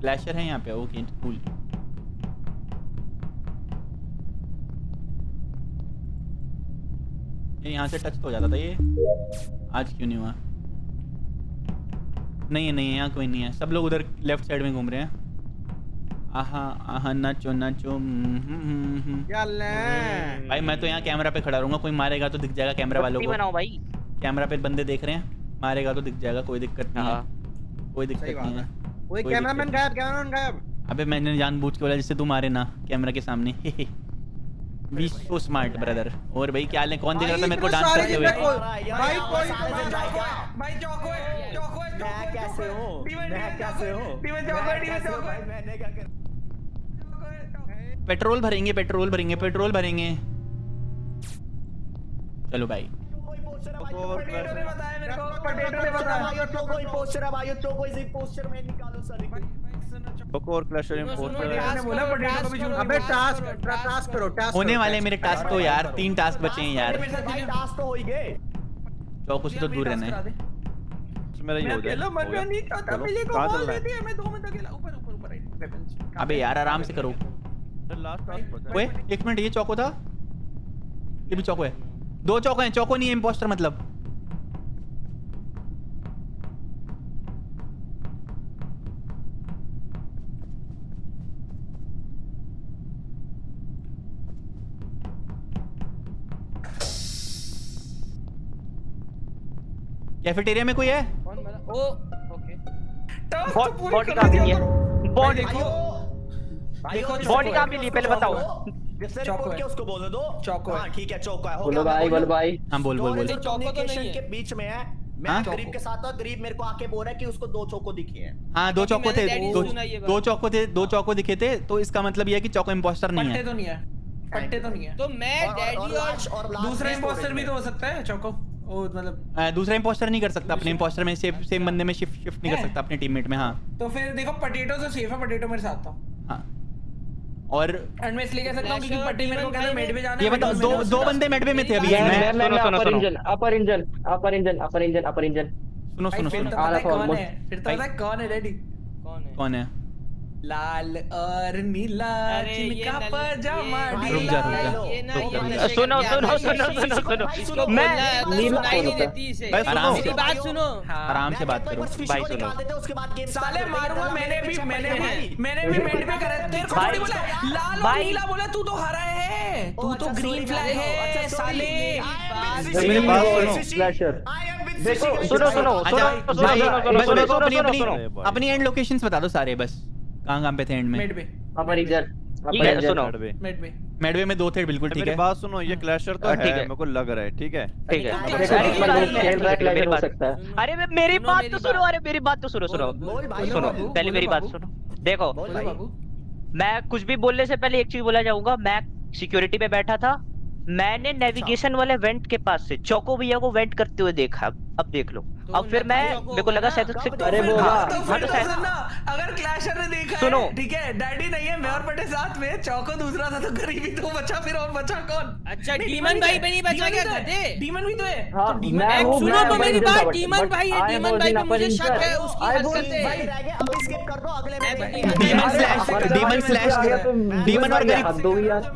फ्लैशर है यहाँ पे ओके कूल। ये यहाँ से टच तो हो जाता था ये आज क्यों नहीं हुआ। नहीं है नहीं है यहाँ कोई नहीं है सब लोग उधर लेफ्ट साइड में घूम रहे हैं। आहा आहा नाचो नाचो भाई मैं तो यहाँ कैमरा पे खड़ा रहूंगा कोई मारेगा तो दिख जाएगा कैमरा वालों को। भाई कैमरा पे बंदे देख रहे हैं मारेगा तो दिख जाएगा कोई दिक्कत नहीं है कोई दिक्कत नहीं है। वो कैमरामैन गायब कैमरामैन गायब। अबे मैंने जानबूझ के बोला जिससे तू मारे ना कैमरा के सामने। Be so smart brother. और भाई क्या हाल है कौन देख रहा था मेरे को डांस करते हुए। भाई कोई भाई चौको है चौको है। मैं कैसे हो मैं कैसे हो टीम चौको टीम चौको भाई मैंने क्या कर। पेट्रोल भरेंगे पेट्रोल भरेंगे पेट्रोल भरेंगे चलो भाई। पोस्टर ने बताया मेरे को पोस्टर ने बताया भाइयों तो कोई पोस्टर है भाइयों तो कोई पोस्टर में निकालो सारे बको और क्लस्टर में पोस्टर ने बोला पोस्टर को भी झूठ। अबे टास्क टास्क करो टास्क होने वाले मेरे टास्क तो यार तीन टास्क बचे हैं यार। टास्क तो हो ही गए चौक से तो दूर रहना है मेरा ये हो जाएगा। मैं नहीं चाहता मुझे को बोल देती है मैं दो मिनट अकेला ऊपर ऊपर ऊपर। अबे यार आराम से करो लास्ट टास्क बचा। ओए एक मिनट ये चौको था ये भी चौको है दो चौको हैं चौको नहीं है इम्पोस्टर मतलब। कैफेटेरिया में कोई है ओ ओके बॉडी कहाँ मिली है बॉडी बॉडी कहाँ मिली पहले बताओ। चौको है उसको बोल दो चौको हाँ ठीक है चौको है बोलो भाई बोलो भाई हम बोल बोल बोल चौको तो नहीं के बीच में है। मैं गरीब के साथ था गरीब मेरे को आके बोल रहा है कि उसको दो चौको दिखे हैं। हाँ दो चौको थे दो चौको थे दो चौको दिखे थे तो इसका मतलब ये है कि चौको इम्पोस्टर नहीं है। पट्टे तो नहीं है पट्टे तो नहीं है तो मैं डैडी और दूसरा इम्पोस्टर भी तो हो सकता है चौको ओ मतलब दूसरा इम्पोस्टर नहीं कर सकता अपने इम्पोस्टर में सेम सेम बंदे में शिफ्ट शिफ्ट नहीं कर सकता अपने टीममेट में। हाँ तो फिर देखो पोटैटो तो सेफ है पोटैटो मेरे साथ था। हाँ और एंड मैं इसलिए कह सकता हूं क्योंकि पट्टी मेरे को कहना मेड पे जाना है। ये बताओ दो दो बंदे मेड पे में थे अभी। मैं upper engine upper engine upper engine upper engine upper engine सुनो सुनो सुनो आ रहा ऑलमोस्ट। फिर तो पता है कौन है रेडी कौन है कौन है लाल और नीला चिमका पजामा ढीला। सुनो सुनो सुनो सुनो सुनो मैं नीला नहीं देती इसे आराम से बात सुनो आराम से बात करो भाई सुनो साले मारूंगा। मैंने भी मैंने भी मैंने भी मेड पे करा तेरे को थोड़ी बोला लाल और नीला बोला तू तो हरा है तू तो ग्रीन फ्लैग है साले। मेरे पास फ्लैशर देखो सुनो सुनो सुनो सुनो सुनो अपनी अपनी एंड लोकेशंस बता दो सारे बस कहां कहां पे थे एंड में। मेडवे अपर इधर अपर सुनो मेडवे मेडवे में दो थे बिल्कुल ठीक है। मेरी बात सुनो ये क्लैशर तो है मेरे को लग रहा है ठीक है ठीक है। अरे मेरी बात तो सुनो अरे मेरी बात तो सुनो सुनो सुनो पहले मेरी बात सुनो। देखो मैं कुछ भी बोलने से पहले एक चीज बोला जाऊंगा मैं सिक्योरिटी पे बैठा था मैंने नेविगेशन वाले वेंट के पास से चौको भैया को वेंट करते हुए देखा। अब देख लो, अब फिर मैं मेरे को लगा शायद उससे अरे वो अगर क्लैशर ने देखा सुनो ठीक है डैडी नहीं है मैं और बटे साथ में चौको दूसरा था तो गरीबी तो बचा फिर और बचा कौन? अच्छा डीमन भाई भी नहीं बचा क्या था? डीमन भी तो है। सुनो तो मेरी बात, डीमन भाई है, डीमन भाई पे मुझे शक है उसकी हरकत पे। अब स्किप कर दो अगले में। Demon slash demon slash demon और गरीब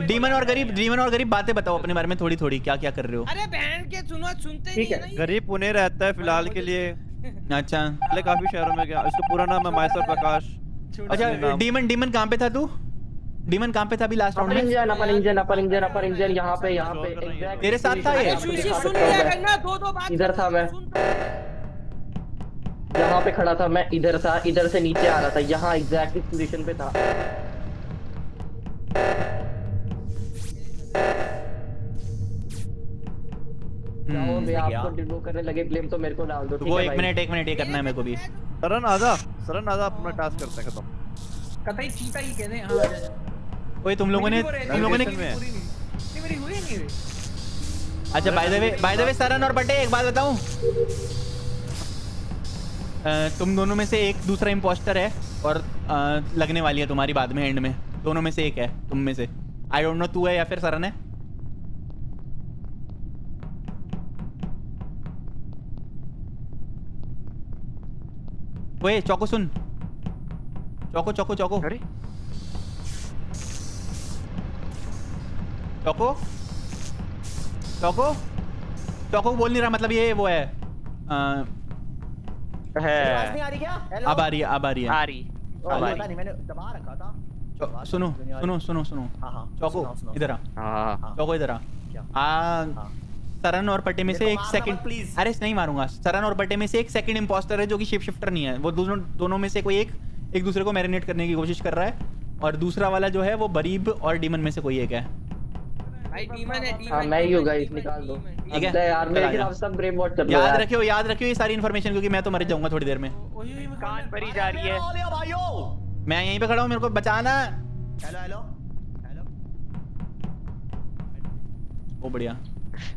डीमन और गरीब डीमन और गरीब बातें बताओ अपने बारे में थोड़ी थोड़ी, क्या क्या कर रहे हो? अरे बहन के सुनो सुनते ही नहीं। गरीब पुणे रहता है फिलहाल के लिए। अच्छा पहले काफी शहरों में गया, इसका पूरा नाम है माइसर प्रकाश। अच्छा डीमन डीमन कहाँ पे था तू? डीमन कहाँ पे था अभी लास्ट राउंड में? Engine upper engine upper engine upper engine यहाँ पे यहाँ पे तेरे साथ था ये। सुन लिया करना दो दो बात। इधर था मैं, यहाँ पे खड़ा था मैं, इधर था, इधर से नीचे आ रहा था, यहाँ एग्जैक्ट इस पोजीशन पे था। आपको करने लगे ब्लेम तो मेरे को डाल दो। वो एक मिनट एक मिनट ये करना है मेरे को भी। सरन आजा, सरन आजा अपना टास्क करते हैं खत्म। कतई चीता ही कहने हां आ जा। ओए तुम लोगों ने तुम लोगों ने नहीं मेरी हुई नहीं। अच्छा by the way by the way Saran और बटे एक बात बताऊं, तुम दोनों में से एक दूसरा इंपोस्टर है और लगने वाली है तुम्हारी बाद में एंड में। दोनों में से एक है तुम में से, आई डोंट नो तू है या फिर सरन है। ओए चौको सुन, चौको चौको चौको अरे चौको चौको चौको बोल नहीं रहा, मतलब ये वो है आ, है आवाज नहीं आ रही क्या? हेलो अब आ रही है, अब आ रही है, आ रही पता नहीं मैंने दबा रखा था। सुनो सुनो सुनो सुनो हां हां चौको इधर आ, हां चौको इधर आ। सरन और पटे में से एक सेकंड प्लीज, अरे नहीं मारूंगा। सरन और पटे में से एक सेकंड इंपोस्टर है जो कि शेप शिफ्टर नहीं है। वो दोनों दोनों में से कोई एक एक दूसरे को मैरिनेट करने की कोशिश कर रहा है और दूसरा वाला जो है वो गरीब और डीमन में से कोई एक है। भाई डीमन है, डीमन हां मैं ही हूं गाइस, निकाल दो ठीक है यार। मेरे खिलाफ सब ब्रेन वॉट कर लो, याद रखियो याद रखियो ये सारी इंफॉर्मेशन क्योंकि मैं तो मर जाऊंगा थोड़ी देर में। ओए कान भरी जा रही है भाइयों, मैं यहीं पे खड़ा हूं, मेरे को बचाना। हेलो हेलो हेलो ओ बढ़िया,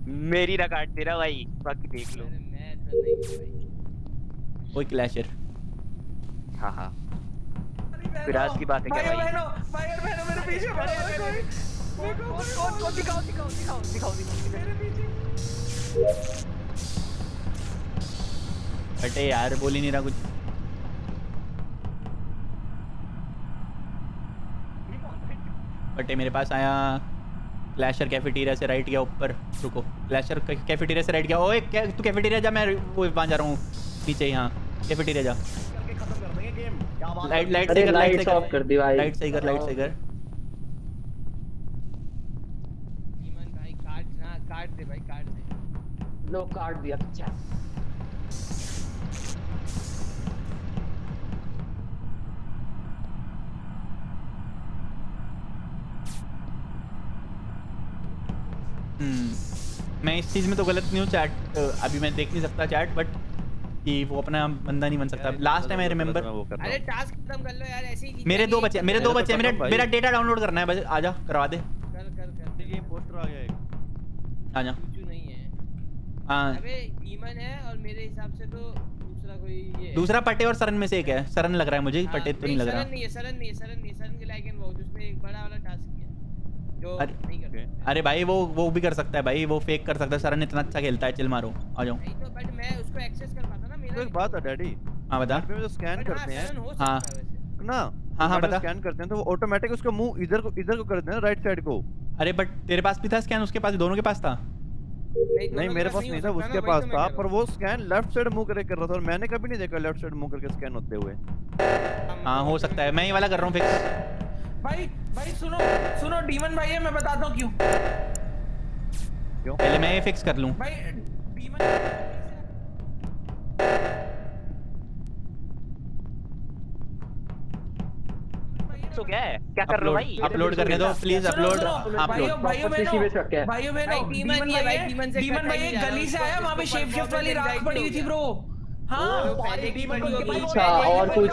मेरी ना काट तेरा भाई, बाकी देख लो। मैं तो नहीं भाई कोई क्लैशर। हां हां विराज की बातें कर भाई। भाई फायर मैन मेरे पीछे भाग रहा है, कोई कौन कौन दिखाओ दिखाओ दिखाओ दिखाओ मेरे पीछे। अरे यार बोल ही नहीं रहा कुछ। बटे मेरे पास आया क्लैशर कैफेटेरिया से राइट गया ऊपर, रुको क्लैशर कैफेटेरिया से राइट गया। ओए तू कैफेटेरिया जा, मैं वो वहां जा रहा हूं पीछे, यहां कैफेटेरिया जा। करके खत्म कर देंगे गेम, क्या बात। लाइट लाइट सही कर, लाइट सही ऑफ कर दी भाई, लाइट सही कर लाइट सही कर। ईमान भाई काट ना, काट दे भाई काट दे। लो काट दिया। अच्छा हम्म मैं इस चीज़ में तो गलत नहीं हूँ। चैट अभी मैं देख नहीं सकता चैट, बट कि वो अपना बंदा नहीं बन सकता। Last time I remember. अरे टास्क खत्म कर लो यार ऐसे ही। मेरे दो बच्चे मेरे दो बच्चे मेरे मेरा डेटा डाउनलोड करना है बस। आजा करवा दे, कर कर कर। ये पोस्टर आ गया एक, आजा। कुछ नहीं है हां अबे ईमन है और मेरे हिसाब से तो दूसरा कोई ये दूसरा पटे और सरन में से एक है। सरन लग रहा है मुझे, पटे तो नहीं लग रहा। सरन नहीं है, सरन नहीं है, सरन नहीं है। सरन के लायक है वो जिसने एक बड़ा वाला टास्क किया। अरे, अरे भाई वो वो भी कर सकता है भाई, वो फेक कर सकता है। सरन इतना अच्छा खेलता है, चिल मारो आ जाओ। नहीं तो बट मैं उसको एक्सेस कर पाता ना। मेरा एक बात है डैडी। हां बता। मैं जो स्कैन करते हैं हां ना, हां हां बता। स्कैन करते हैं तो ऑटोमेटिक उसका मुंह इधर को इधर को कर देना, राइट साइड को। अरे बट तेरे पास भी था स्कैन, उसके पास दोनों के पास था। नहीं मेरे पास नहीं था, उसके पास था। पर वो स्कैन लेफ्ट साइड मुंह करके कर रहा था और मैंने कभी नहीं देखा लेफ्ट साइड मुंह करके स्कैन होते हुए। हां हो सकता है, मैं ये वाला कर रहा हूं फिक्स। भाई भाई सुनो सुनो डीमन भाई है, मैं बताता हूँ क्यों। क्यों पहले मैं ये फिक्स कर लूं भाई। डीमन तो क्या है, क्या कर रहे हो भाई? अपलोड करने दो प्लीज, अपलोड अपलोड भाइयों बहनों। डीमन भाई डीमन भाई गली से आया, वहाँ पे शेप शिफ्ट वाली राख पड़ी हुई थी ब्रो। और कुछ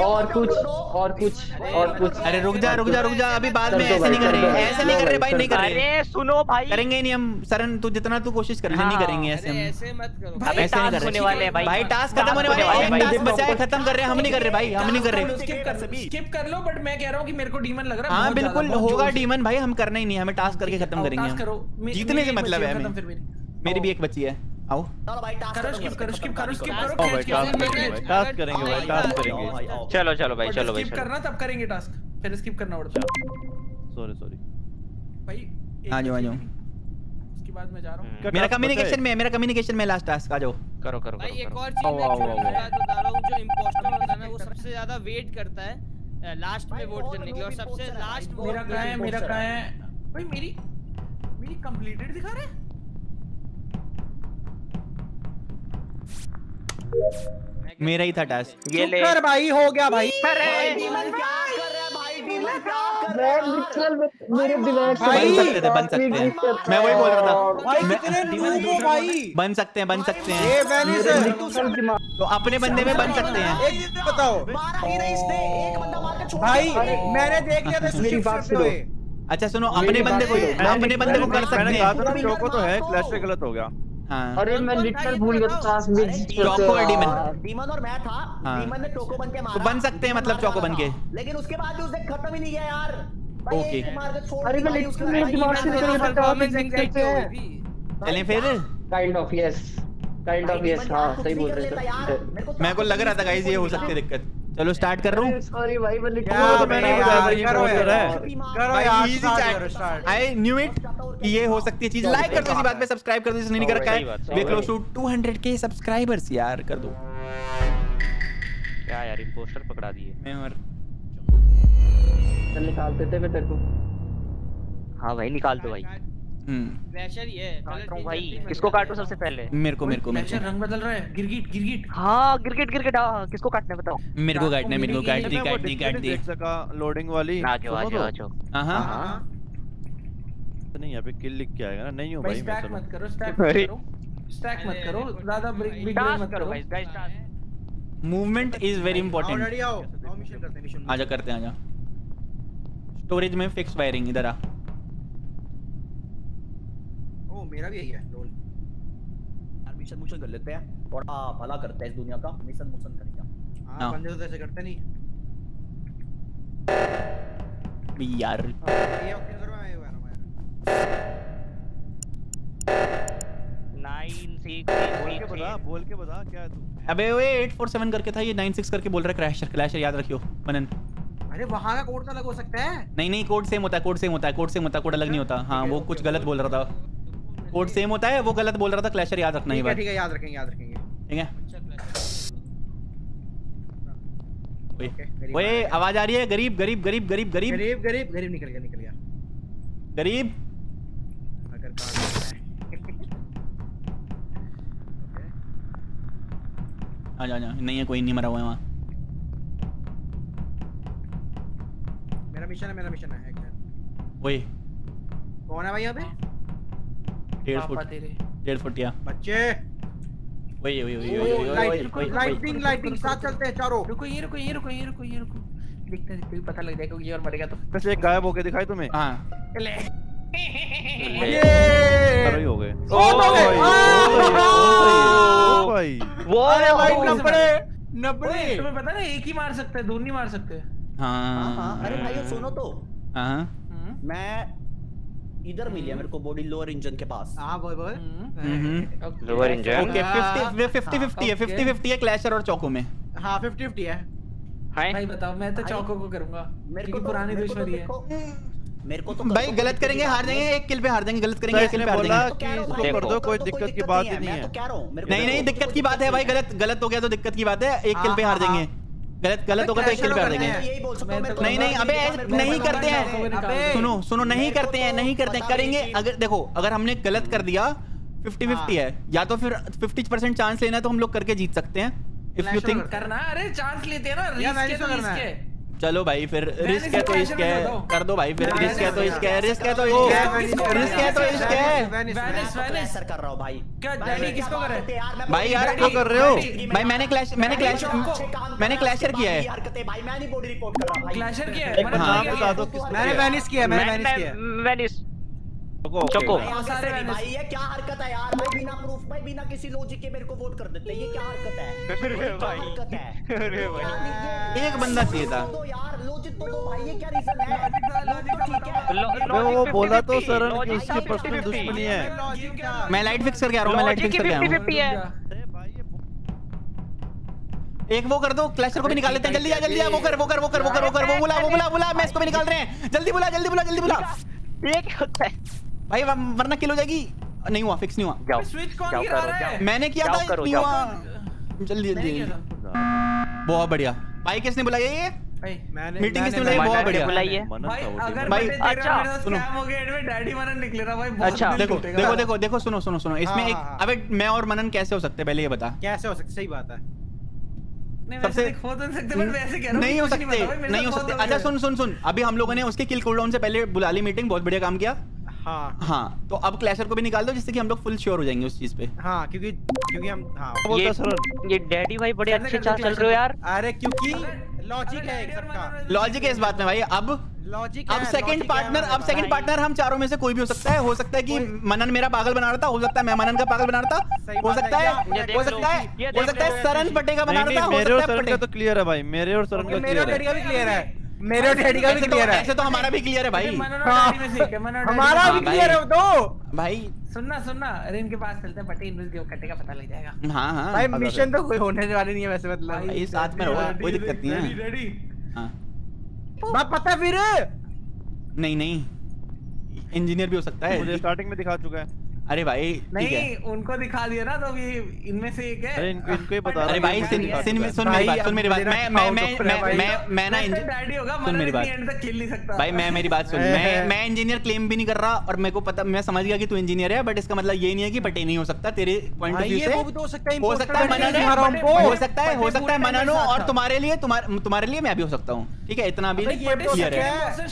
और कुछ और कुछ और कुछ अरे रुक जा रुक जा रुक जा अभी बाद में ऐसे नहीं कर रहे ऐसे नहीं कर रहे भाई नहीं कर रहे अरे सुनो भाई करेंगे नहीं हम सरन तू जितना तू कोशिश कर रहे नहीं करेंगे ऐसे हम ऐसे मत करो ऐसे नहीं कर रहे भाई टास्क खत्म होने वाले भाई टास्क बचाए खत्म कर रहे हम नहीं कर रहे भाई हम नहीं कर रहे स्किप कर सभी स्किप कर लो बट मैं कह रहा हूं कि मेरे को डीमन लग रहा है हां बिल्कुल होगा डीमन भाई हम करना ही नहीं हमें टास्क करके खत्म करेंगे जीतने से मतलब है हमें मेरी भी एक बच्ची है आओ चलो भाई टास्क करो स्किप करो स्किप करो स्किप करो टास्क करेंगे भाई टास्क करेंगे चलो चलो भाई चलो भाई स्किप करना तब करेंगे टास्क पहले स्किप करना पड़ता है सॉरी सॉरी भाई आ जाओ आ जाओ इसके बाद मैं जा रहा हूं मेरा कम्युनिकेशन में है मेरा कम्युनिकेशन में लास्ट टास्क आ जाओ करो करो भाई एक और चीज मैं बता रहा हूं जो इंपोस्टर होता है ना वो सबसे ज्यादा वेट करता है लास्ट में वोट करने के लिए और सबसे लास्ट मेरा कहां है मेरा कहां है भाई मेरी मेरी कंप्लीटेड दिखा रहा है मेरा ही था टास्क ये ले कर भाई हो गया भाई अरे डीमन क्या कर रहा है भाई डीमन क्या कर रहा है बिल्कुल मेरे दिमाग से बन सकते थे बन सकते हैं मैं वही बोल रहा था भाई कितने डीमन हो भाई बन सकते हैं बन सकते हैं ये वैनिश तो अपने बंदे में बन सकते हैं एक चीज बताओ मारा ही नहीं इसने एक बंदा मार के छोड़ भाई मैंने देख लिया था मेरी बात सुनो अच्छा सुनो अपने बंदे को अपने बंदे को कर सकते हैं लोगों तो है क्लैश से गलत हो गया हाँ। अरे मैं लिटरल भूल गया टास्क में चौको और डीमन डीमन और मैं था डीमन ने टोको बनके मारा तो बन सकते हैं मतलब चौको बनके लेकिन उसके बाद उसने खत्म ही नहीं किया यार ओके अरे मैं लिटरल दिमाग से निकल गया परफॉर्मेंस देखते हैं चलें फिर kind of yes kind of yes हां सही बोल रहे थे मेरे को लग रहा था गाइस ये हो सकती है दिक्कत चलो स्टार्ट कर रहा हूं सॉरी भाई मैं लिटरल मैंने करो करो यार easy start I knew it ये हो सकती है चीज लाइक कर दो इसी बात पे सब्सक्राइब कर दो जिसने नहीं कर रखा है we're close to two hundred के सब्सक्राइबर्स यार कर दो क्या यार इंपोस्टर पकड़ा दिए मैं और चल निकालते थे मैं तेरे को हां भाई निकाल दो भाई हम्म प्रेशर ये पहले भाई किसको काटूं सबसे पहले मेरे को मेरे को मेरे रंग बदल रहा है गिरगिट गिरगिट हां गिरगिट गिरगिट किसको काटना है बताओ मेरे को काटना है मेरे को काट दी काट दी काट दी लोडिंग वाली आ जाओ आ जाओ हां हां नहीं यहाँ पे किल लिख के आएगा ना नहीं हो भाई स्टैक मत करो स्टैक करो स्टैक मत करो ज्यादा ब्रेक बिग मत करो guys guys movement is very important already आओ आओ मिशन करते हैं मिशन आजा करते हैं आजा स्टोरेज में फिक्स वायरिंग इधर आ ओ मेरा भी यही है लोल यार मिशन मोशन कर लेते हैं बड़ा भला करते हैं इस दुनिया का मिशन मोशन करेंगे हां बंदे तो ऐसे करते नहीं यार नाइन सिक्स बता बोल के बता क्या है तू अबे ओए एट फोर सेवन करके था ये नाइन सिक्स करके बोल रहा है क्रैशर क्लैशर याद रखियो मनन अरे वहां का कोड अलग हो सकता है नहीं नहीं कोड सेम होता है कोड सेम होता है कोड सेम होता है कोड अलग नहीं होता हां वो कुछ गलत बोल रहा था कोड सेम होता है वो गलत बोल रहा था क्लैशर याद रखना ही भाई ठीक है याद रखेंगे याद रखेंगे ठीक है ओए आवाज आ रही है गरीब गरीब गरीब गरीब गरीब गरीब गरीब गरीब निकल गया निकल गया गरीब आ जा जा नहीं है कोई नहीं मरा हुआ है वहाँ मेरा मिशन है मेरा मिशन है वही कौन है भाई यहाँ पे डेढ़ फुट डेढ़ फुट या बच्चे वही वही वही लाइटिंग लाइटिंग साथ चलते हैं चारों रुको ये रुको ये रुको ये रुको ये रुको देखते हैं कोई पता लग जाएगा ये और मरेगा तो बस एक गायब हो गया दिखाई तुम्हें हाँ ये हो गए तुम्हें पता ना एक ही मार सकते हैं दो नहीं मार सकते हाँ अरे भाई सुनो तो मैं इधर मिली है मेरे को बॉडी लोअर इंजन के पास हाँ बोल बोल lower engine okay fifty fifty है फिफ्टी फिफ्टी है क्लैशर और चौको में हाँ फिफ्टी फिफ्टी है भाई बताओ मैं तो चौको को करूंगा मेरे को पुरानी दुश्मनी है मेरे को तो भाई गलत करेंगे हार जाएंगे एक किल पे हार जाएंगे गलत करेंगे एक किल पे हार जाएंगे इसको कर दो कोई दिक्कत की बात ही नहीं है मैं तो कह रहा हूं मेरे को नहीं नहीं दिक्कत की बात है भाई गलत गलत हो गया तो दिक्कत की बात है एक किल पे हार जाएंगे गलत गलत होगा तो एक किल पे हार जाएंगे नहीं नहीं अबे नहीं करते हैं सुनो सुनो नहीं करते हैं नहीं करते करेंगे अगर देखो अगर हमने गलत कर दिया फिफ्टी फिफ्टी है या तो फिर फिफ्टी परसेंट चांस लेना है तो हम लोग करके जीत सकते हैं इफ यू थिंक करना अरे चांस लेते हैं ना रिस्क के तो रिस्क है चलो भाई फिर रिस्क है तो इश्क है कर दो भाई फिर रिस्क है तो इश्क है रिस्क है तो इश्क है रिस्क है तो इश्क है सर कर रहा हूं भाई क्या डैडी किसको कर रहे हो भाई यार क्यों कर रहे हो भाई मैंने क्लैश मैंने क्लैश मैंने क्लैशर किया है हरकतें भाई मैं नहीं बॉडी रिपोर्ट कर रहा भाई क्लैशर किया है मैंने नाम बता दो मैंने वैनिश किया मैंने वैनिश किया वैनिश चको भाई ये क्या हरकत है यार भाई बिना प्रूफ भाई बिना किसी लॉजिक के मेरे को वोट कर देते हैं ये क्या हरकत है अरे भाई हरकत है अरे भाई एक बंदा चाहिए था तो यार लॉजिक तो दो भाई ये क्या रीजन है लॉजिक ठीक है वो बोला तो सर उसकी पर्सनल दुश्मनी है मैं लाइट फिक्स करके आ रहा हूं मैं लाइट फिक्स करके आ रहा हूं अरे भाई ये एक वो कर दो क्लैशर को भी निकाल लेते हैं जल्दी आ जल्दी आ वो कर वो कर वो कर वो कर वो कर वो बुला वो बुला बुला मैं इसको भी निकाल रहे हैं जल्दी बुला जल्दी बुला जल्दी बुला ये क्या होता है भाई वरना किल हो जाएगी नहीं हुआ फिक्स नहीं हुआ जाओ, जाओ, जाओ, मैंने किया था नहीं हुआ जल्दी जल्दी बहुत बढ़िया भाई किसने बुलाया ये मैंने मीटिंग किसने बुलाई बहुत बढ़िया बुलाई है भाई भाई अच्छा सुनो हो गया एडमिट डैडी मनन निकले रहा भाई अच्छा देखो देखो देखो देखो सुनो सुनो सुनो इसमें एक अबे मैं और मनन कैसे हो सकते पहले ये बता कैसे हो सकते सही बात है नहीं वैसे हो तो सकते बट वैसे कह रहा हूं नहीं हो सकते नहीं हो सकते अच्छा सुन सुन सुन अभी हम लोगों ने उसके किल कूलडाउन से पहले बुला ली मीटिंग बहुत बढ़िया काम किया हाँ हाँ तो अब क्लैशर को भी निकाल दो जिससे कि हम लोग फुल श्योर हो जाएंगे उस चीज पे हाँ क्योंकि क्योंकि हम हाँ ये ये डैडी भाई बड़े अच्छे चाल चल रहे हो यार अरे क्योंकि लॉजिक है सबका लॉजिक है इस बात में भाई अब लॉजिक अब सेकंड पार्टनर अब सेकंड पार्टनर हम चारों में से कोई भी हो सकता है हो सकता है कि मनन मेरा पागल बना रहा था हो सकता है मैं मनन का पागल बना रहा था हो सकता है हो सकता है हो सकता है सरन पटे का बना रहा था मेरे और सरन का तो क्लियर है भाई मेरे और सरन का क्लियर है मेरे डैडी का भी क्लियर है ऐसे तो हमारा भी क्लियर है भाई हमारा भी क्लियर है तो भाई सुनना सुनना अरे इनके पास चलते हैं पट्टी इन्वेस्ट क्यों कटेगा पता लग जाएगा हां हां भाई मिशन तो कोई होने वाले नहीं है वैसे मतलब भाई साथ में रहो कोई दिक्कत नहीं है डैडी हां मैं पता फिर नहीं नहीं इंजीनियर भी हो सकता है मुझे स्टार्टिंग में दिखा चुका है अरे भाई नहीं उनको दिखा दिया ना तो ये इनमें से एक है अरे इनको इनको ही बता अरे भाई सिन में सुन मेरी बात सुन मेरी बात मैं मैं मैं मैं मैं ना डैडी होगा सुन मेरी बात एंड तक खेल नहीं सकता भाई मैं मेरी बात सुन मैं मैं इंजीनियर क्लेम भी नहीं कर रहा और मेरे को पता मैं समझ गया कि तू इंजीनियर है बट इसका मतलब ये नहीं है कि पटे नहीं हो सकता तेरे पॉइंट ऑफ व्यू से हो सकता है हो सकता है मनन हो सकता है हो सकता है मनन और तुम्हारे लिए तुम्हारे लिए मैं भी हो सकता हूं ठीक है इतना भी क्लियर है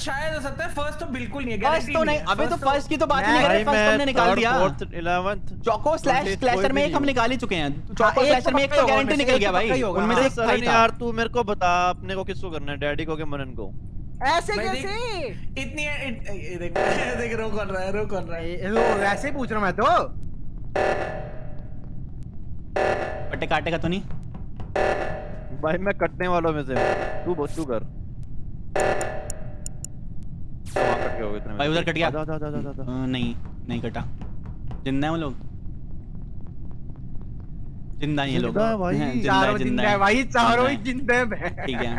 शायद हो सकता है फर्स्ट तो बिल्कुल नहीं है फर्स्ट तो नहीं अबे तो फर्स्ट की तो बात नहीं कर रहे फर्स्ट हमने निकाल दिया चौको स्लैश क्लैशर में एक हम निकाल ही चुके हैं चौको क्लैशर में एक तो गारंटी निकल गया भाई उनमें से था यार तू मेरे को बता अपने को किसको करना है डैडी को के मनन को ऐसे कैसे इतनी देख देख रो कर रहा है रो कर रहा है लो ऐसे ही पूछ रहा मैं तो पट्टे काटेगा तो नहीं भाई मैं कटने वालों में से तू बहुत तू कर वहां कट गया इतना भाई उधर कट गया नहीं नहीं कटा जिंदा है वो लोग जिंदा नहीं है लोग चारों जिंदा है भाई चारों ही जिंदा है ठीक है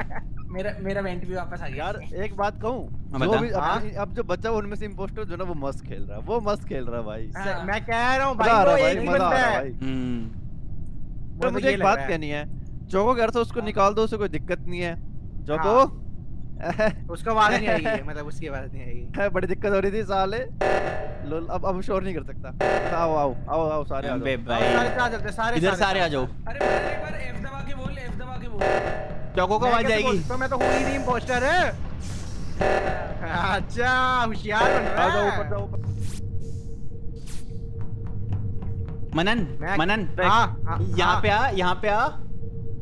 मेरा मेरा वेंट भी वापस आ गया यार एक बात कहूं जो भी अब जो बच्चा उनमें से इंपोस्टर जो ना वो मस्त खेल रहा है वो मस्त खेल रहा है भाई मैं कह रहा हूं भाई वो एक बंदा है हम्म मुझे एक बात कहनी है चोको घर से उसको निकाल दो उसे कोई दिक्कत नहीं है चोको उसका आवाज नहीं आएगी मतलब उसकी आवाज नहीं आएगी बड़ी दिक्कत हो रही थी साले लोल अब अब शोर नहीं कर सकता आओ आओ आओ आओ सारे आ जाओ सारे आ जाते सारे इधर सारे आ जाओ अरे एक बार एफ दबा के बोल एफ दबा के बोल चौकों को आवाज आएगी तो मैं तो हूं ही नहीं इंपोस्टर है अच्छा होशियार बन रहा है ऊपर जाओ मनन मनन यहां पे आ यहां पे आ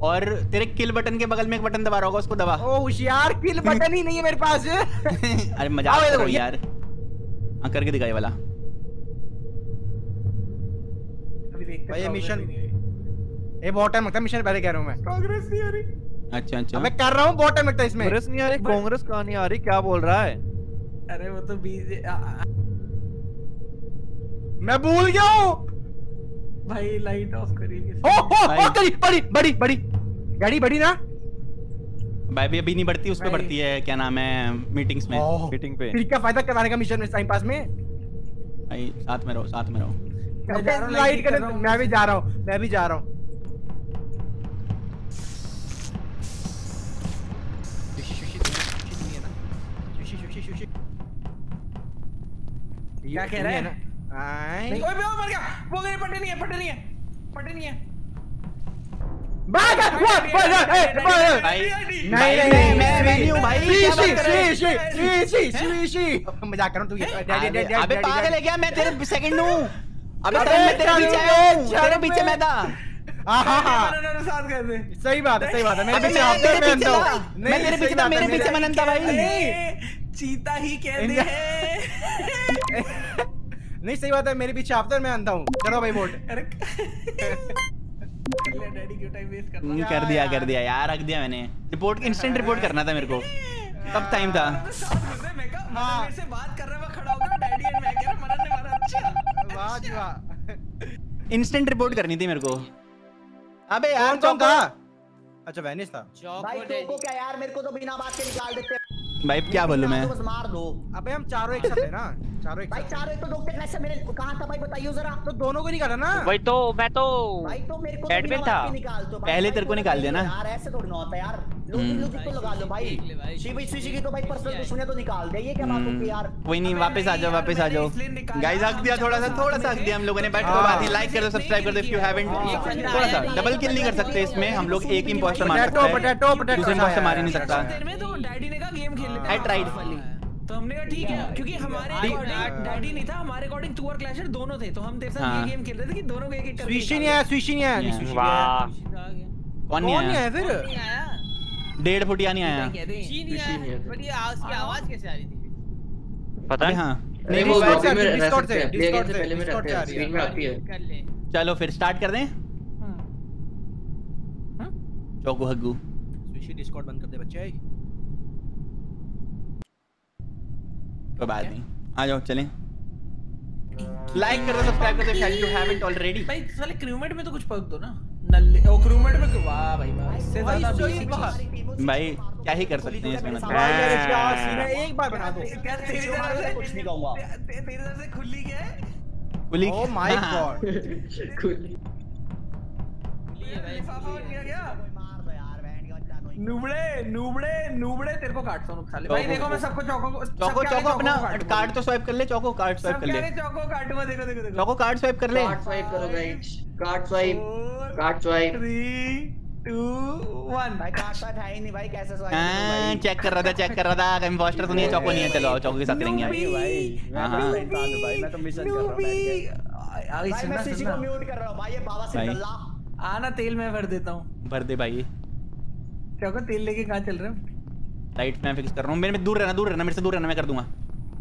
और तेरे किल बटन के बगल में एक बटन दबा रहा होगा उसको दबा ओ होशियार किल बटन ही नहीं है मेरे पास अरे मजाक करो यार आ करके दिखाई वाला अभी देखते भाई ये मिशन ये बहुत टाइम लगता है मिशन पहले कह रहा हूं मैं कांग्रेस नहीं आ रही अच्छा अच्छा मैं कर रहा हूं बहुत टाइम लगता है इसमें कांग्रेस नहीं आ रही कांग्रेस कहां नहीं आ रही क्या बोल रहा है अरे वो तो बीजे मैं भूल गया हूं भाई लाइट ऑफ करेंगे ओ हो करी बड़ी बड़ी बड़ी गाड़ी बड़ी ना भाई भी अभी नहीं बढ़ती उस पे बढ़ती है क्या नाम है मीटिंग्स में मीटिंग पे फिर क्या फायदा कराने का मिशन में टाइम पास में भाई साथ में रहो साथ में रहो लाइट करने मैं भी जा रहा हूं मैं भी जा रहा हूं क्या कह रहा है ना नहीं ओए बे मर गया वो मेरे पट्टे नहीं है पट्टे नहीं है पट्टे नहीं है मजाक कर रहा हूँ तू पागल है क्या? मैं तेरे सेकंड हूँ। तेरे पीछे मैं था। साथ करते सही बात है, सही बात है। मेरे पीछे मैं तेरे पीछे मेरे पीछे मनंता भाई चीता ही कहते हैं। नहीं सही बात है, मेरे पीछे आफ्टर मैं अंधा हूँ। करो भाई वोट। डैडी क्यों टाइम वेस्ट कर रहा? कर दिया कर दिया यार, रख दिया मैंने। रिपोर्ट इंस्टेंट रिपोर्ट करना था मेरे को, तब टाइम था। मैं कहा से बात कर रहा, मैं खड़ा होकर डैडी एंड मैं कह रहा मरने वाला। अच्छा वाह जी वाह, इंस्टेंट रिपोर्ट करनी थी मेरे को। अबे यार चौक था। अच्छा वैनिश था भाई। तुमको क्या यार, मेरे को तो बिना बात के निकाल देते भाई। क्या बोलूं मैं, बस मार दो। अबे हम चारों एक साथ है ना, चारों एक भाई चारों एक तो डॉक्टर कैसे मेरे कहां था भाई बताइए जरा। तो दोनों को नहीं करना ना भाई। तो मैं तो भाई तो मेरे को एडमिन था, पहले तेरे को निकाल दिया ना यार। ऐसे थोड़ी ना होता यार, लॉजिक लॉजिक को लगा लो भाई। शिव शिव की तो भाई पर्सनल दुश्मनी तो निकाल दे। ये क्या बात होती यार। कोई नहीं, वापस आ जाओ वापस आ जाओ गाइस। हक दिया थोड़ा सा, थोड़ा सा हक दिया हम लोगों ने। बट कोई बात नहीं, लाइक कर दो, सब्सक्राइब कर दो इफ यू हैवंट। थोड़ा सा डबल किल नहीं कर सकते इसमें हम लोग। एक ही इंपोस्टर मार सकते हैं, दूसरे इंपोस्टर मार ही नहीं सकता। I tried तो हमने कहा ठीक है, क्योंकि हमारे अकॉर्डिंग डैडी नहीं था, हमारे अकॉर्डिंग तू और क्लैशर दोनों थे। तो हम तेरे साथ ये गेम खेल रहे थे कि दोनों को एक-एक करके। स्विशी नहीं आया, स्विशी नहीं आया। वाह कौन नहीं आया? फिर डेढ़ फुटिया नहीं आया, स्विशी नहीं आया। बट ये उसकी आवाज कैसे आ रही थी पता है? हां नहीं वो डिस्कॉर्ड से, डिस्कॉर्ड से पहले मेरा स्क्रीन में आती है। चलो फिर स्टार्ट कर दें। हां चोकू हग्गू स्विशी डिस्कॉर्ड बंद कर दे बच्चे। कोई बात नहीं, आ जाओ चलें। लाइक कर दो, सब्सक्राइब कर दो इफ यू हैवंट ऑलरेडी। भाई साले क्रूमेट में तो कुछ पक दो ना नल्ले। ओ क्रूमेट में वाह भाई, वाह इससे ज्यादा बेसिक भाई क्या ही कर सकते हैं इसमें। मतलब एक बार बना दो क्या? तेरी तरफ से कुछ नहीं कहूंगा, तेरी तरफ से खुली क्या है? खुली ओ माय गॉड खुली ये भाई पापा ने क्या नूबड़े नूबड़े नूबड़े तेरे को काटता हूं साले। भाई देखो मैं सबको चौको चौको चौको अपना कार्ड तो स्वाइप कर ले। चौको कार्ड स्वाइप कर ले, चौको कार्ड में देखो देखो देखो चौको कार्ड स्वाइप कर ले। कार्ड स्वाइप करो guys, card swipe card swipe three two one. भाई कार्ड स्वाइप है ही नहीं भाई, कैसे स्वाइप करूं भाई? चेक कर रहा था चेक कर रहा था कहीं पोस्टर तो नहीं है। चौको नहीं है, चलो चौको के साथ करेंगे भाई। भाई मैं तो मिशन कर रहा हूं भाई। भाई मैं सीसी को म्यूट कर रहा हूं भाई। ये बाबा से डल्ला आना तेल में भर देता हूं। भर दे भाई। चौको तेल लेके कहां चल रहे हो? राइट में फिक्स कर रहा हूं। मेरे में दूर रहना, दूर रहना मेरे से, दूर रहना मैं कर दूंगा।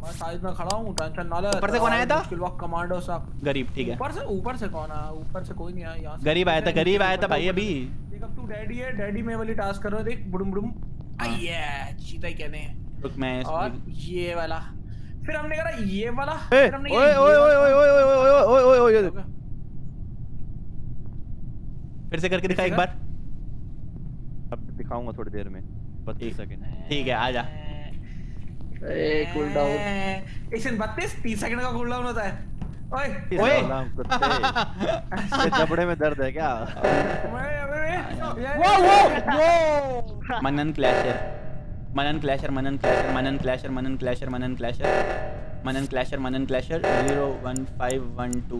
मैं साइड में खड़ा हूं, टेंशन ना ले। ऊपर से कौन आया था? किल वॉक कमांडो साहब गरीब। ठीक है ऊपर से, ऊपर से कौन आया? ऊपर से कोई नहीं आया, यहां से गरीब आया था। गरीब आया था भाई। अभी देख अब तू डैडी है, डैडी में वाली टास्क कर रहा है। देख बुडुम बुडुम आईया चीता क्या ने। रुक मैं और ये वाला, फिर हमने करा ये वाला, फिर हमने ओए ओए ओए ओए ओए ओए ओए ओए ओए फिर से करके दिखा एक बार। अब दिखाऊंगा थोड़ी देर में, बत्तीस सेकंड। ठीक है आजा। ए कूल डाउन एक्शन बत्तीस तीस सेकंड का कूल डाउन होता है। ओए ओए जबड़े में दर्द है क्या? वो वो वो Manan clasher Manan clasher Manan clasher Manan clasher Manan clasher Manan clasher Manan clasher Manan clasher zero one five one two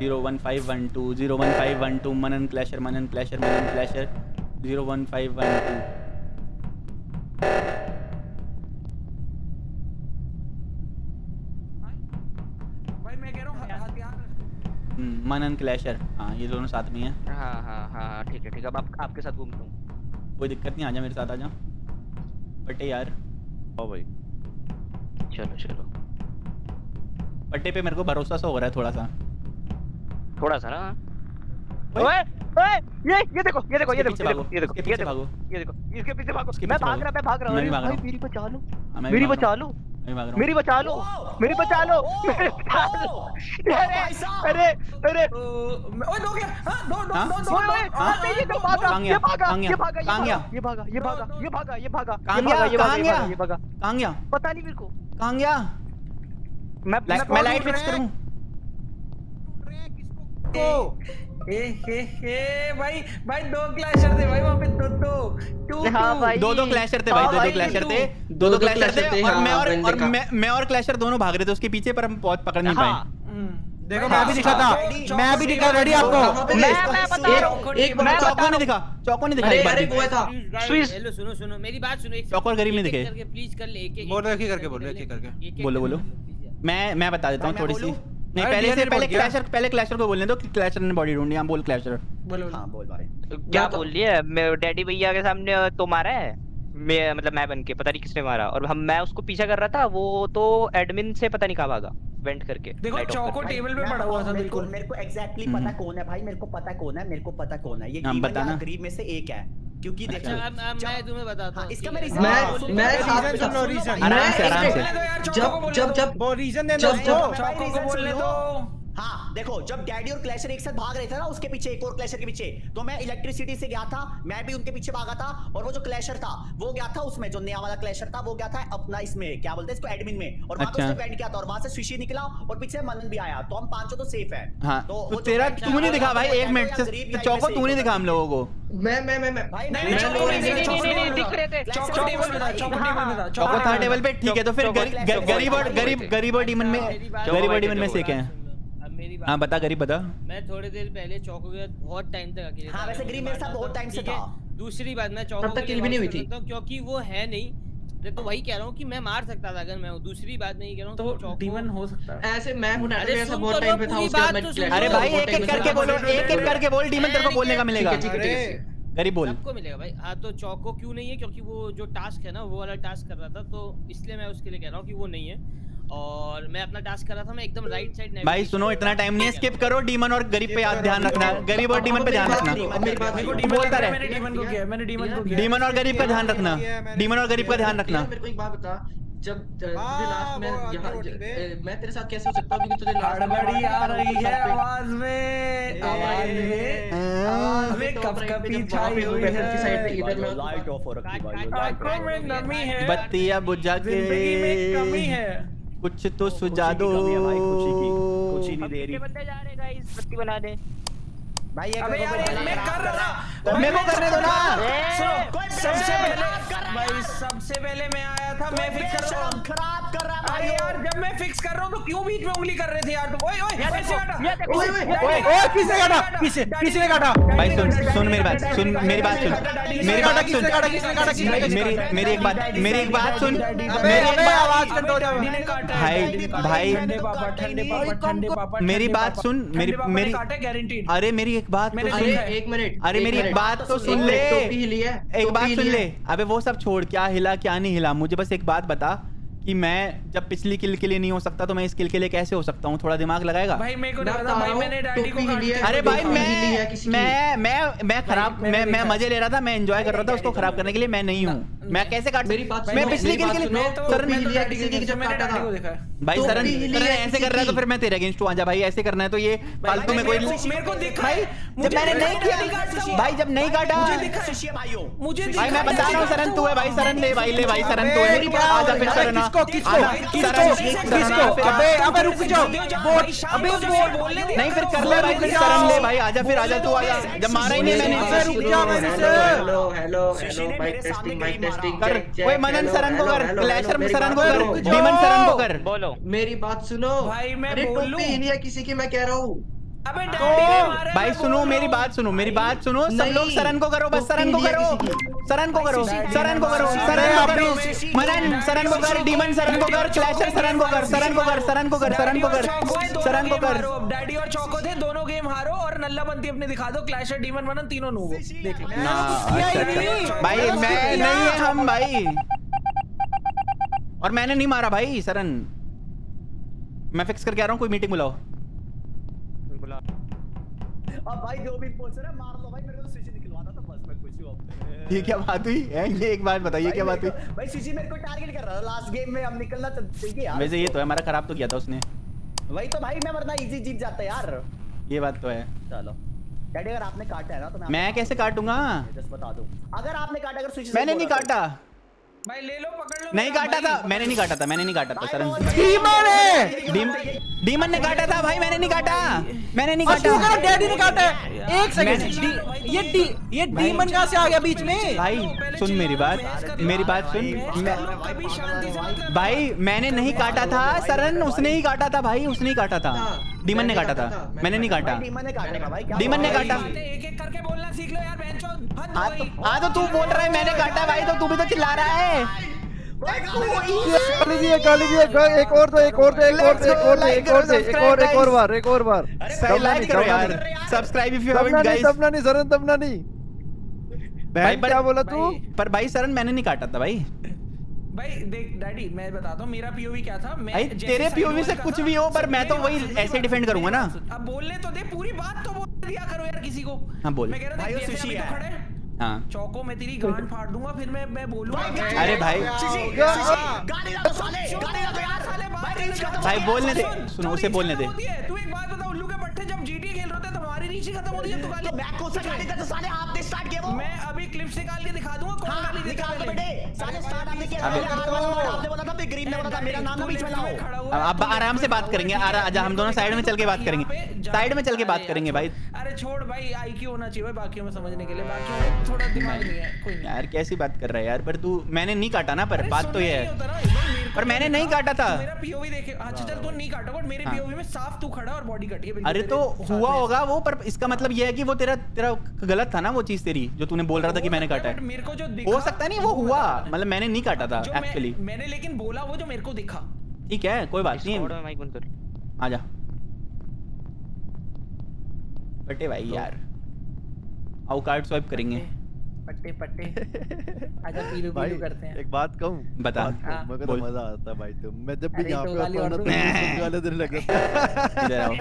zero one five one two zero one five one two Manan clasher Manan clasher Manan clasher zero one five one two. भाई मैं कह रहा हूं हथियार मनन clasher. हाँ ये दोनों साथ में हैं। हाँ हाँ हाँ ठीक है ठीक है। अब आप, आपके साथ घूमता हूँ, कोई दिक्कत नहीं। आजा मेरे साथ आजा पट्टे यार। ओ भाई चलो चलो पट्टे पे मेरे को भरोसा सा हो रहा है थोड़ा सा थोड़ा सा ना। ओए ओए ये ये देखो ये देखो ये देखो ये देखो ये देखो ये देखो इसके पीछे भागो। मैं भाग रहा मैं भाग रहा हूं भाई। मेरी बचा लो मेरी बचा लो मेरी बचा लो मेरी बचा लो मेरी बचा लो। अरे अरे ओए दो क्या? हां दो दो दो ओए ये तो भागा ये भागा ये भागा ये भागा ये भागा ये भागा ये भागा ये भागा ये भागा कहां गया पता नहीं मेरे को कहां गया। मैं मैं लाइट फिक्स करूं किसको? ए हे हे भाई भाई दो क्लैशर थे भाई वहां पे। दो दो टू हां भाई दो दो क्लैशर थे भाई। दो दो क्लैशर थे दो दो क्लैशर थे और मैं और मैं और क्लैशर दोनों भाग रहे थे उसके पीछे, पर हम पहुंच पकड़ नहीं पाए। देखो मैं भी दिखा था, मैं भी दिखा रेडी आपको। मैं मैं बता रहा हूं, एक बार चौको नहीं दिखा, चौको नहीं दिखा। अरे वो था स्विस। हेलो सुनो सुनो मेरी बात सुनो, एक चौको गरीब नहीं दिखे करके प्लीज कर ले, एक एक बोल रखी करके बोल रखी करके बोलो बोलो। मैं मैं बता देता हूं थोड़ी सी, नहीं पहले से पहले क्लैशर, पहले क्लैशर को बोलने दो। क्लैशर ने बॉडी ढूंढी। हम बोल क्लैशर बोलो। हां बोल भाई क्या बोल लिया। मैं डैडी भैया के सामने तो मारा है मैं, मतलब मैं बन के पता नहीं किसने मारा, और हम मैं उसको पीछा कर रहा था, वो तो एडमिन से पता नहीं कहां भागा वेंट करके। देखो चौको टेबल पे पड़ा हुआ था बिल्कुल। मेरे को एग्जैक्टली पता कौन है भाई, मेरे को पता कौन है, मेरे को पता कौन है। ये गरीब में से एक है क्योंकि देखो मैं तुम्हें बताता हूं इसका। मैं रीजन मैं रीजन सुनो रीजन आराम से आराम से। जब जब जब वो रीजन देना चौको को बोलने दो। हाँ देखो जब डैडी और क्लैशर एक साथ भाग रहे थे ना, उसके पीछे एक और क्लैशर के पीछे, तो मैं इलेक्ट्रिसिटी से गया था, मैं भी उनके पीछे भागा था, और वो जो क्लैशर था वो गया था उसमें, जो नया वाला क्लैशर था वो गया था अपना इसमें क्या बोलते हैं इसको एडमिन में, और वहां से वेंट किया था, और वहां से स्विशी निकला, और पीछे मलन भी आया, तो हम पांचों तो सेफ है। तो तेरा तू नहीं दिखा भाई, एक मिनट चौको तू नहीं दिखा हम लोगों को। मैं मैं मैं भाई नहीं नहीं दिख रहे थे। चौको टेबल पे था, चौको टेबल पे था, चौको था टेबल पे। ठीक है तो फिर गरीब और गरीब गरीब और डीमन में गरीब और डीमन में से क्या है। हाँ बता गरीब बता। मैं थोड़ी देर पहले चौको के बहुत टाइम तक अकेले। हाँ वैसे गरीब मेरे साथ बहुत टाइम से था। दूसरी बात मैं चौको तक किल भी नहीं हुई थी क्योंकि वो है नहीं, तो वही कह रहा हूँ कि मैं मार सकता था अगर मैं हूँ। दूसरी बात नहीं कह रहा हूँ तो डीमन हो सकता है ऐसे। मैं हूँ अरे बहुत टाइम पे था उसके। अरे भाई एक एक करके बोलो, एक एक करके बोल, डीमन तेरे को बोलने का मिलेगा। गरीब बोल आपको मिलेगा भाई। हाँ तो चौको क्यों नहीं है क्योंकि वो जो टास्क है ना वो वाला टास्क कर रहा था, तो इसलिए मैं उसके लिए कह रहा हूँ कि वो नहीं है, और मैं अपना टास्क कर रहा था। मैं एकदम राइट साइड नेविगेट। भाई सुनो इतना टाइम नहीं है, स्किप करो। डीमन और गरीब पे याद ध्यान रखना, गरीब और डीमन पे ध्यान रखना। बोलता रहे मैंने डीमन को किया, मैंने डीमन को किया। डीमन और गरीब का ध्यान रखना, डीमन और गरीब का ध्यान रखना। मेरे को एक बात बता, जब लास्ट में यहां मैं तेरे साथ कैसे हो सकता हूं क्योंकि तुझे लाड़बड़ी आ रही है आवाज में, आवाज में आवाज में कपकपी छाई हुई है की साइड पे। इधर में लाइट ऑफ हो रखी है, लाइट में कमी है, बत्तियां बुझा के जिंदगी में कमी है, कुछ तो सुझा दो भाई। कुछ ही की कुछ ही नहीं दे रही। बंदे जा रहे गाइस पत्ती बना दे भाई। ये अबे यार मैं कर रहा था, मेरे को करने दो ना। सुनो सबसे पहले भाई, सबसे पहले मैं आया था, मैं फिक्स कर रहा हूं, खराब कर रहा भाई यार। जब मैं फिक्स कर रहा हूं तो क्यों बीच में उंगली कर रहे थे यार तुम? ओए ओए पीछे काटा, ओए ओए ओए पीछे काटा, पीछे पीछे काटा भाई। सुन सुन मेरी बात सुन, मेरी बात सुन, मेरी बात सुन, मेरी मेरी एक बात मेरी एक बात सुन, मेरी एक आवाज कर दो भाई भाई। ठंडे पापा ठंडे पापा मेरी बात सुन, मेरी मेरी काटे गारंटीड। अरे मेरी एक बात तो सुन, एक मिनट, अरे मेरी एक बात तो सुन ले, एक बात सुन ले। अबे वो सब छोड़, क्या हिला क्या नहीं हिला, मुझे बस एक बात बता कि मैं जब पिछली किल के लिए नहीं हो सकता तो मैं इस किल के लिए कैसे हो सकता हूँ? थोड़ा दिमाग लगाएगा भाई। मेरे को नहीं पता भाई, मैंने डैडी को काट दिया। अरे भाई मैं मैं मैं मैं खराब मैं मैं मजे ले रहा था, मैं एंजॉय कर रहा था, उसको खराब करने के लिए मैं नहीं हूँ। मैं कैसे काट? मेरी बात मैं पिछली किल के लिए सर ने लिया किसी जब मैंने डैडी को देखा भाई। सरन ऐसे कर रहा है तो फिर मैं तेरे अगेंस्ट हूं, आजा भाई ऐसे करना है तो ये फालतू में कोई मेरे को दिख भाई। जब मैंने नहीं किया भाई, जब नहीं काटा मुझे दिखा सुशिया भाइयों, मुझे भाई मैं बता रहा हूं सरन तू है भाई। सरन ले भाई, ले भाई सरन तू है, आजा फिर सरन किसको किसको किसको? अबे अबे रुक जाओ, अबे बोलने दे नहीं, फिर कर ले भाई, फिर सरन ले भाई, आजा फिर आजा तू आजा। जब मारा ही नहीं मैंने अबे रुक जा मैंने से। हेलो हेलो हेलो भाई, टेस्टिंग भाई टेस्टिंग कर। ओए मनन सरन को कर, क्लैशर सरन को कर, डीमन सरन को कर। बोलो मेरी बात सुनो भाई, मैं बोलूं नहीं है किसी की, मैं कह रहा हूँ। अबे डैडी भाई सुनो मेरी बात सुनो, मेरी बात सुनो, सब लोग सरन को करो, बस सरन को करो, सरन को करो, सरन को करो, सरन को करो, मरन सरन को कर, डीमन सरन को कर, क्लैशर सरन को कर, सरन को कर, सरन को कर, सरन को कर, सरन को कर। डैडी और चौको थे, दोनों गेम हारो, और नल्लाबंती अपने दिखा दो। क्लैशर डीमन मनन तीनों नो देख भाई, मैं नहीं है हम भाई, और मैंने नहीं मारा भाई। सरन मैं फिक्स करके आ रहा हूँ, कोई मीटिंग बुलाओ। अब भाई जो भी पूछ रहा है मार लो भाई, मेरे को स्विच निकलवा था, तो बस मैं खुश हूं अब। ये क्या बात हुई है? ये एक बात बताइए क्या बात हुई भाई? स्विच मेरे को टारगेट कर रहा था लास्ट गेम में, हम निकलना चाहिए यार। वैसे ये तो है हमारा, खराब तो किया था उसने। वही तो भाई, मैं वरना इजी जीत जाता यार। ये बात तो है। चलो डैडी अगर आपने काटा है ना तो मैं मैं कैसे काटूंगा जस्ट बता दो। अगर आपने काटा, अगर स्विच मैंने नहीं काटा भाई, ले लो पकड़ लो। नहीं काटा था मैंने, नहीं काटा था मैंने, नहीं काटा था सरन। डीमन है, डीमन ने काटा था भाई, मैंने नहीं काटा, मैंने नहीं काटा, डैडी ने काटा। एक सेकंड, ये ये डीमन कहां से आ गया बीच में भाई? सुन मेरी बात मेरी बात सुन भाई, मैंने नहीं काटा था सरन, उसने ही काटा था भाई, उसने ही काटा था, डीमन ने काटा था, मैंने नहीं काटा, डीमन ने काटा। हाँ तो तू बोल रहा है मैंने काटा भाई, तो तू भी तो चिल्ला रहा है। एक और दो, एक और दो, एक और दो, एक और दो, एक और दो, एक और एक और बार, एक और बार। लाइक करो यार, subscribe if you haven't guys. तबना नहीं सरन, तबना नहीं। भाई क्या बोला तू? पर भाई सरन मैंने नहीं काटा था भाई। भाई देख डैडी मैं बताता हूँ मेरा पीओवी क्या था। मैं तेरे पीओवी से कुछ भी हो पर मैं तो वही ऐसे डिफेंड करूंगा ना। अब बोलने तो दे, पूरी बात तो बोल दिया करो यार किसी को। हाँ बोल। मैं कह रहा था हाँ। चौकों में तेरी गांड फाड़ दूंगा फिर मैं मैं बोलूंगा। अरे भाई भाई बोलने दे, सुनो उसे बोलने दे। तू एक बात बता, उल्लू के पट्टे जब जीटीए खेल रहे थे तुम्हारी रीच खत्म होती है, तू गाली बैक को से गाली देता साले। आपने स्टार्ट किया, वो मैं अभी क्लिप्स निकाल के दिखा दूंगा कौन गाली देता है बेटे। साले स्टार्ट आपने किया, आपने बोला था ग्रीन ने बोला था मेरा नाम बीच में लाओ। अब आराम से बात करेंगे, आजा हम दोनों साइड में चल के बात करेंगे, साइड में चल के बात करेंगे भाई। अरे छोड़ भाई, आईक्यू होना चाहिए भाई बाकियों में समझने के लिए, बाकी थोड़ा दिमाग नहीं है कोई। यार कैसी बात कर रहा है यार, पर तू मैंने नहीं काटा ना, पर बात तो ये है पर मैंने नहीं काटा था। मेरा पीओवी देखे, अच्छा चल तू नहीं काटा बट मेरे पीओवी में साफ तू खड़ा और बॉडी कटी है। अरे तो हुआ होगा वो, पर इसका मतलब ये है कि वो तेरा तेरा गलत था ना वो चीज तेरी, जो तूने बोल रहा था कि मैंने काटा है। मेरे को जो हो सकता नहीं वो हुआ, मतलब मैंने नहीं काटा था एक्चुअली, मैंने लेकिन बोला वो जो मेरे को दिखा। ठीक है कोई बात नहीं, माइक बंद कर आजा बटे भाई यार। आओ कार्ड स्वाइप करेंगे पट्टे पट्टे आजा पीलू पीलू करते हैं। एक बात कहूं बता, मेरे को मजा आता है भाई तुम, मैं जब भी यहां पे आता हूं तो वाले दिन लग जाता है। इधर आओ,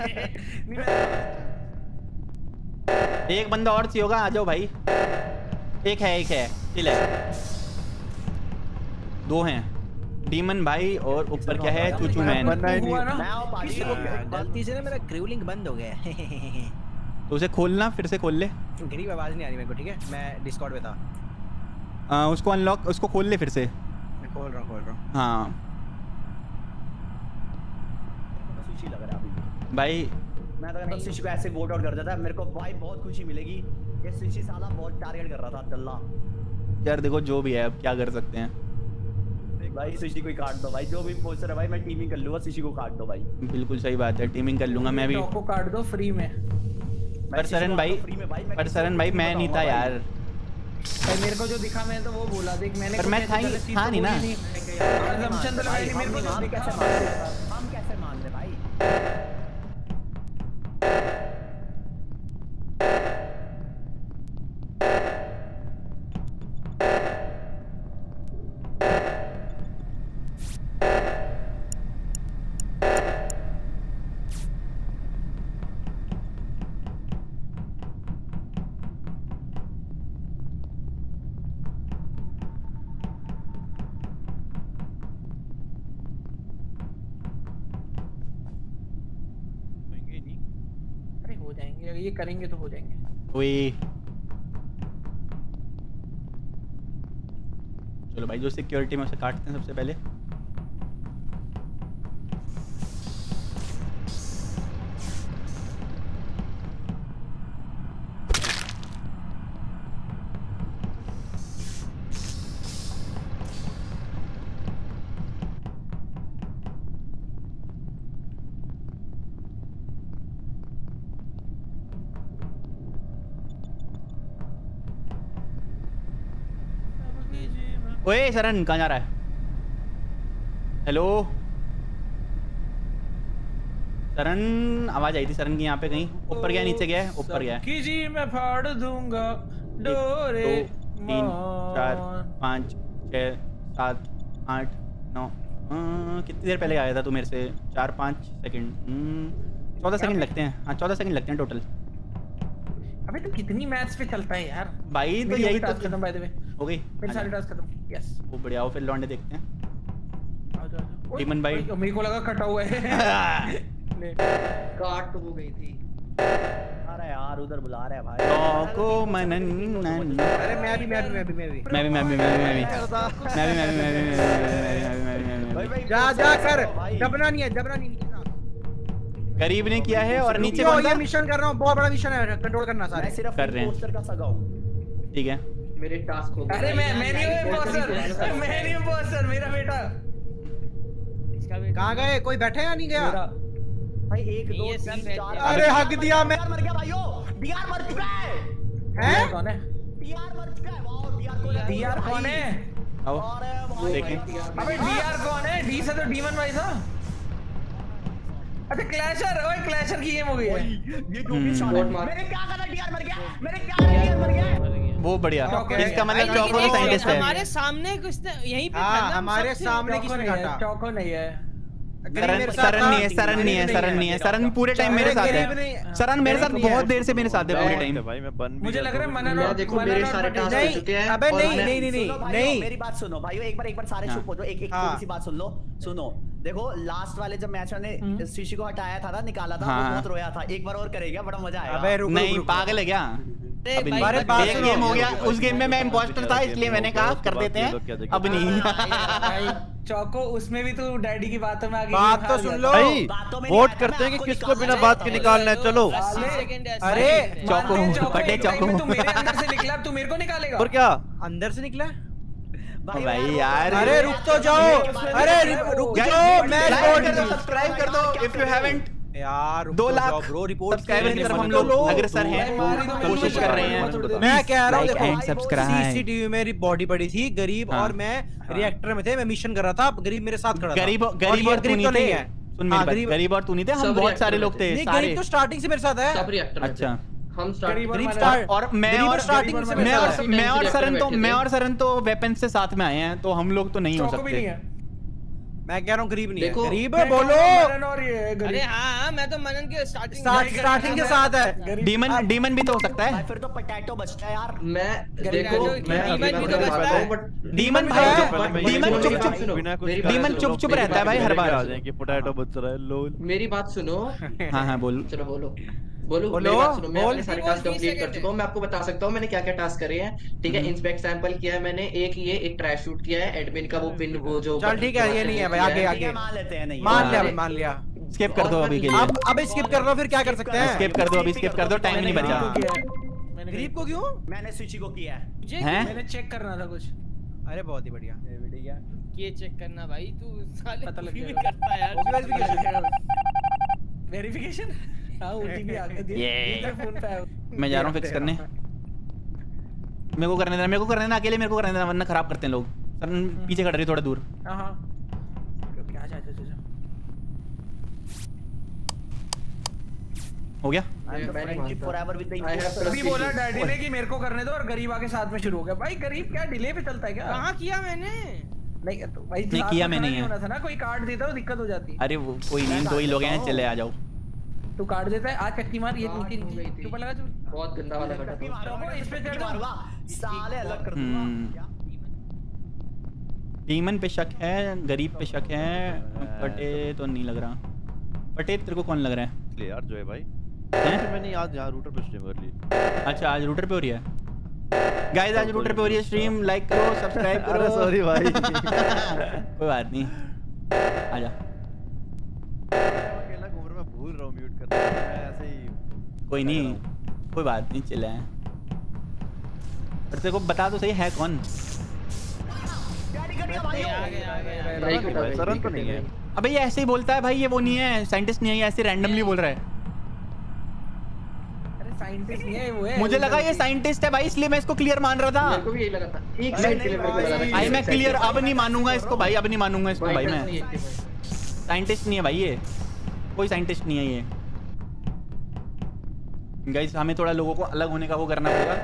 एक बंदा और चाहिए होगा, आ जाओ भाई। एक है, एक है, चिल है, दो हैं डीमन भाई और ऊपर क्या है चूचू मैन। गलती से ना मेरा क्रूलिंग बंद हो गया, तो उसे खोलना फिर से, खोल ले। गरीब आवाज नहीं आ रही मेरे को, ठीक है मैं डिस्कॉर्ड पे था। आ, उसको अनलॉक, उसको खोल ले फिर से। मैं खोल रहा हूं, खोल रहा हूं। हाँ खुशी लग रहा है अभी भाई, मैं तो अगर स्विच को ऐसे वोट आउट कर देता मेरे को भाई बहुत खुशी मिलेगी। ये स्विच साला बहुत टारगेट कर रहा था अब्दुल्ला यार। देखो जो भी है अब क्या कर सकते हैं भाई, स्विची को काट दो भाई, जो भी बोल रहा है भाई मैं टीमिंग कर लूंगा, स्विची को काट दो भाई। बिल्कुल सही बात है, टीमिंग कर लूंगा मैं भी, टॉप को काट दो फ्री में। पर सरन भाई, पर सरन भाई मैं नहीं था यार, मेरे को जो दिखा मैंने तो वो बोला देख मैंने, पर मैं था नहीं ना। असम्पशन तो लगाई मेरे को, हम कैसे मान ले, हम कैसे मान ले भाई। ये करेंगे तो हो जाएंगे। चलो भाई जो सिक्योरिटी में उसे काटते हैं सबसे पहले। ओए सरन कहाँ जा रहा है? हेलो सरन, आवाज आई थी सरन की यहाँ पे कहीं। ऊपर गया, नीचे गया, ऊपर गया। जी मैं फाड़ दूंगा डोरे। एक, दो तीन चार पाँच छः सात आठ नौ। कितनी देर पहले आया था तू मेरे से? चार पाँच सेकंड, चौदह सेकंड लगते हैं। हाँ चौदह सेकंड लगते हैं टोटल। अबे तो कितनी मैच पे चलता है यार भाई, तो यही टास्क खत्म बाय द वे हो गई, फिर सारे टास्क खत्म। यस वो बढ़िया, आओ फिर लौंडे देखते हैं। आओ जाओ डीमन भाई, मेरे को लगा कटा हुआ है काट हो गई थी। अरे यार उधर बुला रहा है भाई को मनन। अरे मैं भी मैं भी मैं भी मैं भी मैं भी मैं भी मैं भी मैं भी भाई जा जा कर, जबना नहीं है, जबना नहीं है। गरीब ने किया है और नीचे बंदा। मिशन कर रहा हूं, बहुत बड़ा मिशन है, कंट्रोल करना सारे। मैं सिर्फ पोस्टर का सगा हूं, ठीक है मेरे टास्क हो गए। अरे मैं मैं नहीं हूं इम्पोस्टर, मैं नहीं इम्पोस्टर, मेरा बेटा कहां गए? कोई बैठा या नहीं गया भाई? एक दो तीन चार। अरे हक दिया मैं, मर गया भाइयों। डीआर मर चुका है। हैं कौन है? डीआर मर चुका है। वाओ डीआर कौन है? डीआर कौन है? आओ देखें। अबे डीआर कौन है? डी से तो डीमन भाई था। अच्छा क्लैशर, ओए क्लैशर की गेम हो गई है ये। डोपी शॉट मैंने क्या करा? डीआर मर गया, मैंने क्या करा? डीआर मर गया। वो बढ़िया, इसका मतलब चौको तो साइंटिस्ट है। हमारे सामने कुछ यहीं पे था, हमारे सामने किसने काटा? चौको नहीं है, सरन नहीं है, सरन नहीं है, सरन नहीं है। सरन पूरे टाइम मेरे साथ है, सरन मेरे साथ बहुत देर से मेरे साथ है पूरे टाइम भाई। मैं बन मुझे लग रहा है मनन और देखो मेरे सारे टास्क हो चुके हैं। अबे नहीं नहीं नहीं नहीं, मेरी बात सुनो भाइयों, एक बार एक बार सारे चुप हो जाओ। एक एक छोटी सी बात सुन लो, सुनो। देखो लास्ट वाले जब मैच में शीशी को हटाया था ना, निकाला था, हाँ। वो बहुत रोया था। एक बार और करेगा, बड़ा मजा आएगा। अबे रुक, नहीं पागल है क्या? एक गेम हो गया, उस गेम में मैं इम्पोस्टर था इसलिए मैंने कहा कर देते हैं, अब नहीं। चौको उसमें भी तू डैडी की बातों में आ गई। बात तो सुन लो, वोट करते हैं कि किसको बिना बात के निकालना है। चलो अरे चौको फटे, चौको अंदर से निकला, तू मेरे को निकालेगा और क्या अंदर से निकला भाई, भाई यार। अरे रुक तो जाओ, अरे रुक जाओ। मैं सब्सक्राइब कर दो इफ यू हैवंट यार। दो लाख ब्रो रिपोर्ट सब्सक्राइबर हम लोग अग्रसर हैं, कोशिश कर रहे हैं। मैं कह रहा हूं देखो, सब्सक्राइब। सीसीटीवी मेरी बॉडी पड़ी थी गरीब, और मैं रिएक्टर में थे, मैं मिशन कर रहा था। गरीब मेरे साथ खड़ा था। गरीब गरीब और गरीब तो नहीं है, सुन मेरी बात, गरीब और तू नहीं थे, हम बहुत सारे लोग थे। गरीब तो स्टार्टिंग से मेरे साथ है। सब रिएक्टर में थे। अच्छा हम स्टार्ट, और मैं और स्टार्टिंग से मैं और मैं और सरन तो मैं और सरन तो वेपन से साथ में आए हैं, तो हम लोग तो नहीं हो सकते। मैं कह रहा हूँ गरीब नहीं है, गरीब है बोलो। अरे हाँ मैं तो मनन के स्टार्टिंग के साथ है। डीमन डीमन भी तो हो सकता है, फिर तो पोटैटो बचता है यार। मैं देखो मैं डीमन भी तो बचता है, बट डीमन भाई डीमन चुप चुप डीमन चुप चुप रहता है भाई हर बार। आ जाएंगे पोटैटो बच रहा है लोल। मेरी बात सुनो। हाँ हाँ बोलो, चलो बोलो बोलो। मेरी बात सुनो, मैं अपने सारे टास्क कंप्लीट कर चुका हूँ। मैं आपको बता सकता हूँ मैंने क्या क्या टास्क करे हैं, ठीक है। इंस्पेक्ट सैंपल किया है मैंने, एक ये एक ट्रैश शूट किया है, एडमिन का वो पिन वो जो चल ठीक है ये नहीं है भाई। आगे आगे मान लेते हैं, नहीं मान लिया मान लिया। स्किप कर दो अभी के लिए, अब अभी स्किप कर रहा हूँ, फिर क्या कर सकते हैं। स्किप कर दो अभी, स्किप कर दो, टाइम नहीं बचा। गरीब को क्यों? मैंने स्विची को किया है, मैंने चेक करना था कुछ। अरे बहुत ही बढ़िया, बढ़िया ये चेक करना भाई, तू साले पता लग करता है यार। वेरिफिकेशन मैं जा रहा हूँ फिक्स करने। मेरे को करने देना, मेरे को करने देना, अकेले मेरे को करने देना, वरना खराब करते हैं लोग। सर पीछे खड़ रही थोड़ा दूर। हाँ क्या हो गया? अभी बोला डैडी ने कि मेरे को करने दो, और गरीब आके साथ में शुरू हो गया भाई। गरीब क्या डिले पे चलता है क्या? कहाँ किया मैंने? नहीं भाई नहीं किया मैंने, होना था ना, कोई कार्ड देता वो दिक्कत हो जाती। अरे वो कोई नहीं, दो ही लोग हैं, चले आ जाओ। तू काट देता है आज चक्की मार, ये नीचे नीचे ऊपर लगा। जो बहुत गंदा वाला काटा चक्की मारो, इस पे चढ़ मारवा साले, अलग कर दूंगा। डीमन पे शक है, गरीब पे शक है, पटे तो नहीं लग रहा। पटे तेरे को कौन लग रहा है? ले यार जो है भाई, मैंने आज यहां रूटर पे स्ट्रीम कर ली। अच्छा आज रूटर पे हो रही है गाइस, आज रूटर पे हो रही है स्ट्रीम। लाइक करो, सब्सक्राइब करो। सॉरी भाई कोई बात नहीं, आ जा। म्यूट करता है मैं ऐसे ही, कोई नहीं कोई बात नहीं, चिल है। और तेरे को बता दो सही है कौन? सरन तो नहीं है। अबे ये ऐसे ही बोलता है भाई, ये वो नहीं है साइंटिस्ट नहीं है, ये ऐसे रैंडमली बोल रहा है। साइंटिस्ट नहीं है वो है, मुझे लगा ये साइंटिस्ट है भाई, इसलिए मैं इसको क्लियर मान रहा था। मेरे को भी यही लगा था, एक साइड के लिए मेरे को लगा था भाई। मैं क्लियर अब नहीं मानूंगा इसको भाई, अब नहीं मानूंगा इसको भाई। मैं साइंटिस्ट नहीं है भाई, ये कोई साइंटिस्ट नहीं है ये। गाइस हमें थोड़ा लोगों को अलग होने का वो करना पड़ेगा।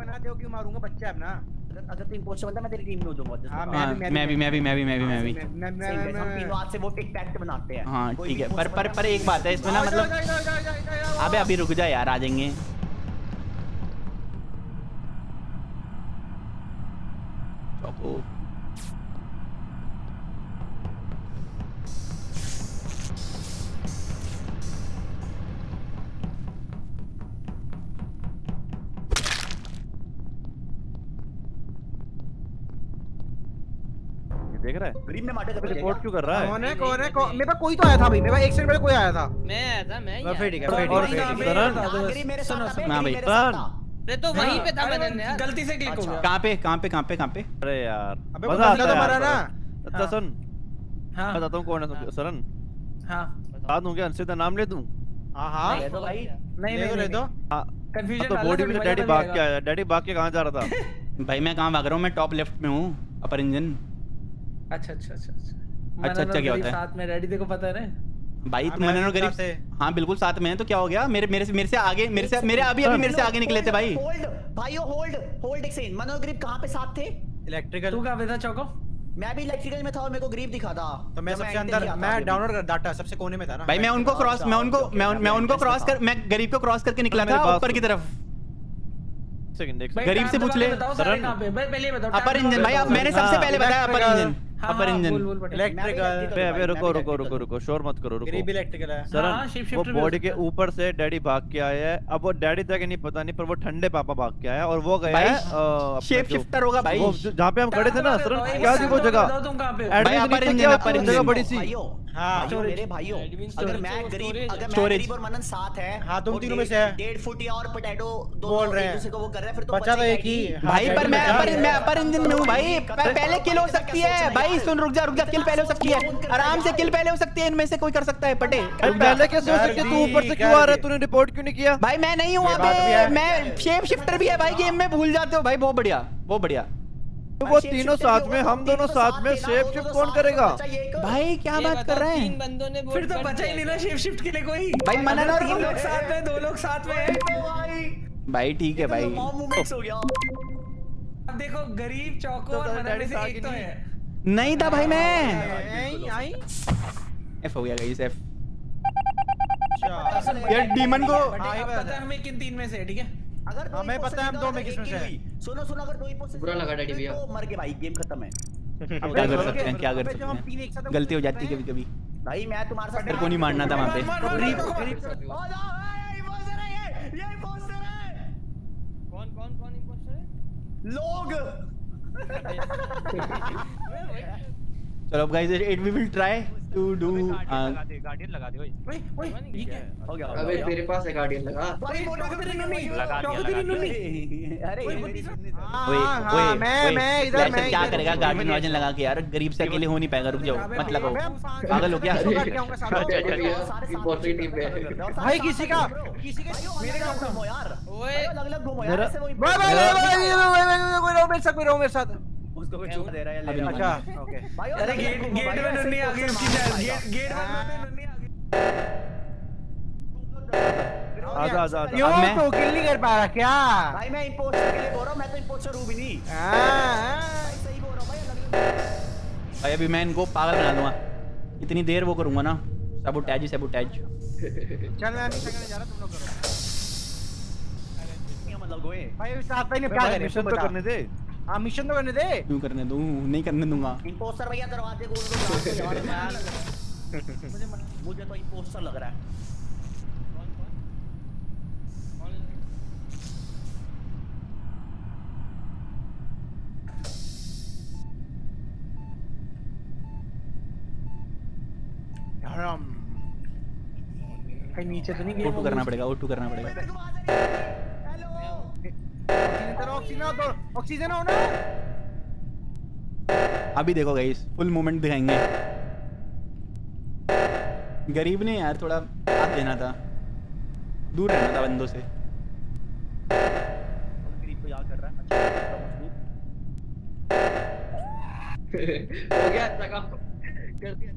बना दो क्यों मारूंगा बच्चे अपना। अगर तू इंपोस्टर बनता मैं तेरी टीम में हो जाऊंगा। हां मैं मैं भी मैं भी मैं भी मैं भी मैं भी मैं भी हम तीनों हाथ से वो एक पैक्ट बनाते हैं। हां ठीक है, पर पर पर एक बात है इसमें ना, मतलब अबे अभी रुक जा यार, आ जाएंगे। चौको देख रहा है करीम ने मारे कब रिपोर्ट क्यों कर रहा है? कौन है कौन है? मेरे पास कोई तो आया था भाई, मेरे पास एक सेकंड पहले कोई आया था। मैं आया था मैं ही। फिर ठीक है फिर ठीक है सुनो भाई रे तो वहीं पे था मैंने यार गलती से क्लिक हो गया। कहां पे कहां पे कहां पे कहां पे? अरे यार बंदा तो मरा ना। अच्छा सुन हां बताता हूं कौन है सरन। हां बता दूं क्या? अंशिता नाम ले दूं? हां हां ले दो भाई। नहीं नहीं ले दो कंफ्यूजन डाल। बॉडी में डैडी भाग के आया। डैडी भाग के कहां जा रहा था? भाई मैं कहां भाग रहा हूं? मैं टॉप लेफ्ट में हूं अपर इंजन। अच्छा अच्छा अच्छा अच्छा अच्छा क्या होता है? साथ में रेडी देखो पता है ना भाई तुम मननो गरीब से। हां बिल्कुल साथ में है तो क्या हो गया? मेरे मेरे से मेरे से आगे मेरे से मेरे अभी अभी मेरे से आगे निकले थे भाई। होल्ड भाइयों होल्ड होल्ड एक सेकंड। मननो गरीब कहां पे साथ थे? इलेक्ट्रिकल। तू कहां पे था चौको? मैं भी इलेक्ट्रिकल में था और मेरे को गरीब दिखा था तो मैं सबसे अंदर मैं डाउनर का डाटा सबसे कोने में था ना भाई। मैं उनको क्रॉस मैं उनको मैं उनको क्रॉस कर मैं गरीब को क्रॉस करके निकला था ऊपर की तरफ। गरीब से पूछ ले पहले बताओ अपर इंजन भाई। अब मैंने सबसे पहले बताया upper engine. Upper engine electrical पे अबे रुको रुको रुको रुको शोर मत करो रुको। गरीब इलेक्ट्रिकल है सरन। वो बॉडी के ऊपर से डैडी भाग के आया है। अब वो डैडी था कि नहीं पता नहीं पर वो ठंडे पापा भाग के आया और वो गया है शेप शिफ्टर होगा भाई जहाँ पे हम खड़े थे ना सरन। क्या थी वो जगह बड़ी सी? हाँ मेरे भाइयों अगर मैं गरीब अगर मैं गरीब और मनन साथ है हाँ तुम तीनों में से डेढ़ फुट और पोटैटो बोल रहे हैं वो कर रहे हैं फिर तो बचा तो एक ही भाई। पर मैं मैं अपर इंजन में हूँ भाई। पहले किल हो सकती है भाई सुन रुक जा रुक जा। किल पहले हो सकती है आराम से किल पहले हो सकती है। इनमें से कोई कर सकता है पटे पहले कैसे हो सकती है? तू ऊपर से क्यों आ रहा है? तूने रिपोर्ट क्यों नहीं किया? भाई मैं नहीं हूँ वहाँ पे। मैं शेप शिफ्टर भी है भाई गेम में भूल जाते हो भाई। बहुत बढ़िया बहुत बढ़िया। तो वो तीनों साथ में हम दोनों साथ में शेप शिफ्ट कौन करेगा भाई? क्या बात कर रहे हैं? तीन बंदों ने फिर तो बचा ही नहीं ना शेप शिफ्ट के लिए कोई भाई। मनन और तीन लोग साथ में दो लोग साथ में भाई भाई ठीक है भाई। अब देखो गरीब चौको और मनन से एक तो है। नहीं था भाई मैं एफ हो गया गाइस एफ। ये डीमन को पता हमें किन तीन में से ठीक है। अगर हमें पता है हम दो में किसमें से है। सुनो सुनो अगर दो ही पोस्ट बुरा लगा डैडी भैया मर के भाई गेम खत्म है। अब क्या कर सकते हैं क्या कर सकते हैं गलती हो जाती है कभी कभी भाई। मैं तुम्हारे साथ को नहीं मारना था वहां पे। गरीब गरीब ओ जा ये इम्पोस्टर है ये ये इम्पोस्टर है। कौन कौन कौन इम्पोस्टर है? लोग चलो guys it we will try to do. Guardian लगा दे ओए ओए ये क्या हो गया? अबे तेरे पास है गार्डियन लगा। अरे मोटो के तेरी नन्नी चौको तेरी नन्नी। अरे ओए ओए मैं मैं इधर मैं क्या करेगा? गार्डियन वाजन लगा के यार गरीब से अकेले हो नहीं पाएगा। रुक जाओ मतलब हो पागल हो क्या? इंपॉर्टेंट टीम है भाई। किसी का किसी के मेरे का घूमो यार ओए अलग अलग घूमो यार। भाई भाई कोई रोबे सब कोई रोबे साथ उसको कोई छूट दे रहा है या ले। अच्छा ओके अरे गेट गेट में नन्नी आ गई उसकी गेट गेट में नन्नी आ गई। आजा आजा आजा मैं तो किल नहीं कर पा रहा क्या भाई? मैं इंपोस्टर के लिए बोल रहा हूं। मैं तो इंपोस्टर हूं भी नहीं। हां सही बोल रहा हूं भाई। भाई अभी मैं इनको पागल बना दूंगा इतनी देर वो करूंगा ना सबोटैज ही सबोटैज। चल मैं नहीं करने जा रहा तुम लोग करो मतलब गोए भाई साथ भाई ने क्या करे मिशन तो करने दे। हां मिशन तो करने दे। क्यों करने दूं? नहीं करने दूंगा। इंपोस्टर भैया करवा दे गोल को यार। मुझे मुझे तो इंपोस्टर लग रहा है। कौन कौन? कौन? हराम। भाई नीचे तो नहीं गया। ऑटो करना पड़ेगा ऑटो करना पड़ेगा। ऑक्सीजन हो ना अभी देखो गाइस फुल मूवमेंट दिखाएंगे। गरीब ने यार थोड़ा हाथ देना था दूर रहना था बंदों से। गरीब को याद कर रहा है अच्छा हो गया अच्छा काम कर दिया।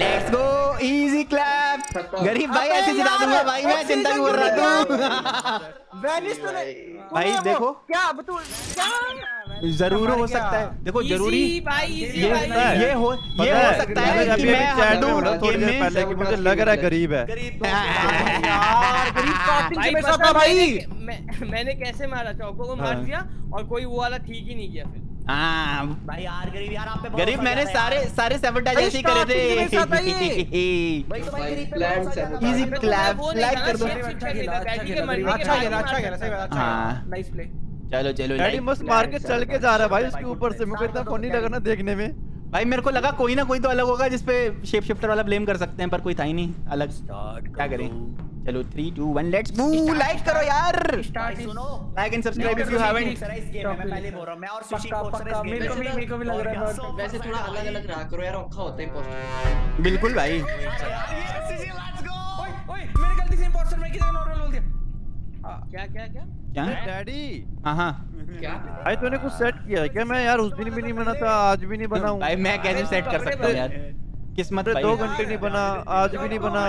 Let's go easy clap. गरीब भाई ऐसे जिता दूंगा भाई मैं चिंता कर रहा हूं। वैनिश तो नहीं भाई देखो क्या अब तू जरूर हो सकता है। देखो जरूरी ये हो ये हो सकता है कि मैं चैट में थोड़ी देर पहले कि मुझे लग रहा है गरीब है। गरीब यार गरीब काटिंग के पैसा था भाई। मैंने कैसे मारा चौको को मार दिया और कोई वो वाला ठीक ही नहीं किया फिर। हाँ भाई यार गरीब यार आप पे गरीब मैंने सारे सारे सेबटाइजेशन करे थे भाई। तो भाई गरीब पे इजी क्लैप लाइक कर दो। अच्छा खेला अच्छा खेला सही बात। अच्छा नाइस प्ले। चलो चलो डैडी मस्त मार्केट चल के जा रहा है भाई। उसके ऊपर से मुझे इतना फनी लगा ना देखने में भाई। मेरे को लगा कोई ना कोई तो अलग होगा जिसपे शेप शिफ्टर वाला ब्लेम कर सकते हैं, पर कोई था ही नहीं अलग। क्या करें चलो three two one let's move. Like करो यार, like and subscribe if you haven't. मैं पहले बोल रहा हूं मैं और सुशील कोर्सर मेरे को भी मेरे को भी लग रहा है वैसे थोड़ा अलग अलग रहा करो यार, औखा होता है इंपोस्टर। बिल्कुल भाई लेट्स गो। ओए ओए मैंने गलती से इंपोस्टर में किधर नॉर्मल बोल दिया। क्या क्या क्या क्या डैडी? हां हां क्या भाई तूने कुछ सेट किया है क्या? मैं यार उस दिन भी नहीं बना था, आज भी नहीं बना हूं भाई। मैं कैसे सेट कर सकता हूं यार? किस्मत भाई दो घंटे नहीं बना, आज भी नहीं बना।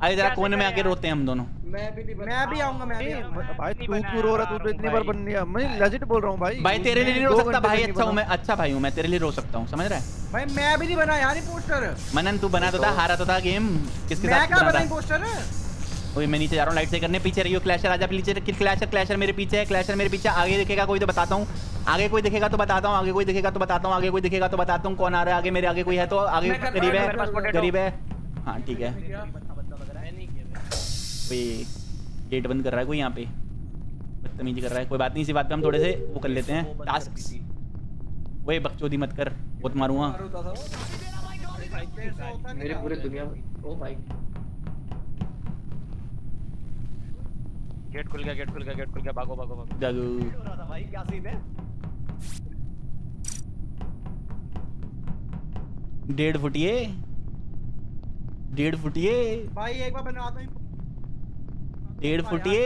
अरे जरा कोने में आके रोते हैं हम दोनों। मैं भी नहीं बना, मैं भी आऊंगा। मैं भी भाई तू क्यों रो रहा? तू तो इतनी बार बन गया। मैं लेजिट बोल रहा हूं भाई। भाई तेरे लिए नहीं रो सकता भाई। अच्छा हूं मैं, अच्छा भाई हूं मैं, तेरे लिए रो सकता हूं समझ रहा है भाई। मैं भी नहीं बना यार इंपोस्टर। मनन तू बना तो था, हारा तो था गेम। किसके साथ बना था इंपोस्टर? ओए मैं नीचे जा रहा हूं लाइट से करने। पीछे रहियो क्लैशर, आजा पीछे। क्लैशर क्लैशर मेरे पीछे है, क्लैशर मेरे पीछे। आगे दिखेगा कोई तो बताता हूं, आगे कोई दिखेगा तो बताता हूं, आगे कोई दिखेगा तो बताता हूं, आगे कोई दिखेगा तो बताता हूं। कौन आ रहा है आगे मेरे? आगे कोई है तो आगे करीब है, करीब है। हां ठीक है। ओए गेट बंद कर रहा है कोई यहां पे, बदतमीजी कर रहा है। कोई बात नहीं, इसी बात पे हम थोड़े से वो कर लेते हैं टास्क। ओए बकचोदी मत कर, बहुत मारूंगा मेरे पूरे दुनिया में। ओ भाई गेट खुल गया, गेट खुल गया, गेट खुल गया। भागो भागो भागो। जागो हो रहा था भाई, क्या सीन है? डेढ़ फुटिए डेढ़ फुटिए भाई एक बार बनवाता हूं। डेढ़ फुटिए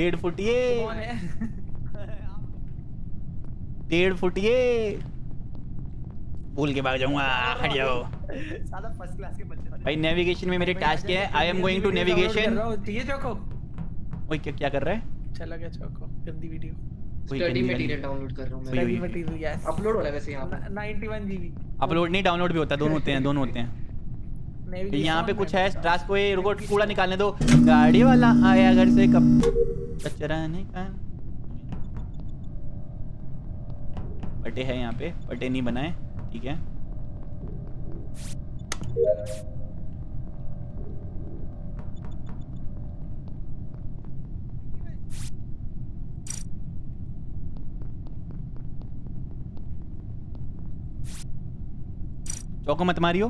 डेढ़ फुटिए डेढ़ फुटिए भूल के भाग जाऊंगा। हट जाओ साला फर्स्ट क्लास के बच्चे भाई। नेविगेशन में मेरे टास्क है, I am going to navigation. ये चोको ओए क्या क्या कर रहा है? चला गया चोको गंदी वीडियो। स्टडी मटेरियल डाउनलोड कर रहा हूं मैं। स्टडी मटेरियल यस अपलोड हो रहा है वैसे यहां पे इक्यानवे जीबी। अपलोड नहीं डाउनलोड भी होता, दोनों होते हैं, दोनों होते हैं। यहां पे कुछ है टास्क। ओए रुको कूड़ा निकालने दो। गाड़ी वाला आया घर से कब कचरा निकाल। पटे है यहां पे, पटे नहीं बनाए ठीक है। चौको मत मारियो।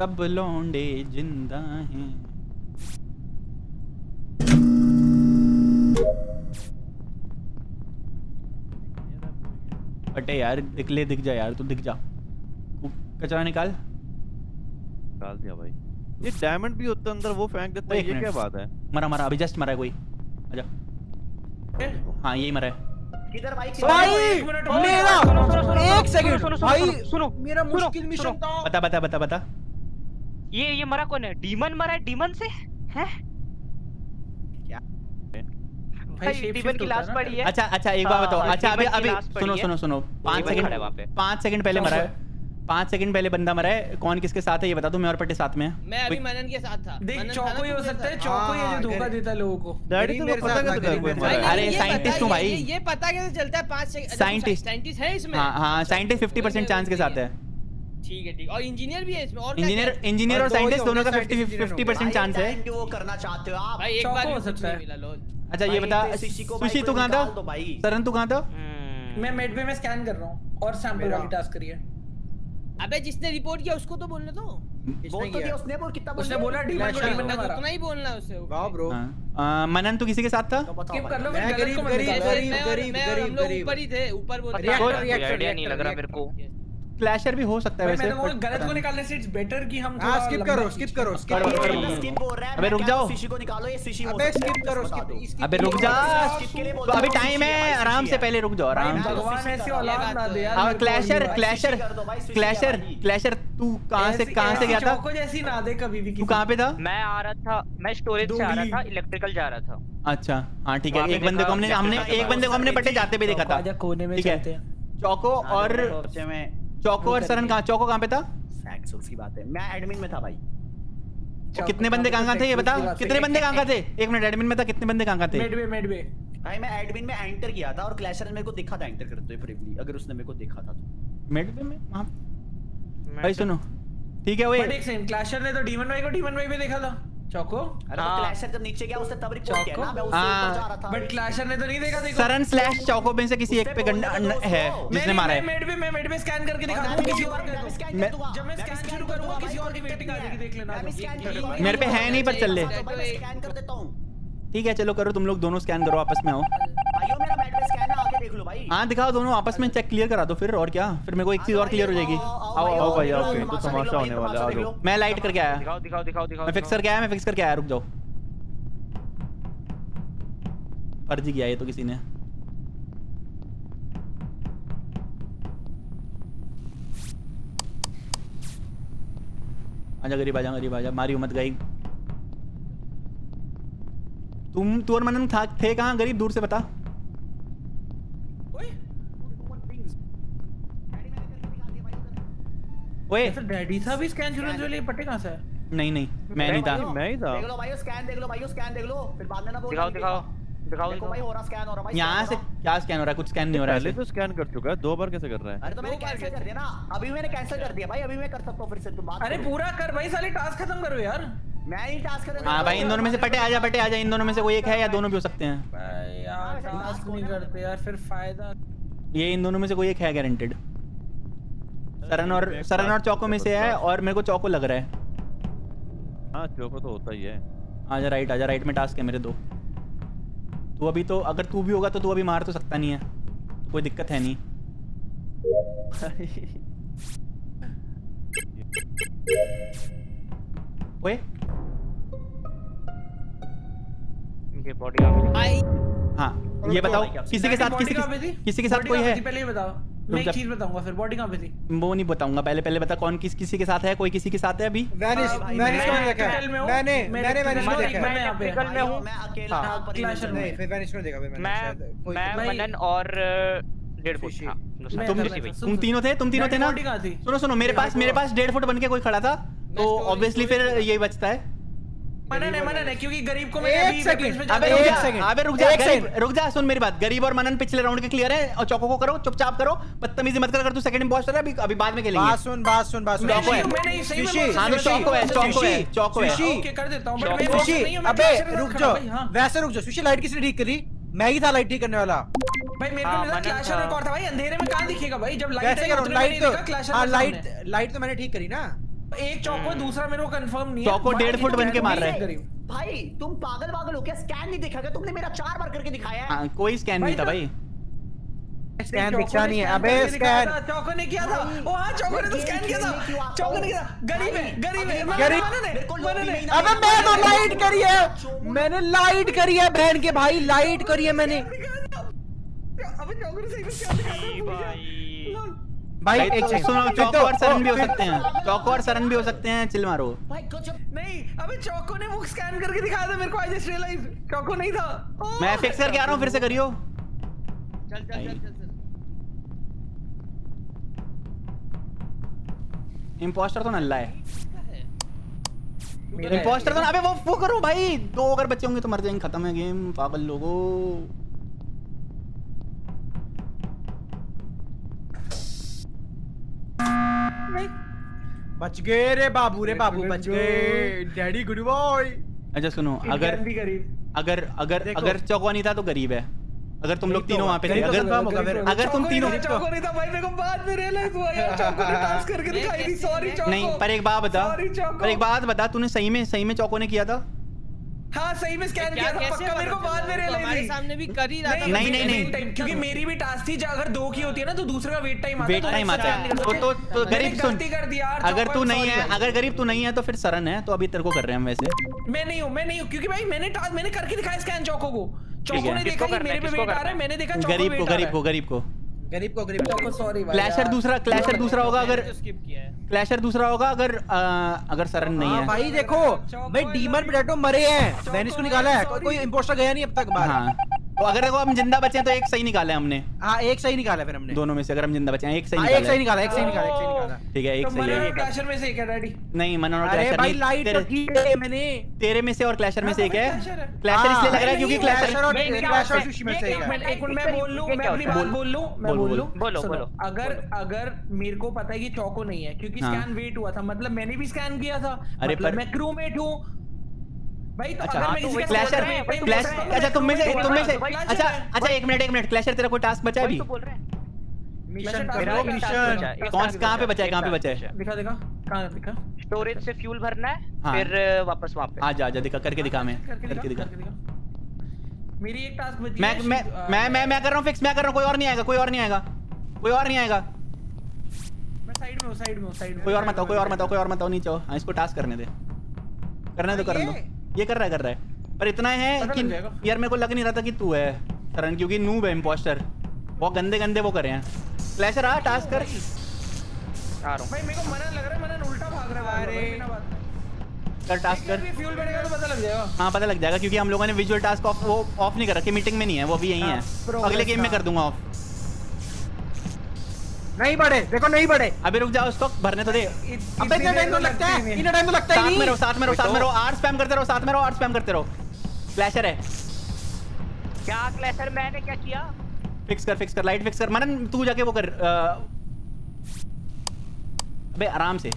सब लौंडे जिंदा हैं। अटे यार दिखले दिख जा यार, तू दिख जा। कचरा निकाल निकाल दिया भाई। ये डायमंड भी होता अंदर, वो फेंक देता है। ये क्या बात है? मरा मरा अभी जस्ट मरा है कोई। आजा हाँ यही मरा है। किधर भाई? भाई मेरा एक सेकंड भाई सुनो, मेरा मुश्किल मिशन था। बता बता बता बता ये ये मरा कौन है? डीमन मरा है। डीमन से हैं क्या भाई? डीमन की लाश पड़ी है। अच्छा अच्छा एक बार बताओ। अच्छा अभी अभी सुनो सुनो सुनो पाँच सेकंड है वहां पे। पाँच सेकंड पहले मरा है, पाँच सेकंड पहले बंदा मरा है। कौन किसके साथ है ये बता दो। मैं और पट्टे साथ में है। मैं अभी मनन के साथ था। देख चौको ही हो सकता है, चौको ही है जो धोखा देता है लोगों को। डैडी तो पता कैसे चलता है? अरे साइंटिस्ट हूं भाई। ये पता कैसे चलता है? पाँच साइंटिस्ट साइंटिस्ट है इसमें। हां हां साइंटिस्ट फिफ्टी परसेंट चांस के साथ है। ठीक है ठीक। और इंजीनियर भी है इसमें। और इंजीनियर इंजीनियर और साइंटिस्ट दोनों का फिफ्टी परसेंट चांस है। वो करना चाहते हो आप भाई एक बार हो सकता है। अच्छा ये बता सुशी तू कहां था? सरन तू कहां था? मैं मेडवे में स्कैन कर रहा हूं और सैंपल वाली टास्क कर रही है। अबे जिसने रिपोर्ट किया उसको तो बोलने दो। बोल तो दिया उसने। बोल कितना बोला? उसने बोला डीमन को डीमन ने मारा, उतना ही बोलना है उसे। वाह ब्रो। मनन तो किसी के साथ था? स्किप कर लो। मैं गरीब गरीब गरीब गरीब गरीब गरीब ऊपर ही थे, ऊपर बोल रहे हैं। रिएक्शन नहीं लग रहा मेरे को। क्लैशर भी हो सकता है वैसे। मैं गलत को निकालने से इट्स बेटर कि हम थोड़ा स्किप करो स्किप करो स्किप हो रहा है। अबे रुक जाओ सुशी को निकालो। ये सुशी अबे स्किप करो स्किप। अबे रुक जा स्किप के लिए बोल। अभी टाइम है आराम से, पहले रुक जाओ आराम से। भगवान ऐसी औलाद ना दे यार। और क्लैशर क्लैशर क्लैशर क्लैशर तू कहां से कहां से गया था? चौको जैसी ना दे कभी भी। तू कहां पे था? मैं आ रहा था, मैं स्टोरेज से आ रहा था, इलेक्ट्रिकल जा रहा था। अच्छा हां ठीक है। एक बंदे को हमने हमने एक बंदे को हमने पट्टे जाते भी देखा था। आजा कोने में चलते हैं। चौको और चौको और सरन कहां? चौको कहां पे था? सैक्सोल की बात है, मैं एडमिन में था भाई। कितने बंदे कहां कहां थे ये बता? कितने बंदे कहां कहां थे? एक मिनट, एडमिन में था, कितने बंदे कहां कहां थे? मिडवे मिडवे भाई, मैं एडमिन में एंटर किया था और क्लैशर मेरे को दिखा था एंटर करते हुए ब्रेवली, अगर उसने मेरे को देखा था तो। मिडवे में वहां भाई सुनो ठीक है। वो एक सेकंड, क्लैशर ने तो डीमन भाई को डीमन भाई पे देखा था। चौको अरे क्लैशर जब नीचे गया उसने तब रिपोर्ट किया ना, मैं उससे ऊपर जा रहा था बट क्लैशर ने तो नहीं देखा। देखो सरन स्लैश चौको में से किसी एक पे गंडा है जिसने मारा है। मैं मेड पे मैं मेड पे स्कैन करके दिखा दूंगा, किसी और पे स्कैन कर दूंगा। जब मैं स्कैन शुरू करूंगा किसी और की वेटिंग आ जाएगी, देख लेना। मेरे पे है नहीं पर चल ले, स्कैन कर देता हूं। ठीक है चलो करो, तुम लोग दोनों स्कैन करो आपस में। आओ भाइयों मेरा मेड पे स्कैन है, आगे देख लो भाई। हां दिखाओ दोनों आपस में, चेक क्लियर करा दो फिर और क्या, फिर मेरे को एक चीज और क्लियर हो जाएगी। आओ आओ भाई आओ, फिर तो तमाशा होने वाला है। मैं लाइट करके आया। दिखाओ दिखाओ दिखाओ दिखाओ। मैं फिक्स करके आया, मैं फिक्स करके आया। रुक जाओ, फर्जी किया ये तो किसी ने। आजा गरीब, आजा गरीब, आजा मारियो मत गई। तुम तू और मनन था थे कहां गरीब? दूर से बता। ओए डैडी था भी स्कैन शुरू जो लिए पट्टे कहां से है? नहीं नहीं मैं नहीं था, मैं ही था। देख लो भाई स्कैन, देख लो भाई स्कैन, देख लो फिर बाद में ना बोल। दिखाओ दिखाओ दिखाओ देखो भाई, हो रहा स्कैन हो रहा भाई। यहां से क्या स्कैन हो रहा है? कुछ स्कैन नहीं हो रहा है। पहले तो स्कैन कर चुका है, दो बार कैसे कर रहा है? अरे तो मैंने कैंसिल कर दिया ना, अभी मैंने कैंसिल कर दिया भाई, अभी मैं कर सकता हूं फिर से। तुम बात अरे पूरा कर भाई, साले टास्क खत्म करो यार। मैं ही टास्क कर रहा हूं। हां भाई इन दोनों में से पट्टे आजा, पट्टे आजा। इन दोनों में से कोई एक है या दोनों भी हो सकते हैं भाई। यार टास्क नहीं करते यार, फिर फायदा। ये इन दोनों में से कोई एक है गारंटेड। सरन और सरन और चौको में से है और मेरे को चौको लग रहा है। हाँ चौको तो होता ही है। आजा राइट, आजा राइट में टास्क है मेरे दो। तू अभी तो अगर तू भी होगा तो तू अभी मार तो सकता नहीं है, कोई दिक्कत है नहीं। ओए इनके बॉडी कहाँ? हाँ ये बताओ किसी के साथ किसी के किसी के साथ कोई है? पहले ये बताओ, मैं एक चीज बताऊंगा फिर। बॉडी कहां पे थी वो नहीं बताऊंगा, पहले पहले बता कौन किस किसी के साथ है। कोई किसी के साथ है अभी? वैनिश वैनिश को देखा मैंने, मैंने वैनिश को देखा। मैं यहां पे मैं हूं, मैं अकेला था पर क्लैशर में फिर वैनिश को देखा। फिर मैंने मैं मनन और डेढ़ फुट था। तुम तुम तीनों थे, तुम तीनों थे ना? सुनो सुनो, मेरे पास मेरे पास डेढ़ फुट बन के कोई खड़ा था तो ऑब्वियसली फिर यही बचता है। मनन है, मनन है क्योंकि गरीब को मैं अभी बीच में। अबे रुक जा, अबे रुक जा, रुक जा सुन मेरी बात। गरीब और मनन पिछले राउंड के क्लियर है और चौको को करो चुपचाप करो, बदतमीजी मत कर। अगर तू सेकंड में बॉस है अभी अभी बाद में खेलेंगे। बात सुन बात सुन बात सुन। चौको है, मैंने सही में हां चौको है, चौको है, चौको है। ओके कर देता हूं बट मैं नहीं हूं। अबे रुक जा, वैसे रुक जा। सुशी लाइट किसने ठीक करी? मैं ही था लाइट ठीक करने वाला भाई। मेरे को मेरा क्लैशर रिकॉर्ड था भाई, अंधेरे में कहां दिखेगा भाई जब लाइट है। लाइट तो हां लाइट लाइट तो मैंने ठीक करी ना। एक चौको दूसरा मेरे को कंफर्म नहीं है। चौको डेढ़ फुट बन के मार रहा है भाई। तुम पागल पागल हो क्या? स्कैन नहीं देखा क्या तुमने? मेरा चार बार करके दिखाया है। कोई स्कैन नहीं था भाई, स्कैन दिखता नहीं है। अबे स्कैन चौको ने किया था। ओ हां चौको ने तो स्कैन किया था, चौको ने किया था। गरीब है गरीब है गरीब। अबे मैं तो लाइट करी है, मैंने लाइट करी है बहन के भाई, लाइट करी है मैंने। अबे चौको ने सही में क्या दिखाया भाई? भाई एक चीज सुनो, चौको और सरन भी हो सकते हैं, चौको और सरन भी हो सकते हैं। चिल मारो भाई कुछ नहीं। अबे चौको ने मुख स्कैन करके दिखाया था मेरे को, आई जस्ट रियलाइज चौको नहीं था। मैं फिक्स करके आ रहा हूं, फिर से करियो। चल चल चल चल। इंपोस्टर तो नल्ला है, इंपोस्टर तो। अबे वो वो करो भाई, दो अगर बच्चे होंगे तो मर जाएंगे, खत्म है गेम। पागल लोगों बच गए रे बाबू, रे बाबू बच गए। Daddy good boy. अच्छा सुनो, अगर अगर अगर अगर चौको नहीं था तो गरीब है। अगर तुम लोग तीनों वहां पे थे, अगर अगर तुम तीनों चौको नहीं था भाई, मेरे को बाद में रियलाइज हुआ यार चौको ने टास्क करके दिखाई थी। सॉरी चौको। नहीं पर एक बात बता, पर एक बात बता तूने सही में सही में चौको ने किया था? हाँ सही में स्कैन किया था पक्का, मेरे को बाद में रियलाइज। हमारे सामने भी कर ही रहा था। नहीं नहीं नहीं क्योंकि मेरी भी टास्क थी, अगर दो की होती है ना तो दूसरे का वेट टाइम आता है, वेट टाइम आता है। तो तो गरीब सुन, अगर तू नहीं है, अगर गरीब तू नहीं है तो फिर सरन है, तो अभी तेरे को कर रहे हैं हम। वैसे मैं नहीं हूँ, मैं नहीं हूँ क्योंकि भाई मैंने टास्क मैंने करके दिखाया स्कैन चौको को। चौको ने देखा मेरे पे वेट आ रहा है, मैंने देखा गरीब को गरीब को गरीब को गरीब को गरीब को सॉरी भाई। क्लैशर दूसरा क्लैशर दूसरा होगा अगर स्किप किया है। क्लैशर दूसरा होगा अगर अगर सरन नहीं है भाई। देखो भाई डीमर पिटाटो मरे हैं, वैनिश को निकाला है, कोई इंपोस्टर गया नहीं अब तक बाहर। हां तो अगर देखो हम जिंदा बचे हैं तो एक सही निकाला हमने। हां एक सही निकाला फिर हमने दोनों में से। अगर हम जिंदा बचे हैं एक सही निकाला, एक सही निकाला, एक सही निकाला, एक सही निकाला। ठीक है एक सही है। क्लैशर में से एक है डैडी। नहीं मनोर क्लैशर भाई लाइट रखी है मैंने। तेरे में से और क्लैशर में से एक है। क्लैशर इसलिए लग रहा है क्योंकि क्लैशर और क्लैशर और सुशी में से एक है। एक मिनट मैं बोल लूं, मैं अपनी बात बोल लूं, मैं बोल लूं। बोलो बोलो। अगर अगर मेरे को पता है कि चौको नहीं है क्योंकि स्कैन वेट हुआ था, मतलब मैंने भी स्कैन किया था, मतलब मैं क्रूमेट हूं भाई। तो अच्छा अगर मैं क्लैशर क्लैश अच्छा तुम में से तुम में से अच्छा अच्छा एक मिनट एक मिनट क्लैशर तेरा कोई टास्क बचा है अभी? तो बोल रहे हैं मिशन मेरा मिशन कौन कहां पे बचा है, कहां पे बचा है दिखा दिखा कहां दिखा। स्टोरेज से फ्यूल भरना है फिर वापस वहां पे आ जा जा दिखा करके दिखा। मैं करके दिखा मेरी एक टास्क बची है। मैं मैं मैं मैं कर रहा हूं फिक्स, मैं कर रहा हूं। कोई और नहीं आएगा, कोई और नहीं आएगा, कोई और नहीं आएगा। मैं साइड में हूं, साइड में हूं, साइड में। कोई और मत आओ, कोई और मत आओ, कोई और मत आओ, नीचे आओ। इसको टास्क करने दे, करने दो करने दो। ये कर रहा है कर रहा है पर इतना है कि यार मेरे को लग नहीं रहा था कि तू है सरन, क्योंकि नूब है, इम्पोस्टर। बहुत गंदे गंदे वो कर रहे हैं। क्लैशर आ टास्क कर। आ रहा हूं भाई, मेरे को मना लग रहा है, मना उल्टा भाग रहा है। अरे कर टास्क कर, फ्यूल बढ़ेगा तो पता लग जाएगा। हां पता लग जाएगा क्योंकि हम लोगों ने विजुअल टास्क ऑफ वो ऑफ नहीं कर रखी, मीटिंग में नहीं है वो भी, यही है। अगले गेम में कर दूंगा ऑफ। नहीं बढ़े, देखो नहीं बढ़े। अबे रुक जाओ, स्टॉक भरने तो दे। अबे इतना टाइम तो लगता है, इतना टाइम तो लगता ही नहीं। साथ में रहो, साथ में रहो, आर स्पैम करते रहो, साथ में रहो, आर स्पैम करते रहो। क्लैशर है क्या? क्लैशर मैंने क्या किया? फिक्स कर, फिक्स कर, लाइट फिक्स कर। मनन तू जाके वो कर, अबे आराम से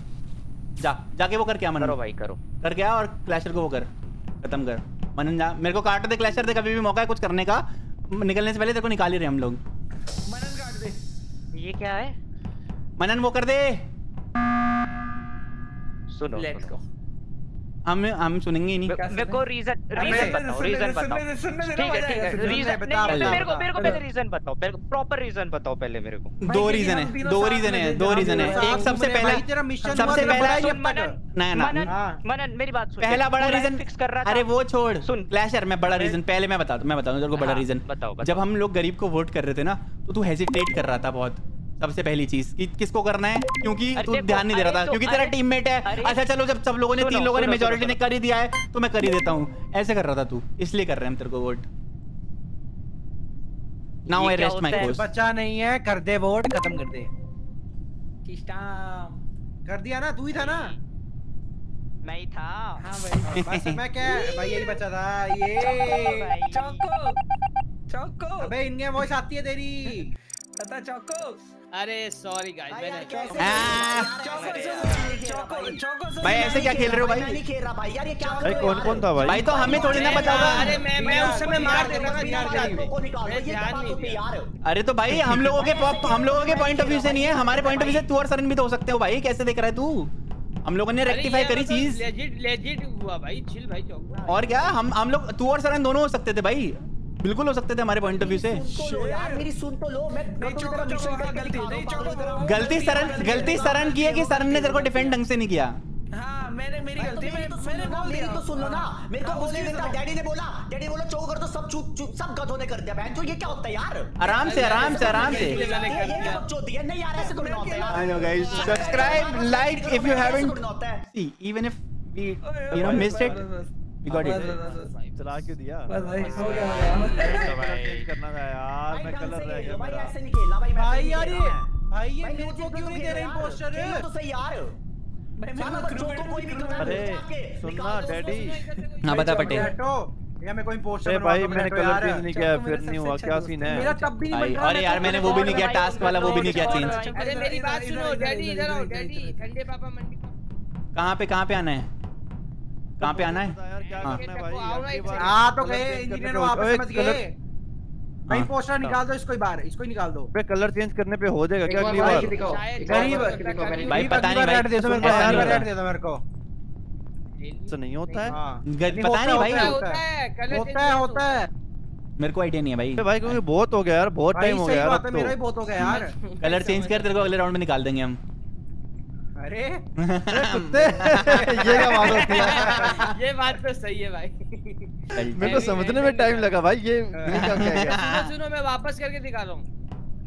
जा, जाके वो कर। क्या मनन? करो भाई करो, कर क्या और क्लैशर को वो कर, खत्म कर मनन जा। मेरे को काट दे क्लैशर, देख अभी भी मौका है कुछ करने का। निकलने से पहले तेरे को निकाल ही रहे हम लोग। मनन काट दे। ये क्या है मनन? वो कर दे। सुनो लेट्स गो। हम हम सुनेंगे नहीं। मेरे को रीजन रीजन बताओ, रीजन बताओ। ठीक है ठीक है रीजन बताओ। मेरे को मेरे को पहले रीजन बताओ, पहले प्रॉपर रीजन बताओ। पहले मेरे को दो रीजन है, दो रीजन है, दो रीजन है। एक सबसे पहला तेरा मिशन सबसे पहला ये मनन मनन मनन मेरी बात सुन। पहला बड़ा रीजन फिक्स कर रहा था। अरे वो छोड़ सुन क्लैशर, मैं बड़ा रीजन पहले मैं बताता हूं, मैं बताता हूं तेरे को बड़ा रीजन। बताओ। जब हम लोग गरीब को वोट कर रहे थे ना तो तू हेजिटेट कर रहा था बहुत। सबसे पहली चीज कि किसको करना है, क्योंकि तू ध्यान नहीं दे रहा था क्योंकि तेरा टीममेट है। अच्छा चलो जब सब लोगों ने तीन लोगों ने मेजॉरिटी ने कर ही दिया है तो मैं कर ही देता हूँ, ऐसे कर रहा था तू। इसलिए कर रहे हैं हम तेरे को vote. Now I rest my course. बच्चा नहीं है, कर दे वोट, खत्म कर दे। कर दिया ना, तू ही था ना? मैं ही था। हाँ भाई बस मैं क्या भाई यही बच्चा था। ये चौको चौको अबे इनके वॉइस आती है तेरी पता चौको। अरे सॉरी गाइस मैंने चौको चौको चौको भाई ऐसे क्या खेल रहे हो भाई? मैं नहीं खेल रहा भाई यार। ये क्या भाई कौन कौन था भाई? भाई तो हमें थोड़ी ना पता होगा। अरे मैं मैं उस समय मार देता था यार। अरे तो भाई हम लोगों के हम लोगों के पॉइंट ऑफ व्यू से नहीं है, हमारे पॉइंट ऑफ व्यू से तू और सरन भी तो हो सकते हो भाई। कैसे देख रहा है तू? हम लोगों ने रेक्टिफाई करी चीज। लेजिट लेजिट हुआ भाई, चिल भाई चौको। और क्या हम हम लोग तू और सरन दोनों हो सकते थे भाई, बिल्कुल हो सकते थे हमारे पॉइंट ऑफ व्यू से। यार मेरी सुन तो लो, मैं गलती सरन गलती सरन की है कि सरन ने तेरे को डिफेंड ढंग से नहीं किया। हाँ मैंने मेरी गलती है, मैंने बोल दिया। तो सुन लो ना, मेरे को बोलने देता। डैडी ने बोला, डैडी बोला चौक कर, तो सब चुप चुप सब गधों ने कर दिया। बहन जो ये क्या होता है यार? आराम से आराम से आराम से जो दिया नहीं यार ऐसे थोड़ी ना होता है यार। Hello guys subscribe like if you haven't see even if we you know missed it we got it. चला क्यों दिया? बस भाई हो गया भाई, करना था यार। मैं कलर रह गया भाई, ऐसे नहीं खेलना भाई। भाई यार ये भाई ये म्यूट को क्यों नहीं दे रहे इंपोस्टर? ये तो सही यार भाई, मैं को कोई नहीं करता। अरे सुनना डैडी ना बता पटे हटो या मैं कोई इंपोस्टर बनवा भाई। मैंने कलर चेंज नहीं किया, फिर नहीं हुआ क्या सीन है मेरा? तब भी नहीं बन। अरे यार मैंने वो भी नहीं किया टास्क वाला, वो भी नहीं किया चेंज। अरे मेरी बात सुनो डैडी, इधर आओ डैडी। ठंडे पापा मंडी कहां पे कहां पे आना है? कहाँ पे आना है? हाँ तो गए इंजीनियर वापस मत गए भाई। पोस्टर निकाल दो, इसको ही बाहर, इसको ही निकाल दो। भाई कलर चेंज करने पे हो जाएगा क्या अगली बार? गरीब भाई पता नहीं भाई, दे दो मेरे को यार, रेड दे दो मेरे को। तो नहीं होता है पता नहीं भाई, होता है होता है मेरे को आईडिया नहीं है भाई भाई क्योंकि बहुत हो गया यार, बहुत टाइम हो गया यार। मेरा ही बहुत हो गया यार। कलर चेंज कर, तेरे को अगले राउंड में निकाल देंगे हम। अरे कुत्ते ये क्या बात होती है? ये बात तो सही है भाई। मेरे को समझने में टाइम लगा भाई ये क्या क्या है। सुनो सुनो मैं वापस करके दिखा रहा हूँ।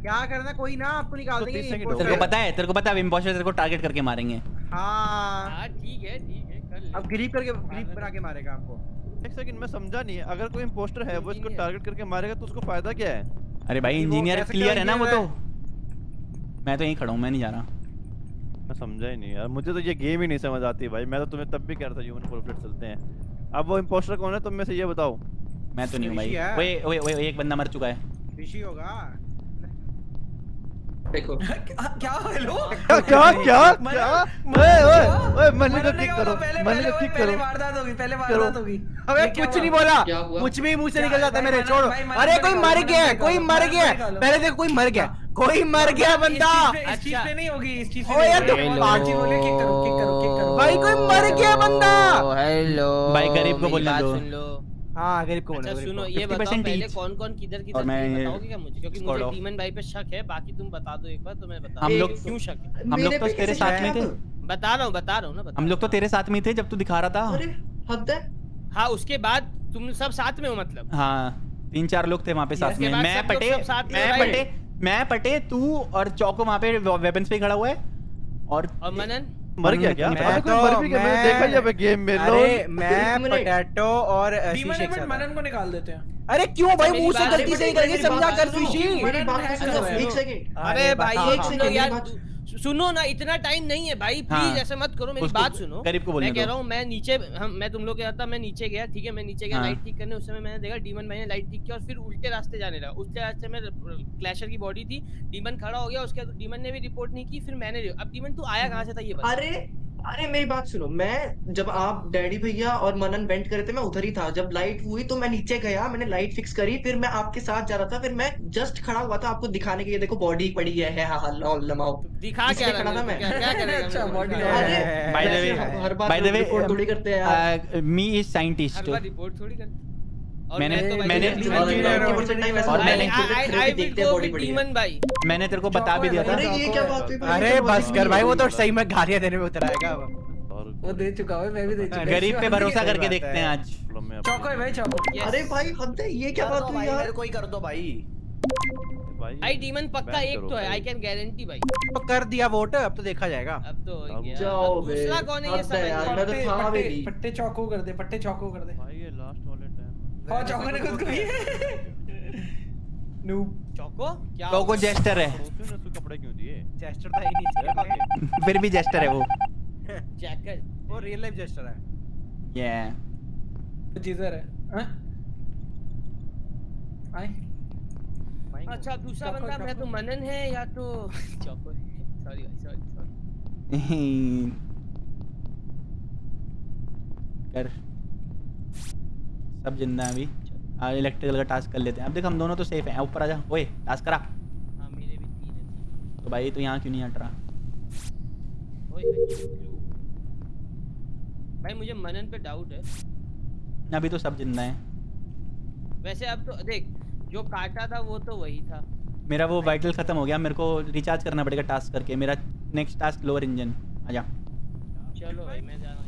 क्या करना, कोई ना आपको निकाल देंगे। तेरे को पता है, तेरे को पता है इम्पोस्टर तेरे को टारगेट करके मारेंगे। हां ठीक है ठीक है कर ले। अब ग्रिप करके ग्रिप बना के मारेगा आपको। एक सेकंड मैं समझा नहीं है, अगर कोई इम्पोस्टर है वो इसको टारगेट करके मारेगा तो उसको फायदा क्या है? अरे भाई इंजीनियर क्लियर है ना वो तो। मैं तो यहीं खड़ा हूं, मैं नहीं जा रहा। मैं समझा ही नहीं यार, मुझे तो ये गेम ही नहीं समझ आती भाई। मैं तो तुम्हें तब भी कह रहा था ह्यूमन प्रोफेट चलते हैं। अब वो इंपोस्टर कौन है तुम में से ये बताओ। मैं तो नहीं हूं भाई। ओए ओए ओए एक बंदा मर चुका है। ऋषि होगा देखो। क्या हेलो क्या क्या क्या ओए ओए ओए मल्ली को किक करो, मल्ली को किक करो, पहले वारदात होगी, पहले वारदात होगी। अबे कुछ नहीं बोला, कुछ भी मुंह से निकल जाता मेरे, छोड़ो। अरे कोई मर गया, कोई मर गया, पहले देखो कोई मर गया, कोई मर गया बंदा। इस चीज पे नहीं होगी, इस चीज पे नहीं होगी। हेलो बोले किक करो किक करो किक करो भाई, कोई मर गया बंदा। हेलो भाई गरीब को बोलने दो। हां गरीब को बोलने दो। अच्छा सुनो ये बताओ पहले कौन-कौन किधर किधर बताओगे क्या मुझे, क्योंकि मुझे डीमन भाई पे शक है। बाकी तुम बता दो एक बार तो मैं बता। हम लोग क्यों शक है, हम लोग तो तेरे साथ में थे। बता रहा हूं बता रहा हूं ना, हम लोग तो तेरे साथ में थे जब तू दिखा रहा था। अरे हद है। हां उसके बाद तुम सब साथ में हो मतलब। हां तीन चार लोग थे वहां पे साथ में। मैं पटे मैं पटे मैं पटे तू और चौको वहाँ पे वेपन्स पे खड़ा हुआ है और मनन मर गया क्या? मैं तो मर भी गया, मैंने देखा जब गेम में। अरे मैं पोटैटो और शीशे से मनन को निकाल देते हैं। अरे क्यों भाई मुंह से गलती से निकल गई, समझा कर शीशे। एक सेकंड अरे भाई एक सेकंड यार सुनो ना, इतना टाइम नहीं है भाई प्लीज ऐसे मत करो, मेरी बात सुनो। मैं कह रहा हूँ मैं नीचे, मैं तुम लोग कह रहा था मैं नीचे गया, ठीक है मैं नीचे गया लाइट ठीक करने। उस समय मैंने देखा डीमन भाई ने लाइट ठीक किया और फिर उल्टे रास्ते जाने लगा। उल्टे रास्ते में क्लैशर की बॉडी थी, डीमन खड़ा हो गया, उसके बाद डीमन ने भी रिपोर्ट नहीं की, फिर मैंने। अब डीमन तू आया कहाँ से था ये बता। अरे अरे मेरी बात सुनो, मैं जब आप डैडी भैया और मनन बेंट कर रहे थे मैं उधर ही था। जब लाइट हुई तो मैं नीचे गया, मैंने लाइट फिक्स करी, फिर मैं आपके साथ जा रहा था, फिर मैं जस्ट खड़ा हुआ था आपको दिखाने के लिए, देखो बॉडी पड़ी है। हा हा लौ लमाओ दिखा क्या खड़ा था मैं, क्या करेगा। अच्छा बॉडी है बाय द वे। हर बार रिपोर्ट थोड़ी करते हैं यार, मी इज साइंटिस्ट, हर बार रिपोर्ट थोड़ी करते हैं। मैंने मैंने मैंने तेरे को बता भी दिया था। ये क्या बात है, अरे बस कर भाई, वो तो सही में गालियां देने में उतर आएगा, वो दे चुका है, मैं भी दे चुका हूं। गरीब पे भरोसा करके देखते हैं आज। चौको है भाई चौको। अरे भाई हद है, ये क्या बात हुई यार, कोई कर दो भाई। भाई डीमन पक्का एक तो है, आई कैन गारंटी भाई। तो कर दिया वोट, अब तो देखा जाएगा। अब तो हो गया, जाओ बे। दूसरा कौन है ये सब, पट्टे चौको कर दे, पट्टे चौको कर दे भाई, ये लास्ट वाले टाइम। हां चौको ने खुद को ये चौको क्या चौको जेस्टर है। कपड़े क्यों दिए, जेस्टर था ही नहीं फिर भी जेस्टर है वो जैकल, वो रियल लाइफ जेस्टर है ये yeah. जीजर है आई भाई। अच्छा दूसरा बंदा मैं तो मनन है या तो चौको है। सॉरी भाई सॉरी सॉरी कर सब जिंदा है अभी। इलेक्ट्रिकल का टास्क कर लेते हैं अब। देख हम दोनों तो सेफ हैं। ऊपर आजा ओए, टास्क करा। हाँ मेरे भी तीन है तो भाई, तो यहाँ क्यों नहीं हट रहा भाई? मुझे मनन पे डाउट है, अभी तो सब जिंदा हैं वैसे। अब तो देख जो काटा था वो तो वही था। मेरा वो वाइटल खत्म हो गया, मेरे को रिचार्ज करना पड़ेगा टास्क करके। मेरा नेक्स्ट टास्क लोअर इंजन। आजा चलो भाई मैं जा रहा हूँ।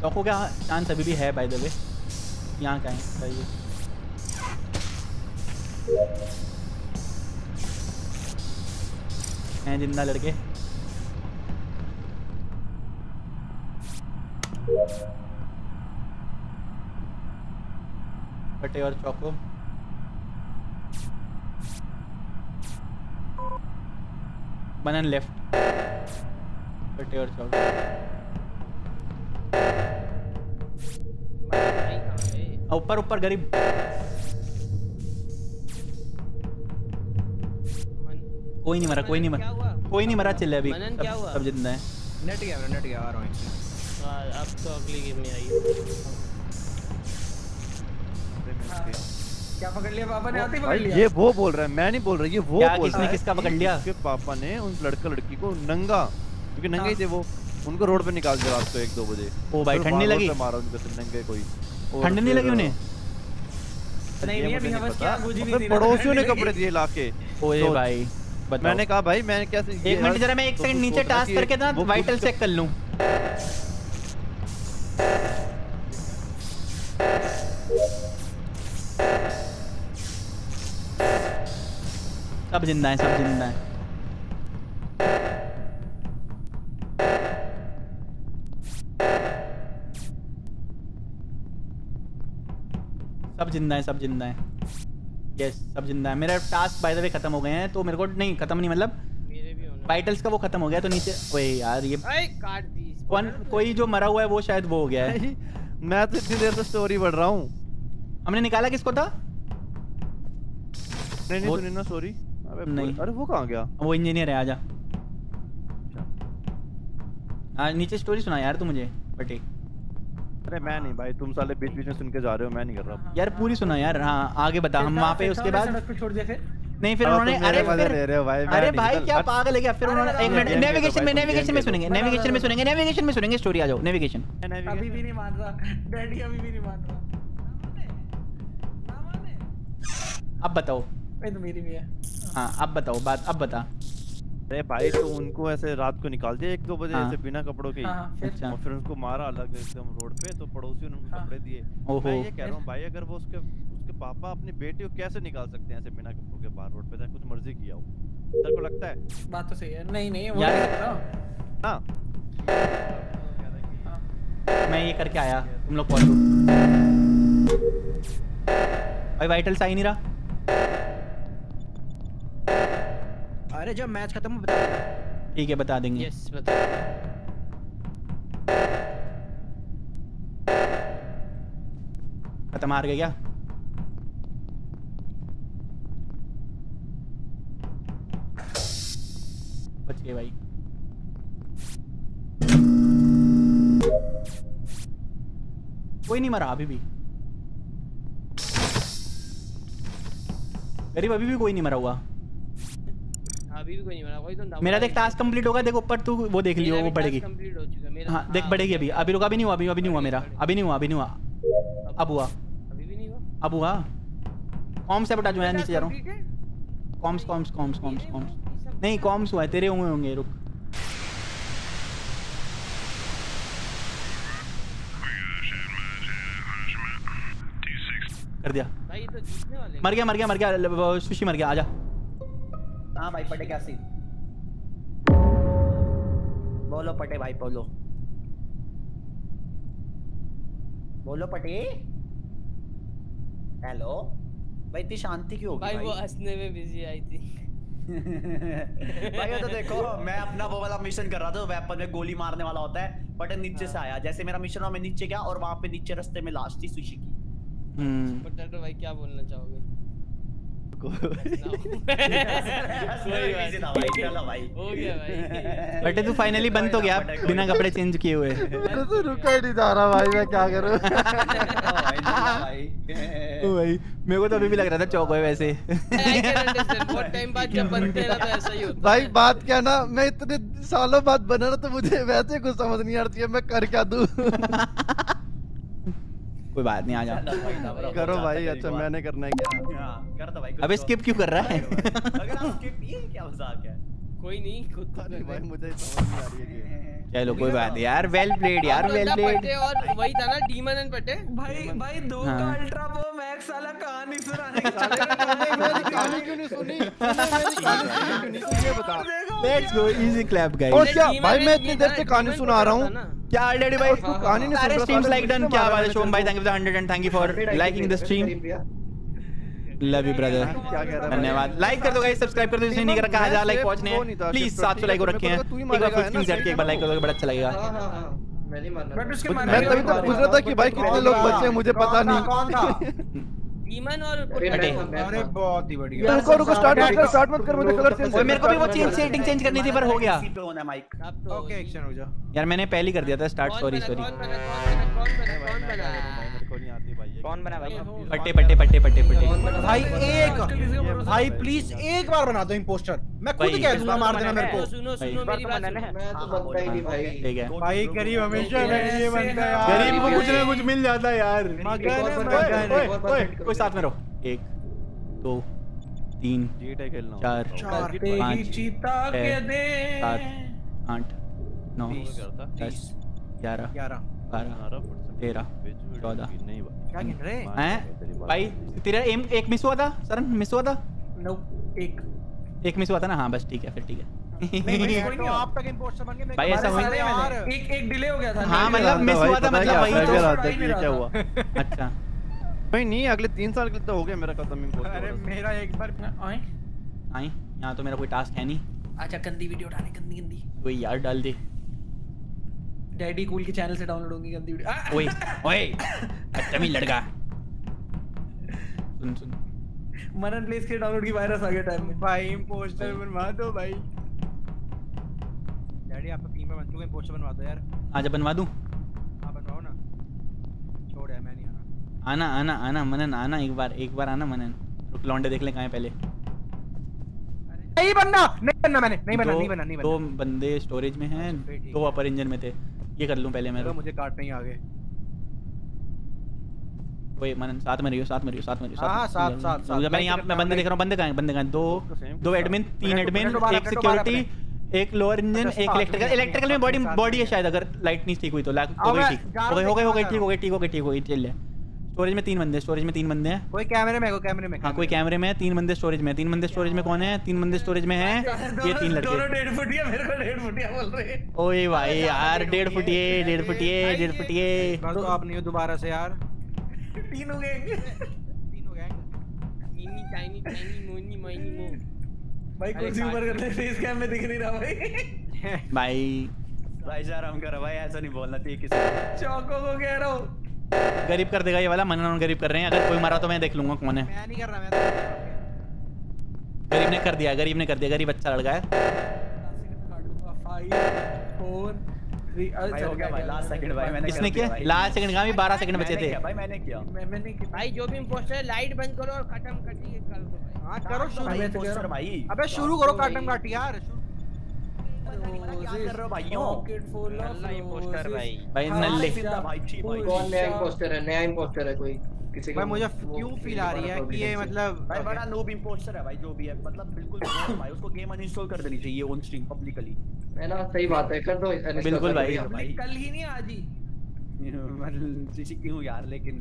चौको का चांस अभी भी है बाय द वे। यहाँ का है हैं जिंदा लड़के। पटे और चौको बनन लेफ्ट, पटे और चौको ऊपर ऊपर गरीब। कोई नहीं मरा, कोई नहीं मरा, कोई नहीं मरा। चिल्ले अभी सब, सब जिंदा है। नेट गया नेट गया, आ रहा हूं। अब तो अगली गेम में आई। क्या पकड़ लिया पापा ने? आते पकड़ लिया। ये वो बोल रहा है, मैं नहीं बोल रहा। ये वो बोल रहा है। किसने किसका पकड़ लिया? उसके पापा ने उन लड़का लड़की को नंगा, क्योंकि नंगे ही थे वो, उनको रोड पे निकाल दिया रात को एक दो बजे। ओ भाई ठंडी लगी, मारा उनको से नंगे। कोई ठंड नहीं लगी उन्हें? नहीं नहीं, अभी हवस क्या गुजी भी नहीं। पड़ोसियों ने कपड़े दिए लाके। ओए भाई मैंने कहा भाई मैंने क्या। एक मिनट जरा, मैं एक सेकंड नीचे टास्क करके ना वाइटल चेक कर लूं। सब जिंदा है, सब जिंदा है। सब जिंदा है, सब जिंदा है। यस, सब जिंदा है। मेरा टास्क बाय द वे खत्म हो गए हैं, तो मेरे को नहीं खत्म नहीं मतलब मेरे भी होने वाइटल्स का वो खत्म हो गया तो नीचे ओए यार ये काट दी। कौन कोई जो मरा हुआ है वो शायद वो हो गया है। मैं तो इतनी देर से स्टोरी पढ़ रहा हूँ। हमने निकाला किसको था? नहीं नहीं सुनिए ना सॉरी। नहीं अरे वो कहाँ गया? वो इंजीनियर है, आजा। हाँ नीचे स्टोरी सुना यार तू मुझे बटे। अरे मैं नहीं भाई, तुम साले बीच बीच में सुन के जा रहे हो, मैं नहीं कर रहा यार। पूरी सुना यार। हाँ आगे बता। हम वहाँ पे उसके बाद नहीं फिर उन्होंने अरे अरे भाई क्या पागल है क्या? फिर उन्होंने एक मिनट नेविगेशन में नेविगेशन में सुनेंगे नेविगेशन में सुनेंगे नेविगेशन में सुनेंगे स्टोरी। आ जाओ नेविगेशन। अभी भी नहीं मान रहा डैडी, अभी भी नहीं मान रहा। अब बताओ तो मेरी भी है। हाँ अब बताओ बात, अब बता। अरे भाई तो उनको ऐसे रात को निकाल दिया एक दो बजे ऐसे बिना कपड़ों के, और फिर उनको मारा अलग एकदम रोड पे, तो पड़ोसियों ने उनको कपड़े दिए। मैं ये कह रहा हूँ भाई अगर वो उसके उसके पापा अपने बेटे को कैसे निकाल सकते हैं ऐसे बिना कपड़ों के बाहर रोड पे, चाहे कुछ मर्जी किया हो। तेरे को लगता है बात तो सही है? नहीं नहीं वो हाँ मैं ये करके आया, तुम लोग पहुंचो। भाई वाइटल्स आ ही नहीं रहा। अरे जब मैच खत्म हो बता देंगे। ठीक है बता देंगे। यस बता। खत्म हार गए क्या? बच गए भाई। कोई नहीं मरा अभी भी गरीब, अभी भी कोई नहीं मरा हुआ। अभी भी कोई नहीं मरा। कोई तो मेरा देख टास्क कंप्लीट होगा, देखो ऊपर तू वो देख लियो वो बढ़ेगी। हां देख बढ़ेगी अभी, अभी रुका भी नहीं हुआ, अभी अभी नहीं हुआ मेरा, अभी नहीं हुआ अभी नहीं हुआ अब हुआ अभी भी नहीं हुआ अब हुआ। कॉम्स से बता जो मैं नीचे जा रहा हूं। Comms comms comms comms comms नहीं कॉम्स हुआ है तेरे हुए होंगे। रुक कर दिया भाई ये तो जीतने वाले। मर गया मर गया मर गया सुशी मर गया। आजा। हाँ भाई पटे क्या सीन? बोलो पटे भाई बोलो बोलो पटे। हेलो भाई इतनी शांति क्यों हो भाई? भाई वो हंसने में बिजी आई थी। भाई तो देखो मैं अपना वो वाला मिशन कर रहा था, वेपन में गोली मारने वाला होता है। पटे नीचे हाँ। से आया जैसे मेरा मिशन हुआ, मैं नीचे गया और वहाँ पे नीचे रास्ते में लाश थी सुशी की। पटे तो भाई क्या बोलना चाहोगे? बटे तू फाइनली बंद तो गया बिना कपड़े चेंज किए हुए। तो रुका ही नहीं जा रहा भाई, मैं क्या करूं? ओ भाई मेरे को तो अभी भी लग रहा था चौक है वैसे। बहुत टाइम बाद जब बनते रहा तो ऐसा ही होता है भाई। बात क्या ना मैं इतने सालों बाद बना रहा तो मुझे वैसे कुछ समझ नहीं आती है मैं कर क्या दूं। कोई बात नहीं आ जाओ करो भाई। अच्छा मैंने करना है क्या? कर दो भाई। अबे स्किप क्यों कर रहा है? अगर आप स्किप ये क्या मजाक है? कोई नहीं खुद का नहीं भाई मुझे समझ नहीं आ रही है। चलो कोई बात नहीं यार, वेल प्लेड यार वेल प्लेड। और वही था ना डीमन एंड पटे भाई। भाई दो का अल्ट्रा वो मैक्स वाला कहानी सुनाने का साला कहानी क्यों नहीं सुनी? ये बता let's go easy clap guys. और क्या भाई मैं इतनी देर से कहानी सुना रहा हूं क्या ऑलरेडी भाई? कहानी नहीं सारे स्ट्रीम्स लाइक डन। क्या बात है शोम भाई, thank you for hundred and thank you for liking the stream. Love you brother, धन्यवाद। लाइक कर दो गाइस, सब्सक्राइब कर दो जिसने नहीं कर रखा। हजार लाइक पहुंचने हैं प्लीज। सात सौ लाइक हो रखे हैं, एक बार फिफ्टीन सेट के एक बार लाइक कर दोगे बड़ा अच्छा लगेगा। मैं नहीं मान रहा, मैं तभी तक पूछ रहा था कि भाई कितने लोग बचे हैं मुझे पता नहीं। ईमन और अरे बहुत ही बढ़िया। रुको रुको स्टार्ट मत कर स्टार्ट मत कर मुझे कलर चेंज। मेरे को भी वो चेंज सेटिंग चेंज करनी थी पर हो गया। ओके एक्शन हो जा यार। मैंने पहले कर दिया था स्टार्ट। सॉरी सॉरी कौन बना कौन बना मेरे को नहीं आती भाई। कौन बना भाई? पट्टे पट्टे पट्टे पट्टे पट्टे भाई एक भाई प्लीज एक बार बना दो इंपोस्टर। मैं खुद कह दूंगा मार देना मेरे को। सुनो सुनो मेरी बात, मैं तो बनता ही नहीं भाई। ठीक है भाई गरीब हमेशा मेरे लिए बनता है यार। गरीब को कुछ ना कुछ मिल जाता है यार। मगर साथ में रहो। एक दो तीन चार पाँच आठ नौ दस ग्यारह बारह तेरह चौदह। क्या गिन रहे हैं भाई? तेरा एम एक मिस हुआ था सरन, मिस हुआ था। नौ एक एक मिस हुआ था ना। हाँ बस ठीक है फिर ठीक है। नहीं नहीं आप तक इंपोस्टर बन गए भाई, ऐसा हुआ यार, एक एक डिले हो गया था। हां मतलब मिस हुआ था, मतलब वही तो क्या हुआ। अच्छा भाई नहीं अगले तीन साल के लिए तो हो गया मेरा खत्म इंपोस्टर। अरे मेरा एक बार आए आए यहां तो मेरा कोई टास्क है नहीं। अच्छा गंदी वीडियो उठाने, गंदी गंदी कोई यार डाल दे। डैडी कूल के चैनल से डाउनलोड होंगी गंदी वीडियो। ओए ओए बदतमीज लड़का सुन सुन। मनन प्लेस के डाउनलोड की वायरस आ गया टाइम में भाई। इंपोस्टर बनवा दो भाई। डैडी आप टीम में बन चुके हैं, इंपोस्टर बनवा दो यार। आजा बनवा दूं। हां बनवाओ ना। छोड़ यार मैं नहीं आना। आना आना आना मनन आना, एक बार एक बार आना मनन। रुक लौंडे देख ले कहां है पहले। अरे नहीं बनना नहीं बनना, मैंने नहीं बनना नहीं बनना नहीं बनना। दो बंदे स्टोरेज में हैं, दो अपर इंजन में थे। ये कर लूं पहले मैं, मुझे काट नहीं आगे। ओए मनन साथ में रहियो साथ में रहियो साथ में रहियो साथ। हां साथ साथ साथ। मैं यहां मैं बंदे देख रहा हूं, बंदे कहां हैं बंदे कहां हैं। दो दो एडमिन, तीन एडमिन, एक सिक्योरिटी, एक लोअर इंजन, एक इलेक्ट्रिकल। इलेक्ट्रिकल में बॉडी बॉडी है शायद, अगर लाइट नहीं ठीक हुई तो हो गई ठीक हो गई हो गई हो गई ठीक हो गई ठीक हो गई ठीक हो गई चल। स्टोरेज में तीन बंदे, स्टोरेज में तीन बंदे हैं। कोई कैमरे में है, कोई कैमरे में। हां कोई कैमरे में है, तीन बंदे स्टोरेज में, तीन बंदे स्टोरेज में। कौन है? तीन बंदे स्टोरेज में हैं ये तीन लड़के। दोनों डेढ़ फुटिया, मेरे को डेढ़ फुटिया बोल रहे हैं। ओए भाई यार डेढ़ फुटिए डेढ़ फुटिए डेढ़ फुटिए। तो आप नहीं हो दोबारा से यार। तीन हो गए तीन हो गए। मिनी टाइनी टाइनी मोनी मोनी मो भाई। कुर्सी ऊपर कर ले, फेस कैम में दिख नहीं रहा भाई। भाई भाई यार हम कर भाई, ऐसा नहीं बोलना चाहिए किसी को। चौको को कह रहा हूं गरीब कर देगा ये वाला। मनन गरीब कर रहे हैं, अगर कोई मारा तो मैं देख लूंगा कौन है। मैं नहीं कर रहा, मैं तो गरीब ने कर दिया, गरीब ने कर दिया। गरीब अच्छा लड़का है। फाइव फोर भाई हो गया भाई लास्ट सेकंड। भाई मैंने किसने किया लास्ट सेकंड का भी बारह सेकंड बचे थे भाई। मैंने किया मैंने किया भाई। जो भी इंपोस्टर लाइट बंद करो और खत्म कर दिए कल को भाई। हां करो शुरू इंपोस्टर भाई। अबे शुरू करो खत्म काट यार। क्या कर रहे हो भाइयों? नल्ला इंपोस्टर भाई भाई नल्ले भाई। कौन नया इंपोस्टर है? नया इंपोस्टर है कोई किसी भाई। मुझे क्यों फील आ रही है कि ये मतलब भाई बड़ा नूब इंपोस्टर है भाई। जो भी है मतलब बिल्कुल भाई उसको गेम अनइंस्टॉल कर देनी चाहिए ऑन स्ट्रीम पब्लिकली। मैं ना सही बात है कर दो बिल्कुल भाई। भाई कल ही नहीं आज ही मतलब किसी क्यों यार। लेकिन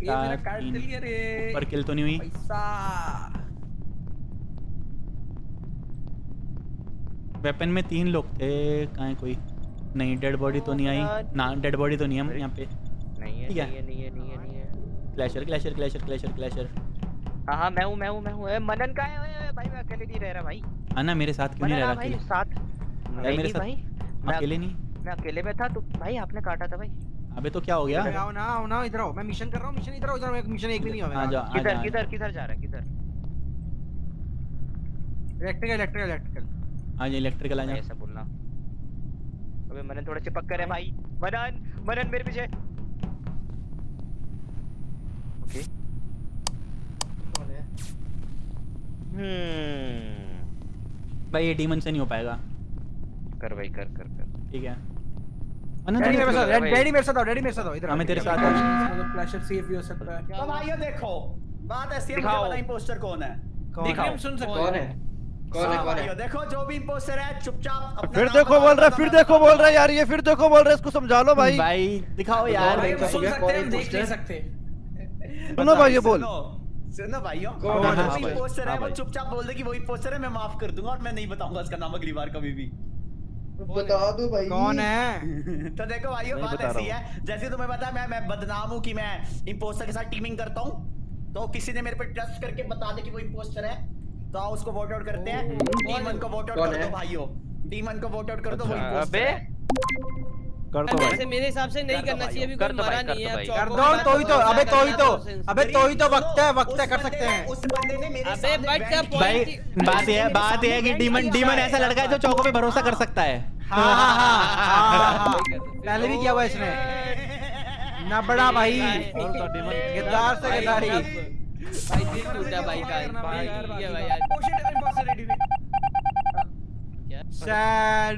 ये मेरा कार्ड चल गया रे। ऊपर किल तो नहीं हुई। पैसा वेपन में तीन लोग थे। कहां है कोई? नहीं डेड बॉडी तो नहीं आई ना। डेड बॉडी तो नहीं है यहां पे। नहीं है नहीं है नहीं है नहीं है। Clasher clasher clasher clasher clasher. हां मैं हूं मैं हूं मैं हूं। मनन का है भाई। मैं अकेले नहीं रह रहा भाई। आना मेरे साथ क्यों नहीं रह रहा भाई? साथ नहीं मेरे साथ भाई। मैं अकेले नहीं, मैं अकेले में था तो भाई आपने काटा था भाई। अबे तो क्या हो गया? आओ ना आओ ना इधर आओ। मैं मिशन कर रहा हूं, मिशन इधर आओ इधर। मैं मिशन एक भी नहीं हो मेरा। आ जा किधर किधर किधर जा रहा है? किधर? Electrical electrical electrical. आ जा इलेक्ट्रिकल आ जा। ऐसा बोलना। अबे मनन थोड़ा चिपक कर है भाई। मनन मनन मेरे पीछे। ओके कौन है? हम्म भाई ये डीमन से नहीं हो पाएगा। कर भाई कर कर कर ठीक है। अनन डैडी मेरे साथ, डैडी मेरे साथ आओ, डैडी मेरे साथ आओ इधर। मैं तेरे साथ हूं। प्लेशर सेफ भी हो सकता है। तो भाइयों देखो बात ऐसी है, मुझे पता इंपोस्टर कौन है। दिखाओ सुन सकते हो कौन है कौन है कौन है। देखो जो भी इंपोस्टर है चुपचाप अपना। फिर देखो बोल रहा है, फिर देखो बोल रहा है यार। ये फिर देखो बोल रहा है, इसको समझा लो भाई। भाई दिखाओ यार। सुन सकते हैं, देख नहीं सकते। सुनो भाई ये बोल सुनो भाइयों कौन है वो इंपोस्टर है। वो चुपचाप बोल दे कि वो इंपोस्टर है। मैं माफ कर दूंगा और मैं नहीं बताऊंगा इसका नाम अगली बार कभी भी। बता दो भाई कौन है। तो देखो भाइयों बात ऐसी है, जैसे तुम्हें पता है मैं मैं बदनाम हूं कि मैं इंपोस्टर के साथ टीमिंग करता हूं। तो किसी ने मेरे पे ट्रस्ट करके बता दे कि वो इंपोस्टर है तो आओ उसको वोट आउट करते हैं। डीमन को वोट आउट कर दो भाइयों, डीमन को वोट आउट कर दो। वो इंपोस्टर है कर दो भाई। मेरे हिसाब से नहीं करना चाहिए अभी। कोई मरा नहीं है। कर दो तो ही तो। अबे तो ही तो अबे तो ही तो वक्त है वक्त है कर सकते हैं। उस बंदे ने मेरे अबे बट भाई बात है बात है कि डीमन डीमन ऐसा लड़का है जो चौकों पे भरोसा कर सकता है। हां हां हां पहले भी किया हुआ इसने। नबड़ा भाई गद्दार से गद्दारी भाई। दिल टूटा भाई का भाई यार। कोशिश इंपॉसिबल रेडी ने said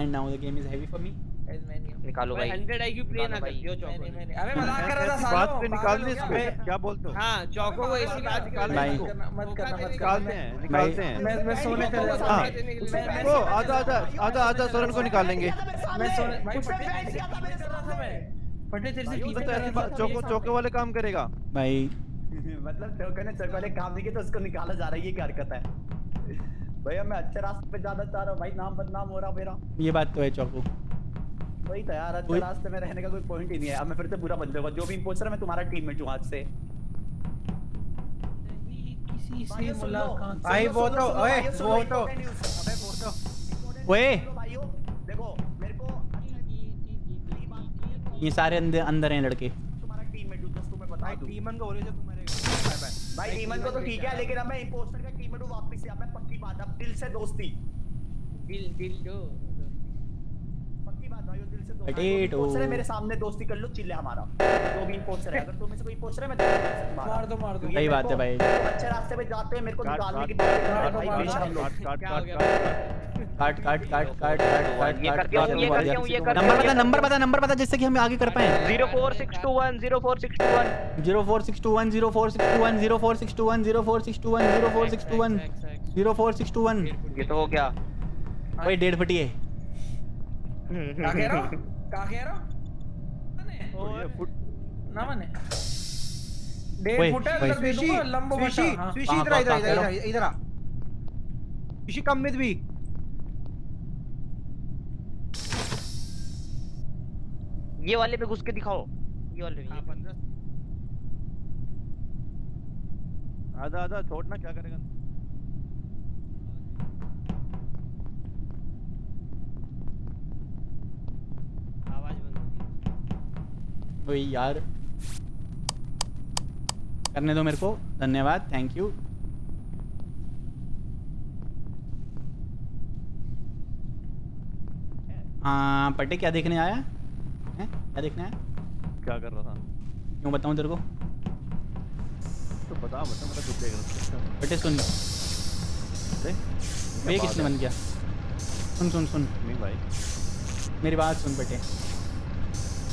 and now the game is heavy for me guys. main nikalo bhai hundred I Q play na kar diyo choko ne। abbe मजाक कर रहा था सालो। बात पे निकाल दे इसको। क्या बोलते हो? हां चौको को ऐसी बात निकाल मत करना मत निकालते हैं निकालते हैं। मैं मैं सोने चला। ओ आजा आजा आजा आजा सोरन को निकाल लेंगे। मैं सोने भाई पटे तेरे से पीछे। चौको चौके वाले काम करेगा भाई। मतलब टोकन ने सर्कल एक काम नहीं किया तो उसको निकाला जा रहा है, ये क्या हरकत है भैया। मैं अच्छे रास्ते पे ज्यादा चाह रहा हूं भाई, नाम बदनाम हो रहा मेरा। ये बात तो है चौकू, वही तो यार अच्छे रास्ते में रहने का कोई पॉइंट ही नहीं है। अब मैं फिर से बुरा बन जाऊंगा। जो भी इंपोस्टर है मैं तुम्हारा टीममेट हूं आज से। नहीं किसी से मुलाकात भाई, वो तो ओए वो तो अबे वो तो ओए भाईयो देखो मेरे को ये सारे अंदर हैं लड़के। भाई टीमन को हो रही है तो मरेगा। बाय बाय भाई टीमन को तो ठीक है, लेकिन अब मैं इंपोस्टर का टीममेट हूं वापस से। अब मैं पक्की बात, अब दिल से दोस्ती, दिल दिल दो पक्की बात भाई, दिल से दोस्ती। इंपोस्टर है मेरे सामने दोस्ती कर लो, चिल्ले हमारा जो भी इंपोस्टर है। अगर तुम में से कोई इंपोस्टर है मैं मार दूं मार दूं। सही बात है भाई, अच्छे रास्ते पे जाते हैं मेरे को निकालने की बात। काट काट काट काट काट काट काट ये करके हूं ये करके हूं ये कर। नंबर पता नंबर पता नंबर पता जिससे कि हम आगे कर पाए। Zero four six two one zero four six two one zero four six two one zero four six two one zero four six two one zero four six two one zero four six two one zero four six two one. ये तो हो गया भाई, डेढ़ फटी है। क्या कह रहा क्या कह रहा मैंने फुट ना मैंने डेढ़ फुट अंदर दे दूंगा। लंबो बटा स्विशी इधर इधर इधर इधर आ स्विशी कम में भी। ये वाले पे घुस के दिखाओ, ये वाले पे। पंद्रह आधा आधा छोड़ना, क्या करेगा। वही यार करने दो मेरे को। धन्यवाद, थैंक यू। हाँ पट्टे क्या देखने आया है, क्या देखने आया, क्या कर रहा था, क्यों बताऊँ तेरे को तो बता बता मतलब कुछ देख रहा था। पट्टे सुन ये किसने बन गया, सुन सुन सुन भाई मेरी बात सुन पट्टे।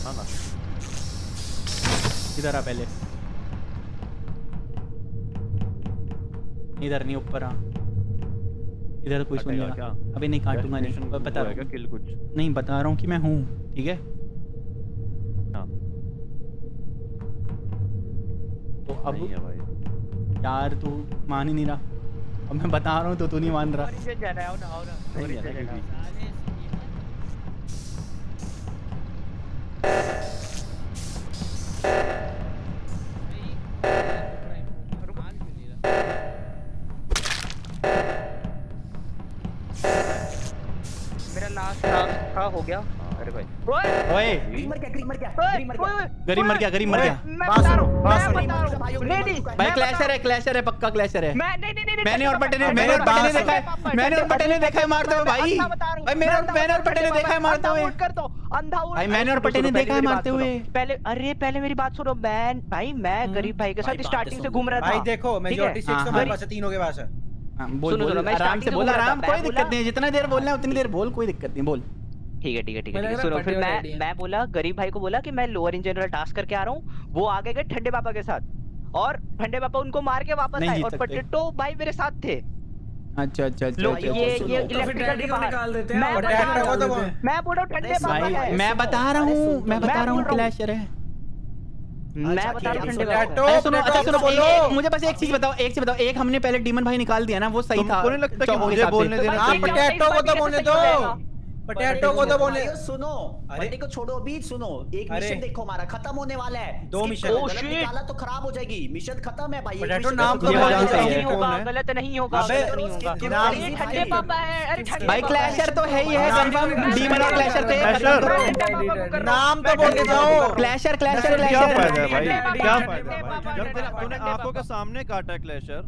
हाँ ना इधर आ, पहले इधर नहीं ऊपर आ, इधर कोई सुनेगा। अभी नहीं काटूंगा नहीं, बता रहा हूँ नहीं बता रहा हूँ कि मैं हूँ, ठीक है। तो अब यार तू मान ही नहीं रहा, अब मैं बता रहा हूँ तो तू नहीं मान रहा। हो गया अरे भाई ओए गरीब मर गया गरीब मर गया गरीब मर गया गरीब मर गया। बात सुनो बात सुनो भाई, क्लैशर है क्लैशर है पक्का क्लैशर है। मैं नहीं नहीं मैंने और पटेल ने मैंने और पटेल ने देखा है मैंने और पटेल ने देखा है मारते हुए भाई भाई मैंने और मैंने और पटेल ने देखा है मारते हुए। कर दो अंधा भाई, मैंने और पटेल ने देखा है मारते हुए। पहले अरे पहले मेरी बात सुनो, मैं भाई मैं गरीब भाई के साथ स्टार्टिंग से घूम रहा था भाई। देखो मैं छियासी तो मेरे पास तीनों के पास है। बोल बोल आराम से बोल, आराम कोई दिक्कत नहीं, जितना देर बोलना है उतनी देर बोल, कोई दिक्कत नहीं बोल, ठीक है ठीक है ठीक है। सुनो फिर मैं मैं बोला गरीब भाई को बोला कि मैं लोअर इंजीनियर वाला टास्क करके आ रहा हूँ। वो आगे गए ठंडे पापा के साथ और ठंडे पापा उनको मार के वापस आए और पटेटो भाई मेरे साथ थे। अच्छा अच्छा अच्छा ये ये इलेक्ट्रिकल निकाल देते हैं। मैं बोल रहा हूँ ठंडे पापा है, मैं बता रहा हूँ मैं बता रहा हूँ क्लैशर है, मैं बता रहा हूँ ठंडे पापा। सुनो अच्छा सुनो बोलो, मुझे बस एक चीज बताओ एक चीज बताओ एक हमने पहले डीमन भाई निकाल दिया ना, वो सही था। मुझे बोलने देना, आप पटेटो को तो बोलने दो, पटेटो को तो बोले। सुनो पटेटो को छोड़ो अभी, सुनो एक मिशन देखो हमारा खत्म होने वाला है। दो मिशन गलत निकाला तो खराब हो जाएगी, मिशन खत्म है भाई। पटेटो नाम तो नहीं होगा, गलत नहीं होगा, गलत नहीं होगा नाम। ठंडे पापा है अरे भाई क्लैशर तो है ही है कंफर्म, डीमन और क्लैशर थे। नाम तो बोल के जाओ क्लैशर क्लैशर क्लैशर। क्या फायदा भाई, क्या फायदा जब तूने आंखों के सामने काटा क्लैशर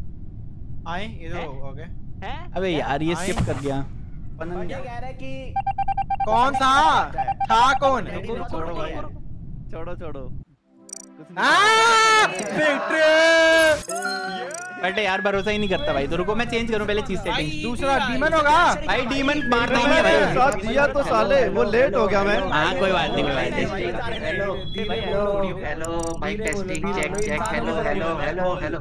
आए इधर हो गए। अबे यार ये स्किप कर गया, कह रहा है कि कौन था था कौन। छोड़ो भाई छोड़ो छोड़ो बेटे यार भरोसा ही नहीं करता भाई। तो रुको मैं चेंज करूं पहले चीज सेटिंग। दूसरा डीमन होगा भाई, डीमन मारता ही है भाई। साथ दिया तो साले वो लेट हो गया मैं। हां कोई बात नहीं कोई बात नहीं। हेलो हेलो भाई testing check check hello hello hello hello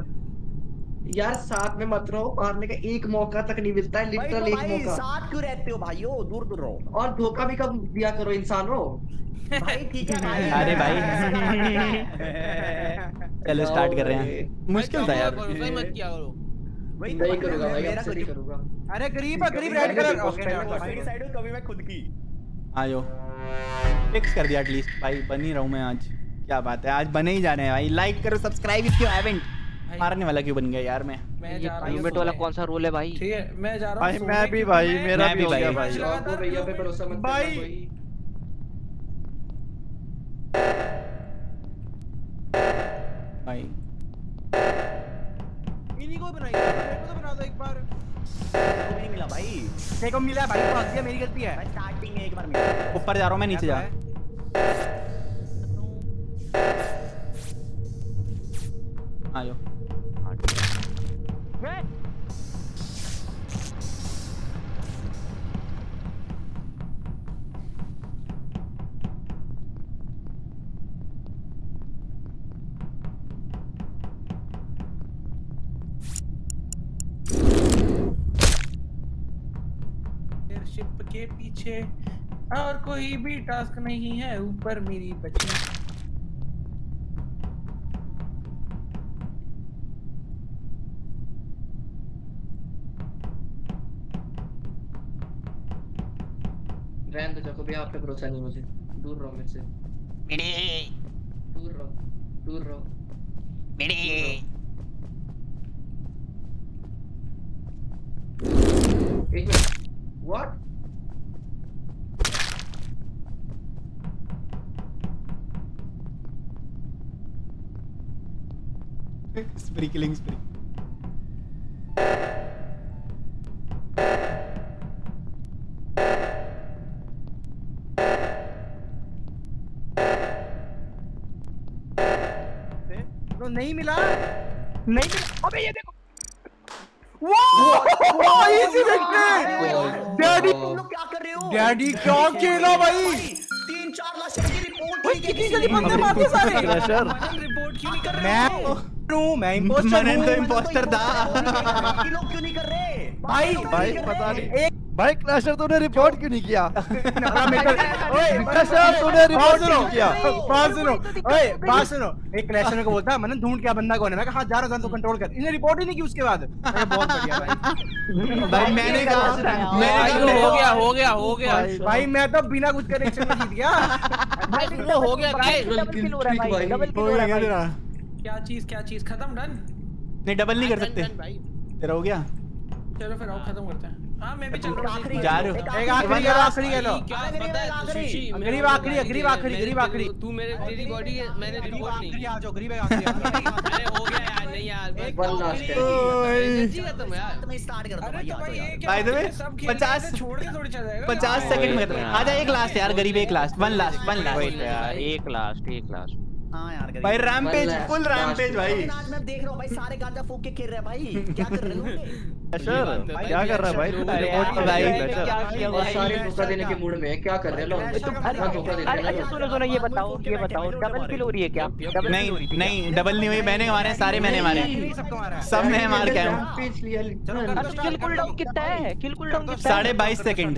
यार साथ में मत रहो, मारने का एक मौका तक नहीं मिलता है लिटरल एक मौका। साथ क्यों रहते हो भाइयों, दूर दूर रहो और धोखा भी कब दिया करो इंसानों भाई, ठीक है भाई। अरे भाई चलो स्टार्ट कर रहे हैं। मुश्किल था यार, मत किया करो। वही नहीं करूंगा भाई, मेरा सही करूंगा। अरे करीब करीब रेड कलर मेरी साइड हो, कभी मैं खुद की आयो फिक्स कर दिया। एटलीस्ट भाई बन ही रहा हूं मैं आज, क्या बात है, आज बने ही जा रहे हैं भाई। लाइक करो, सब्सक्राइब इफ यू हैवंट। मारने वाला क्यों बन गया यार मैं? मैं जा रहा हूं। हेलमेट वाला कौन सा रूल है भाई? ठीक है मैं जा रहा हूं भाई। मैं भी भाई, मेरा भी हो गया भाई। आपको भैया पे भरोसा मत करना भाई भाई। मिनी को बनाई, मेरे को तो बना दो एक बार। मेरे को नहीं मिला भाई, मेरे को मिला भाई। फंस गया, मेरी गलती है भाई। स्टार्टिंग में एक बार मिला। ऊपर जा रहा हूं मैं, नीचे जा रहा हूं। आयो शिप के पीछे और कोई भी टास्क नहीं है। ऊपर मेरी बची भैया, आप पे भरोसा नहीं। मुझे दूर रहो मुझसे, मेरे दूर रहो, दूर रहो मेरे। एक minute, what spree killing spree. नहीं मिला, नहीं मिला। अबे ये देखो, वाह इजी विन। डैडी तुम लोग क्या कर रहे हो? डैडी क्या खेला भाई? तीन चार लाशें की रिपोर्ट हुई, कितनी जल्दी बंदे मारते सारे। रिपोर्ट क्यों नहीं कर रहे हो? मैं इंपोस्टर हूं, मैं इंपोस्टर था। बाकी लोग क्यों नहीं कर रहे भाई? भाई पता नहीं भाई, क्लैशर तूने रिपोर्ट क्यों नहीं किया? ओए क्लैशर तूने रिपोर्ट क्यों नहीं किया? बात सुनो, ओए बात सुनो। एक क्लैशर को बोलता है, मैंने ढूंढ क्या बंदा कौन है? मैं कहा हां जा रहा था, तो कंट्रोल कर। इन्हें रिपोर्ट ही नहीं की उसके बाद। बहुत बढ़िया भाई। भाई मैंने कहा, मैंने हो गया हो गया हो गया भाई। मैं तो बिना कुछ करे जीत गया भाई। वो हो गया गाइस, डबल किल हो रहा है भाई, डबल किल हो रहा है। क्या चीज क्या चीज, खत्म डन। नहीं डबल नहीं कर सकते, तेरा हो गया। चलो फिर आओ खत्म करते हैं। हां मैं भी चल रहा हूं, जा रहे हो। एक आखिरी का आखिरी कह लो, क्या पता है? गरीब आखिरी, गरीब आखिरी, गरीब आखिरी। तू मेरे तेरी बॉडी है, मैंने रिपोर्ट नहीं। आ जाओ गरीब आखिरी। अरे हो गया यार, नहीं यार एक बार लास्ट है जी। खत्म यार, मैं स्टार्ट करता हूं भाई। द वे पचास छोड़ के थोड़ी चल जाएगा। पचास सेकंड में खत्म। आजा एक लास्ट यार गरीब, एक last, one last, one last यार, एक लास्ट, एक लास्ट। हां यार गरीब भाई, रैंपेज फुल रैंपेज भाई। आज मैं देख रहा हूं भाई, सारे गांजा फूंक के खेल रहे हैं भाई। क्या कर रहे हो सर? क्या कर रहा है भाई? रिपोर्ट भाई क्या सारे धोखा देने के मूड में है? क्या कर रहे हो लोग? धोखा दे रहे हैं। सुनो सुनो, ये बताओ ये बताओ डबल किल हो रही है क्या? नहीं नहीं डबल नहीं हुई। मैंने मारे सारे, मैंने मारे सब, मैं मार के आया हूं। किल कूल डाउन कितना है? किल कूल डाउन कितना है? बाईस सेकंड,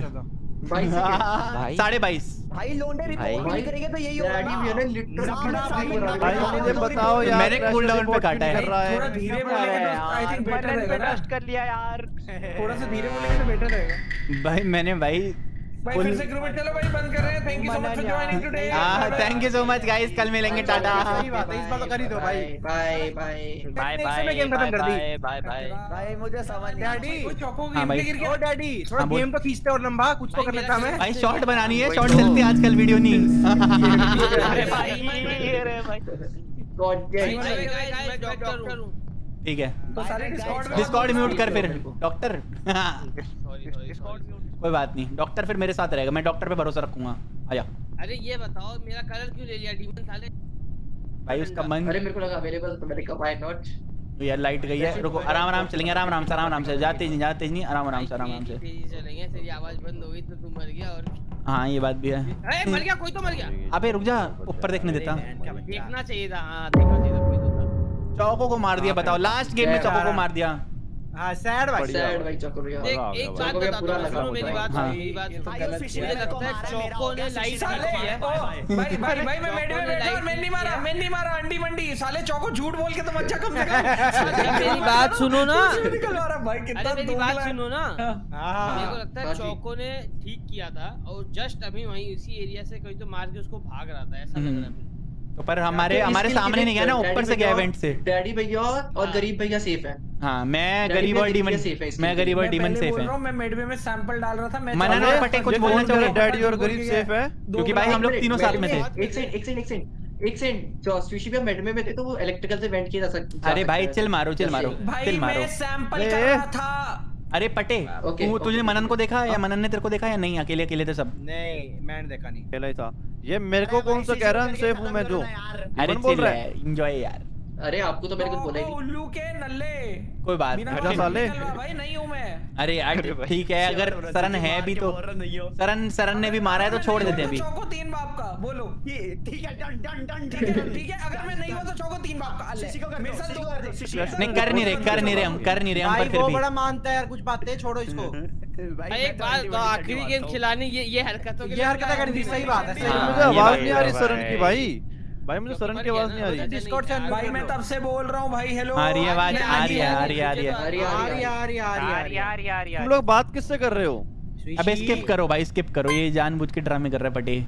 साढ़े बाईस। भाई लोंडे रिपोर्ट नहीं करेंगे तो यही होगा। डैडी भी है ना लिटरली। भाई मुझे बताओ यार, मैंने कूल डाउन पे काटा है। थोड़ा धीरे बोलेंगे तो आई थिंक बेटर रहेगा। रस्ट कर लिया यार, थोड़ा सा धीरे बोलेंगे तो बेटर रहेगा भाई। मैंने भाई भाई फिर से ग्रुप में चलो भाई, बंद कर रहे हैं। Thank you so much for joining today. हां thank you so much guys, कल मिलेंगे, टाटा। सही बात है, इस बार तो कर ही दो भाई। Bye bye bye bye. मैं गेम खत्म कर दी बाय बाय भाई। मुझे समझ नहीं। डैडी वो चौको गेम गिर गया। ओ डैडी थोड़ा गेम तो खींचते और लंबा कुछ तो कर लेता मैं भाई। शॉट बनानी है, शॉट चलती आजकल वीडियो नहीं। अरे भाई ये रे भाई गॉड गेम। मैं डॉक्टर हूं ठीक है। तो सारे डिस्कॉर्ड डिस्कॉर्ड म्यूट कर फिर doctor. Sorry sorry Discord mute, कोई बात नहीं। डॉक्टर फिर मेरे साथ रहेगा, मैं डॉक्टर पे भरोसा रखूंगा। आजा। अरे ये बताओ मेरा कलर क्यों ले लिया डीमन साले? भाई उसका मन। अरे मेरे को लगा अवेलेबल, तो मैंने कहा व्हाई नॉट। यार लाइट गई है, रुको आराम आराम चलेंगे, आराम आराम से, आराम आराम से, जाते नहीं जाते नहीं, आराम आराम से, आराम आराम से चलेंगे। तेरी आवाज बंद हो गई तो तू मर गया। और हां ये बात भी है। अरे मर गया, कोई तो मर गया। अबे रुक जा, ऊपर देखने देता। देखना चाहिए था, हां देखना चाहिए था। कोई तो चौको को मार दिया, बताओ लास्ट गेम में चौको को मार दिया। हां सैड भाई सैड भाई चकोरिया एक बात बता सुनो मेरी बात मेरी बात मुझे लगता है चौको ने लाइट मारी है भाई भाई भाई मैं मेड में बैठा और मैंने नहीं मारा मैंने नहीं मारा अंडी मंडी साले चौको झूठ बोल के तुम अच्छा कम से कम मेरी बात सुनो ना भाई कितना मेरी बात सुनो ना हां मेरे को लगता है चौको ने ठीक किया था और जस्ट अभी वहीं इसी एरिया से कोई तो मार के उसको भाग रहा था ऐसा लग रहा है तो पर हमारे हमारे सामने नहीं गया ना ऊपर से गया इवेंट से डैडी भैया और गरीब भैया सेफ है हां मैं गरीब और डीमन सेफ है मैं गरीब और डीमन सेफ है मैं मेडवे में सैंपल डाल रहा था मैं मनन और पटे कुछ बोलना चाह रहे हैं डैडी और गरीब सेफ है क्योंकि भाई हम लोग तीनों साथ में थे एक सेकंड एक सेकंड एक सेकंड एक सेकंड जो स्विशी भी मेडवे में थे तो वो इलेक्ट्रिकल से इवेंट किया जा सकता है अरे भाई चल मारो चल मारो चल मारो मैं सैंपल कर रहा था अरे पटे तू तुझे मनन को देखा या मनन ने तेरे को देखा या नहीं अकेले अकेले थे सब नहीं मैंने देखा नहीं अकेला ही था ये मेरे को कौन सा कह रहा है सेफ हूं मैं जो अरे बोल रहा है एंजॉय यार अरे आपको तो मैंने कुछ बोला ही नहीं उल्लू के नल्ले कोई बात नहीं साले भाई नहीं हूं मैं अरे यार ठीक है अगर सरन है भी तो सरन सरन ने भी मारा है तो छोड़ देते अभी चौको तीन बाप का बोलो ठीक है डन डन डन ठीक है अगर मैं नहीं हूं तो चौको तीन बाप का शीशी को कर मेरे साथ कर दे शीशी नहीं कर नहीं रे कर नहीं रे हम कर नहीं रे हम पर फिर भी भाई वो बड़ा मानता है यार कुछ बातें छोड़ो इसको भाई एक बात तो आखिरी गेम खिलानी ये ये हरकतों के ये हरकतें कर दी सही बात है सही मुझे आवाज नहीं आ रही सरन की भाई भाई मुझे सरन की आवाज नहीं आ रही डिस्कॉर्ड से भाई मैं तब से बोल रहा हूं भाई हेलो आ रही है आवाज आ रही है आ रही है आ रही है आ रही है आ रही है आ रही है तुम लोग बात किससे कर रहे हो अबे स्किप करो भाई स्किप करो ये जानबूझ के ड्रामे कर रहा है पटे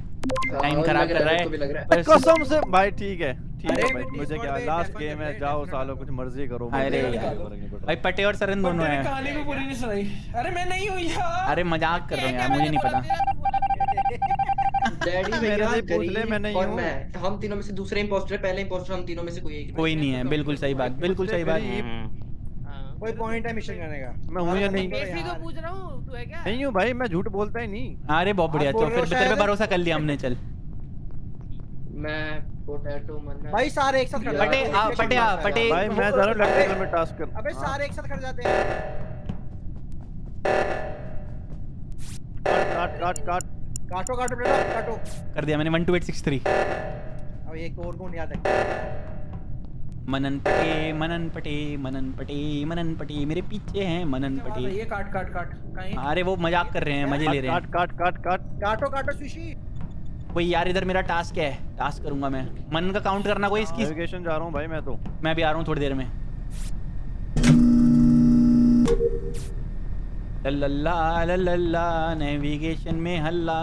टाइम खराब कर रहा है कसम से भाई ठीक है ठीक है भाई मुझे क्या लास्ट गेम है जाओ सालों कुछ मर्जी करो भाई पटे और सरन दोनों हैं कहानी भी पूरी नहीं सुनाई अरे मैं नहीं हूं यार अरे मजाक कर रहा हूं यार मुझे नहीं पता डैडी मेरे से पूछ ले मैं नहीं हूं हम तीनों में से दूसरे इंपोस्टर है पहले इंपोस्टर हम तीनों में से कोई एक कोई नहीं है बिल्कुल सही बात बिल्कुल सही बात कोई पॉइंट है मिशन करने का मैं हूं या नहीं ऐसे तो पूछ रहा हूं तू है क्या नहीं हूं भाई मैं झूठ बोलता ही नहीं अरे बहुत बढ़िया तो फिर तेरे पे भरोसा कर लिया हमने चल मैं पोटैटो मन्ना भाई सारे एक साथ पटे पटे पटे भाई मैं जा रहा हूं लैपटॉप में टास्क कर अबे सारे एक साथ खड़ जाते हैं काट काट काट काटो काटो बेटा काटो कर दिया मैंने one two eight six three अब एक और कौन याद है मनन पटे मनन पटे मनन पटे मनन पटे मेरे पीछे हैं मनन पटे ये काट काट काट कहीं अरे वो मजाक कर रहे हैं मजे ले रहे हैं काट काट काट काट काटो काटो सुशी भाई यार इधर मेरा टास्क है टास्क करूंगा मैं मनन का काउंट करना कोई इसकी नोटिफिकेशन जा रहा हूं भाई मैं तो मैं भी आ रहा हूं थोड़ी देर में लल्ला लल्ला नेविगेशन में हल्ला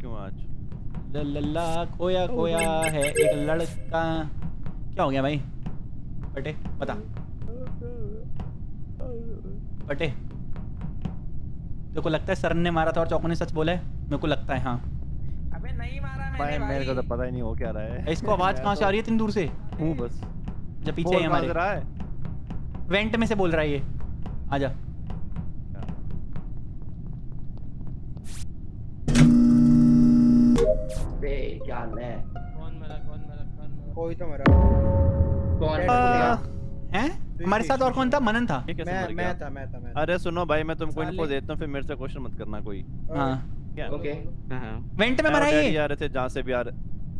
क्यों आज लल्ला खोया खोया है एक लड़का क्या हो गया भाई पटे बता पटे तेरे को लगता है सरन ने मारा था और चौको ने सच बोला है मेरे को लगता है हाँ अबे नहीं मारा मैंने भाई मेरे को तो पता ही नहीं हो क्या रहा है इसको आवाज कहाँ से आ रही है इतनी दूर से हूँ बस जब पीछे है हमारे वेंट में से बोल रहा है ये आजा बे क्या है कौन मरा कौन मरा कौन मरा कोई तो मरा कौन मरा हैं हमारे साथ और कौन था मनन था मैं मैं था मैं था अरे सुनो भाई मैं तुमको इनको देता हूं फिर मेरे से क्वेश्चन मत करना कोई हां ओके हां वेंट में मरा ये यार थे जहां से भी यार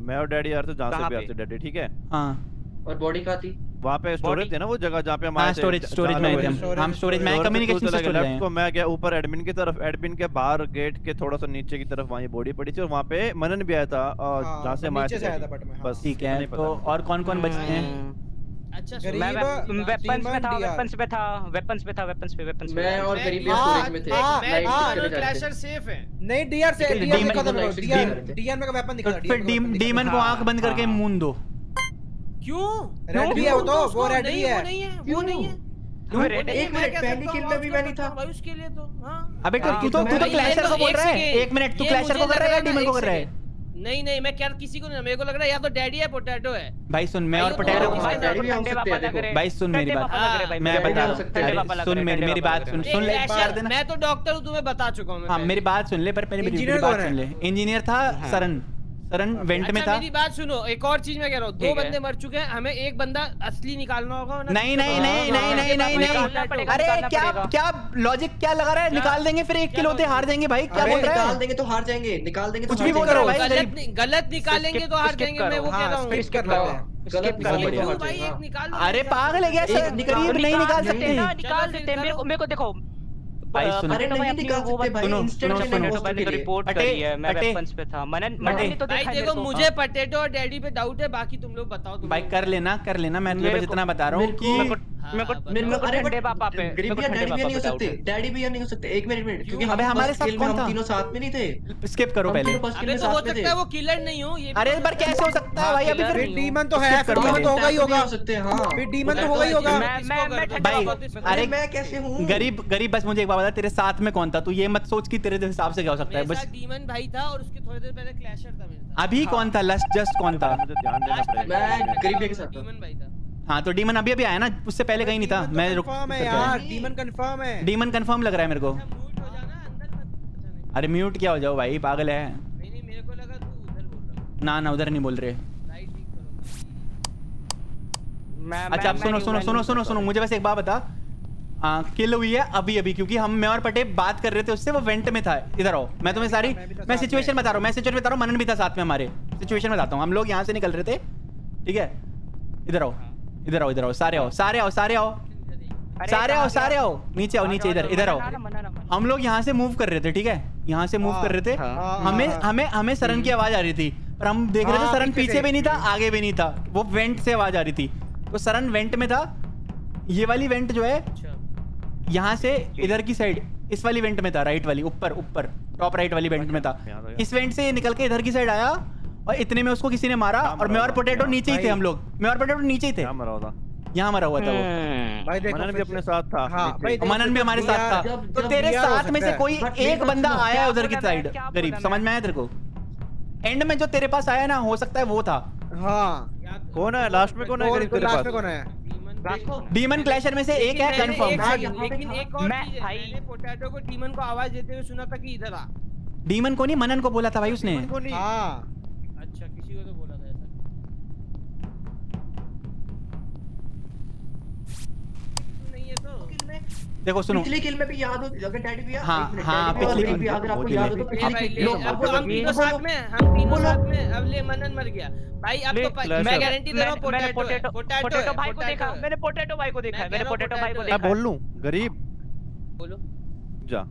मैं और डैडी यार थे जहां से भी आते डैडी ठीक है हां और बॉडी कहां थी वहां पे स्टोरेज है ना वो जगह जहां पे हम आए थे स्टोरेज स्टोरेज में हम हम स्टोरेज में कम्युनिकेशन से स्टोरेज है तो मैं गया ऊपर एडमिन की तरफ एडमिन के बाहर गेट के थोड़ा सा नीचे की तरफ वहां ये बॉडी पड़ी थी और वहां पे मनन भी आया था और जहां से हम आए थे बस ठीक है तो और कौन-कौन बचे हैं अच्छा मैं वेपन्स पे था वेपन्स पे था वेपन्स पे था वेपन्स पे वेपन्स मैं और गरीब स्टोरेज में थे मैं क्लैशर सेफ है नहीं डीआर से डीआर का तो डीआर डीआर में का वेपन दिखा फिर डीमन को आंख बंद करके मून दो क्यों रेड भी है वो तो वो रेड ही है वो नहीं है वो रेड एक मिनट पहली किल में भी मैं नहीं था भाई उसके लिए तो हां अबे तू तो तू तो क्लैशर को बोल रहा है एक मिनट तू क्लैशर को कर रहा है या डीमन को कर रहा है नहीं नहीं मैं क्या किसी को नहीं मेरे को लग रहा है या तो डैडी है पोटैटो है भाई सुन मैं और पोटैटो को डैडी भी हो सकते हैं भाई सुन मेरी बात मैं बता रहा हूं सुन मेरी बात सुन सुन ले मार देना मैं तो डॉक्टर हूं तुम्हें बता चुका हूं मैं हां मेरी बात सुन ले पर मेरी बात सुन ले इंजीनियर था सरन सरन वेंट में था। मेरी बात सुनो, एक और चीज मैं कह रहा हूँ, दो बंदे मर चुके हैं, हमें एक बंदा असली निकालना होगा। नहीं नहीं नहीं नहीं नहीं नहीं, अरे क्या क्या लॉजिक क्या लगा रहा है, निकाल देंगे फिर एक किल होते हार जाएंगे भाई, क्या बोल रहा है, निकाल देंगे तो हार जाएंगे, निकाल देंगे कुछ भी बोल रहा हूँ भाई, गलत निकालेंगे तो हार जाएंगे, मैं वो कह रहा हूँ गलत भाई। एक निकाल, अरे पागल है क्या सर, नहीं निकाल सकते, निकाल देते मेरे को, मेरे को देखो भाई सुनो, अरे नहीं निकाल सकते भाई, इंस्टेंट मैंने रिपोर्ट करी है, मैं वेपन्स पे था, मैंने मैंने तो देखा देखो, मुझे पोटैटो और डैडी पे डाउट है, बाकी तुम लोग बताओ, तुम भाई कर लेना कर लेना, मैं तुम्हें जितना बता रहा हूं कि मेरे को मेरे को डैडी पापा पे गरीब या डैडी भी नहीं हो सकते, डैडी भी नहीं हो सकते। एक मिनट मिनट, क्योंकि अबे हमारे साथ कौन था, तीनों साथ में नहीं थे, स्किप करो पहले, अरे तो हो सकता है वो किलर नहीं हो ये, अरे पर कैसे हो सकता है भाई, अभी फिर डीमन तो है, तो होगा ही होगा, हो सकते हैं हां, फिर डीमन तो होगा ही होगा। मैं मैं भाई, अरे मैं कैसे हूं गरीब, गरीब बस मुझे एक बात बता, तेरे साथ में कौन था, तू ये मत सोच कि तेरे हिसाब से क्या हो सकता है, बस डीमन भाई था और उसके थोड़ी देर पहले क्लैशर था मेरे साथ। अभी कौन था, लास्ट जस्ट कौन था, मुझे ध्यान देना पड़ेगा, मैं गरीब के साथ डीमन भाई था। हाँ तो डीमन अभी अभी आया ना, उससे पहले कहीं नहीं था, मैं रुक यार, डीमन कंफर्म है, डीमन कंफर्म लग रहा है मेरे को। अरे म्यूट क्या हो जाओ भाई, पागल है। नहीं नहीं मेरे को लगा तू उधर बोल रहा है। ना ना उधर नहीं बोल रहे। अच्छा सुनो सुनो सुनो सुनो सुनो, मुझे बस एक बात बता, किल हुई है अभी अभी, क्योंकि हम मैं और पटे बात कर रहे थे उससे, वो वेंट में था। इधर आओ, मैं तुम्हें सारी मैं सिचुएशन बता रहा हूँ, मैं सिचुएशन बता रहा हूँ, मनन भी था साथ में हमारे, सिचुएशन बताता हूँ। हम लोग यहाँ से निकल रहे थे, ठीक है, इधर आओ इधर आओ इधर आओ, सारे आओ सारे आओ सारे आओ सारे आओ सारे आओ, नीचे आओ नीचे, इधर इधर आओ। हम लोग यहाँ से मूव कर रहे थे, ठीक है, यहाँ से मूव कर रहे थे, हमें हमें हमें सरन की आवाज आ रही थी, पर हम देख रहे थे सरन पीछे भी नहीं था आगे भी नहीं था, वो वेंट से आवाज आ रही थी, तो सरन वेंट में था। ये वाली वेंट जो है यहाँ से इधर की साइड, इस वाली वेंट में था, राइट वाली ऊपर ऊपर टॉप राइट वाली वेंट में था। इस वेंट से निकल के इधर की साइड आया और इतने में उसको किसी ने मारा, और मैं और पोटैटो नीचे ही थे, हम लोग मैं और पोटैटो नीचे ही थे, यहाँ मरा हुआ था, यहाँ मरा हुआ था वो भाई, देखो मनन भी अपने साथ था, मनन भी हमारे साथ था, तो तेरे साथ में से कोई एक बंदा आया उधर की साइड, गरीब समझ में आया तेरे को, एंड में जो तेरे पास आया ना, हो सकता है वो था। कौन है लास्ट में, कौन है? डीमन क्लैशर में से एक है कंफर्म। लेकिन एक और चीज, मैंने पोटैटो को डीमन को आवाज देते हुए सुना था कि इधर आ, डीमन को नहीं मनन को बोला था भाई उसने, किसी को तो बोला था ऐसा। नहीं है तो किल में देखो सुनो, पिछली किल में भी याद हो, अगर डैडी भी हां हां पिछली किल भी अगर आपको याद हो तो पिछली किल लो, अब हम तीनों साथ में, हम तीनों साथ में, अब ले मनन मर गया भाई, अब तो मैं गारंटी दे रहा हूं पोटैटो पोटैटो भाई को देखा मैंने, पोटैटो भाई को देखा है मैंने, पोटैटो भाई को देखा। मैं बोल लूं गरीब, बोलो जा,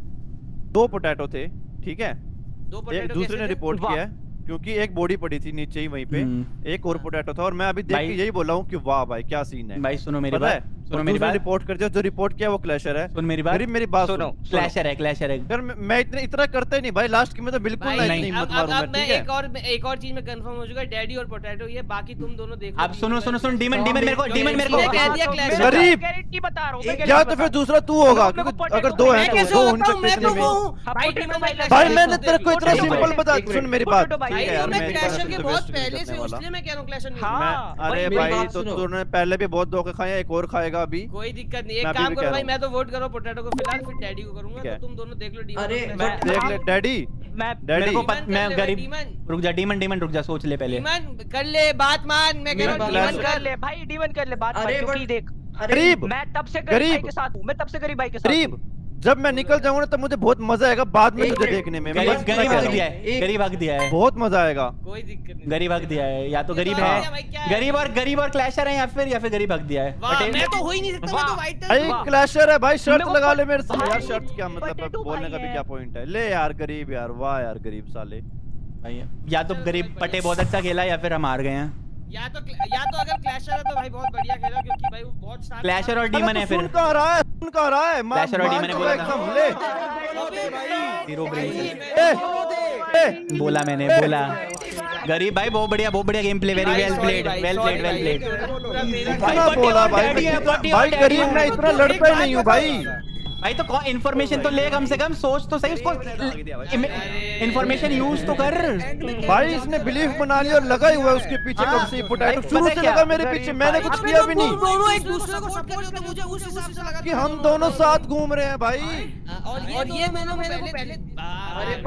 दो पोटैटो थे ठीक है, दो पोटैटो दूसरे ने रिपोर्ट किया है क्योंकि एक बॉडी पड़ी थी नीचे ही वहीं पे, एक और पोटैटो था, और मैं अभी देख के यही बोला हूँ कि वाह भाई क्या सीन है भाई। सुनो मेरी बात, सुनो मेरी बात, रिपोर्ट कर दिया, जो रिपोर्ट किया वो क्लैशर है, सुन मेरी बात, मेरी बात सुनो, क्लैशर है क्लैशर है। यार मैं इतने इतना करता ही नहीं भाई, लास्ट की में तो बिल्कुल नहीं, मत मारो मैं, एक और एक और चीज में कंफर्म हो चुका है, डैडी और पोटैटो, ये बाकी तुम दोनों देखो। अब सुनो सुनो सुनो, डीमन डीमन मेरे को डीमन मेरे को कह दिया क्लैशर, गारंटी बता रहा हूं, या तो फिर दूसरा तू होगा, अगर दो हैं तो दो होने सकते हैं भाई। मैंने तेरे को इतना सिंपल बता, सुन मेरी बात, मैं क्लैशर के बहुत पहले से, उसलिए मैं कह रहा हूं क्लैशर नहीं। हां अरे भाई तो तूने पहले भी बहुत धोखे खाए हैं, एक और खाएगा अभी, कोई दिक्कत नहीं। एक काम करो भाई, मैं तो वोट कर रहा हूं पोटैटो को फिलहाल, फिर डैडी को करूंगा, तो तुम दोनों देख लो डीमन। अरे मैं देख ले डैडी, मैं डैडी को मैं गरीब, रुक जा डीमन डीमन रुक जा, सोच ले पहले, डीमन कर ले बात मान, मैं कह रहा हूं डीमन कर ले भाई, डीमन कर ले बात, क्योंकि देख गरीब मैं तब से गरीब भाई के साथ हूं, मैं तब से गरीब भाई के साथ हूं, जब मैं निकल जाऊंगा ना तो मुझे बहुत मजा आएगा बाद में तुझे देखने में। गरीब गरीब हक दिया है, गरीब हक दिया है, बहुत मजा आएगा, कोई दिक्कत नहीं, गरीब हक दिया है, या तो गरीब है गरीब और गरीब और क्लैशर है, या फिर या फिर गरीब हक दिया है। मैं तो हो ही नहीं सकता, मैं तो वाइटर भाई क्लैशर है भाई, शर्त लगा ले मेरे से यार, शर्त क्या मतलब, बोलने का भी क्या पॉइंट है। ले यार गरीब, यार वाह यार गरीब साले भाई, या तो गरीब पटे बहुत अच्छा खेला या फिर हम हार गए हैं, या तो या तो अगर क्लैशर है तो भाई बहुत बढ़िया खेला, क्योंकि भाई वो बहुत शानदार क्लैशर और डीमन है, फिर कह रहा है कह रहा है क्लैशर और डीमन बोला था, ले भाई जीरो ब्रेन बोला मैंने, बोला गरीब भाई बहुत बढ़िया बहुत बढ़िया game play, very well played well played well played भाई, बोला भाई भाई गरीब, मैं इतना लड़ता ही नहीं हूं भाई, भाई तो इन्फॉर्मेशन तो ले, कम से कम सोच तो सही उसको, इन्फॉर्मेशन यूज तो कर। भाई इसने बिलीफ बना लिया और लगा हुआ है उसके पीछे कब से, पोटैटो शुरू से लगा मेरे पीछे, मैंने कुछ किया भी नहीं कि हम दोनों साथ घूम रहे हैं भाई। और ये मैंने पहले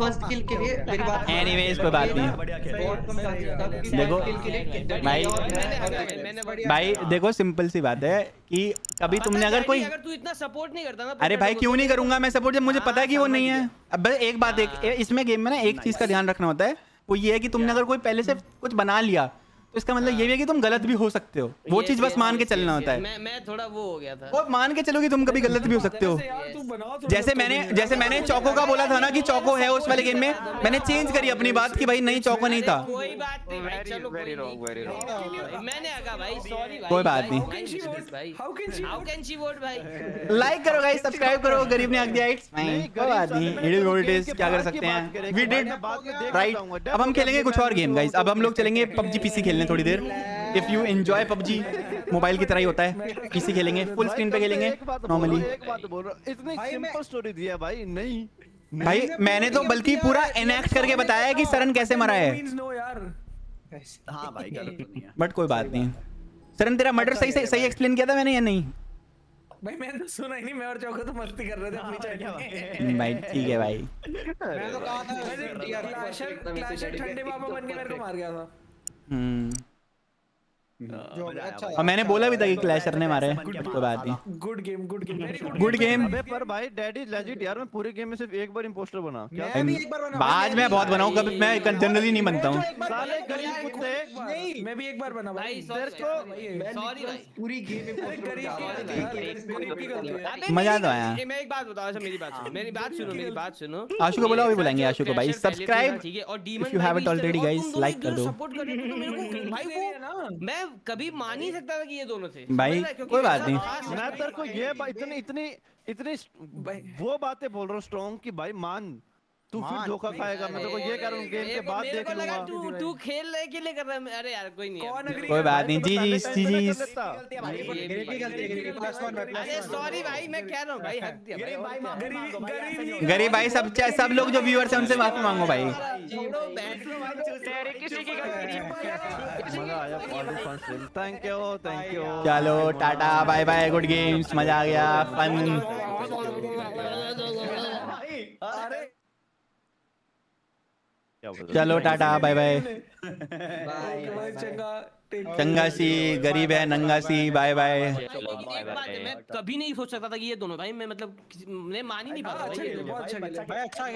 फर्स्ट किल के लिए मेरी बात, एनीवेज कोई बात नहीं। देखो भाई भाई देखो सिंपल सी बात है कि कभी तुमने अगर कोई, अगर तू इतना सपोर्ट नहीं करता ना, अरे भाई क्यों नहीं करूंगा मैं सपोर्ट जब मुझे पता है कि वो नहीं है। अब एक बात, एक इसमें गेम में ना एक चीज का ध्यान रखना होता है, वो ये है कि तुमने अगर कोई पहले से कुछ बना लिया तो इसका मतलब ये भी है कि तुम गलत भी हो सकते हो, वो चीज बस मान के चलना होता है। मैं मैं थोड़ा वो हो गया था, वो मान के चलो कि तुम कभी गलत भी हो सकते हो। जैसे मैंने जैसे मैंने चौको का बोला था ना कि चौको है उस वाले गेम में, मैंने चेंज करी अपनी बात कि भाई नहीं चौको नहीं था। कोई बात नहीं, लाइक करो गाइस, सब्सक्राइब करो, गरीब ने आग दिया इट्स क्या कर सकते हैं वी डिड राइट। अब हम खेलेंगे कुछ और गेम गाइस, अब हम लोग चलेंगे पबजी पीसी खेलने थोड़ी देर। If you enjoy PUBG, mobile की तरह ही होता है, किसी खेलेंगे फुल स्क्रीन पे खेलेंगे नॉर्मली। इतनी सिंपल स्टोरी दी है भाई। नहीं भाई मैंने तो बल्कि पूरा एनएक्ट करके बताया कि सरन कैसे मरा है। हां भाई गलत नहीं है बट कोई बात नहीं। सरन तेरा मर्डर सही से सही एक्सप्लेन किया था मैंने या नहीं? भाई मैंने तो सुना ही नहीं, मैं और चौको तो मस्ती कर रहे थे अपनी चाय। भाई ठीक है भाई, मैं तो कहा था क्लैशर ठंडे बाबा बन के मेरे को मार गया था। अच्छा और मैंने बोला भी था कि क्लैशर ने मारे। तो बात नहीं, good game good game good game. पर भाई डैडी लेजिट यार, मैं पूरे गेम में सिर्फ एक बार इंपोस्टर बना। आज मैं बहुत बनाऊं, कभी मैं जनरली नहीं बनता हूं। साले गरीब कुत्ते, मैं भी एक बार बना भाई। सॉरी भाई, पूरी गेम इंपोस्टर मजा तो आया। मैं एक बात बताऊं, अच्छा मेरी बात सुनो, मेरी बात सुनो मेरी बात सुनो आशु को बुलाओ, अभी बुलाएंगे आशु को भाई। सब्सक्राइब ठीक है, और demon you have it already guys, like कर दो सपोर्ट कर दो मेरे को। भाई वो मैं कभी मान ही सकता था कि ये दोनों थे भाई, कोई बात नहीं। मैं तेरे को ये इतनी इतनी इतनी वो बातें बोल रहा हूँ स्ट्रॉन्ग कि भाई मान, तू फिर धोखा खाएगा। मैं तेरे को ये कह रहा हूँ गेम के बाद देख लूँगा। तू तू खेलने के लिए कर रहा है। अरे यार कोई नहीं, कोई बात नहीं। जी जी जी जी सॉरी भाई, मैं कह रहा हूँ भाई हक दिया। गरीब भाई सब सब लोग जो व्यूअर्स हैं उनसे माफी मांगो भाई। थैंक यू थैंक यू, चलो Tata bye bye, good games, मजा आ गया, फन। चलो टाटा बाय बाय, चंगा सी गरीब है नंगा सी, बाय बाय। मैं कभी नहीं सोच सकता था कि ये दोनों भाई, मैं मतलब मैं मान ही नहीं पाता।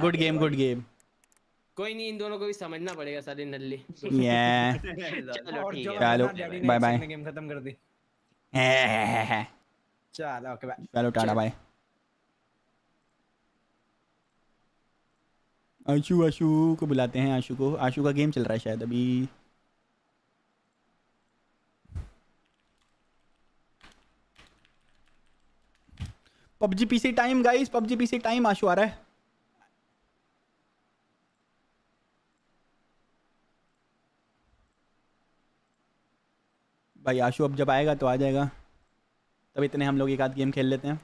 गुड गेम गुड गेम, कोई नहीं, इन दोनों को भी समझना पड़ेगा सारे नल्ले। चलो बाय बाय, गेम खत्म कर दी। चलो ओके बाय, चलो टाटा बाय। आशु आशु को बुलाते हैं, आशु को, आशु का गेम चल रहा है शायद अभी। PUBG PC time guys, PUBG PC time, Ashu आ रहा है। भाई आशु अब जब आएगा तो आ जाएगा, तब इतने हम लोग एक आध गेम खेल लेते हैं।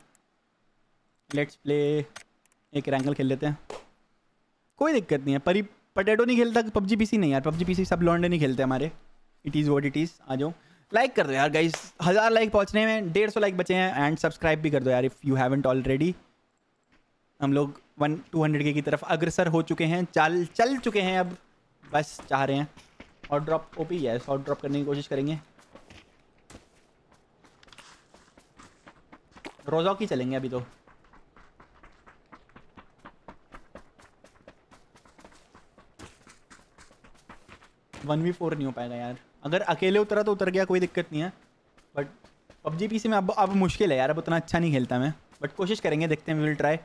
लेट्स प्ले एक रैंकल खेल लेते हैं, कोई दिक्कत नहीं है। परी पटेटो नहीं खेलता पबजी पीसी नहीं यार, पबजी पीसी सब लॉन्डे नहीं खेलते हमारे। It is what it is. आ जाओ, लाइक कर दो यार गाइस, हज़ार लाइक पहुंचने में डेढ़ सौ लाइक बचे हैं, एंड सब्सक्राइब भी कर दो यार इफ़ यू हैवेंट ऑलरेडी। हम लोग वन टू हंड्रेड के की तरफ अग्रसर हो चुके हैं, चाल चल चुके हैं, अब बस चाह रहे हैं और ड्रॉप ओ पी है, और ड्रॉप करने की कोशिश करेंगे। रोज़ा की चलेंगे अभी तो। वन वी फोर नहीं हो पाएगा यार, अगर अकेले उतरा तो उतर गया, कोई दिक्कत नहीं है। बट पबजी पीसी में अब अब मुश्किल है यार, अब उतना अच्छा नहीं खेलता मैं, बट कोशिश करेंगे, देखते हैं, we will try.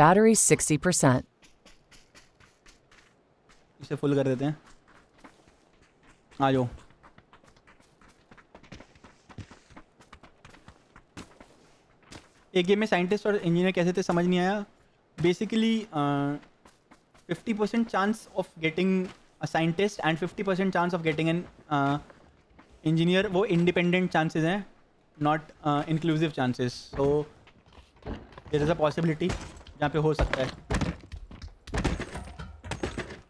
Battery sixty percent, इसे फुल कर देते हैं। आ जाओ, एक गेम में साइंटिस्ट और इंजीनियर कैसे थे समझ नहीं आया। Basically fifty percent chance of getting a scientist and fifty percent chance of getting an engineer वो इंडिपेंडेंट चांसेस हैं, not inclusive chances. So there is a possibility जहाँ पे हो सकता है।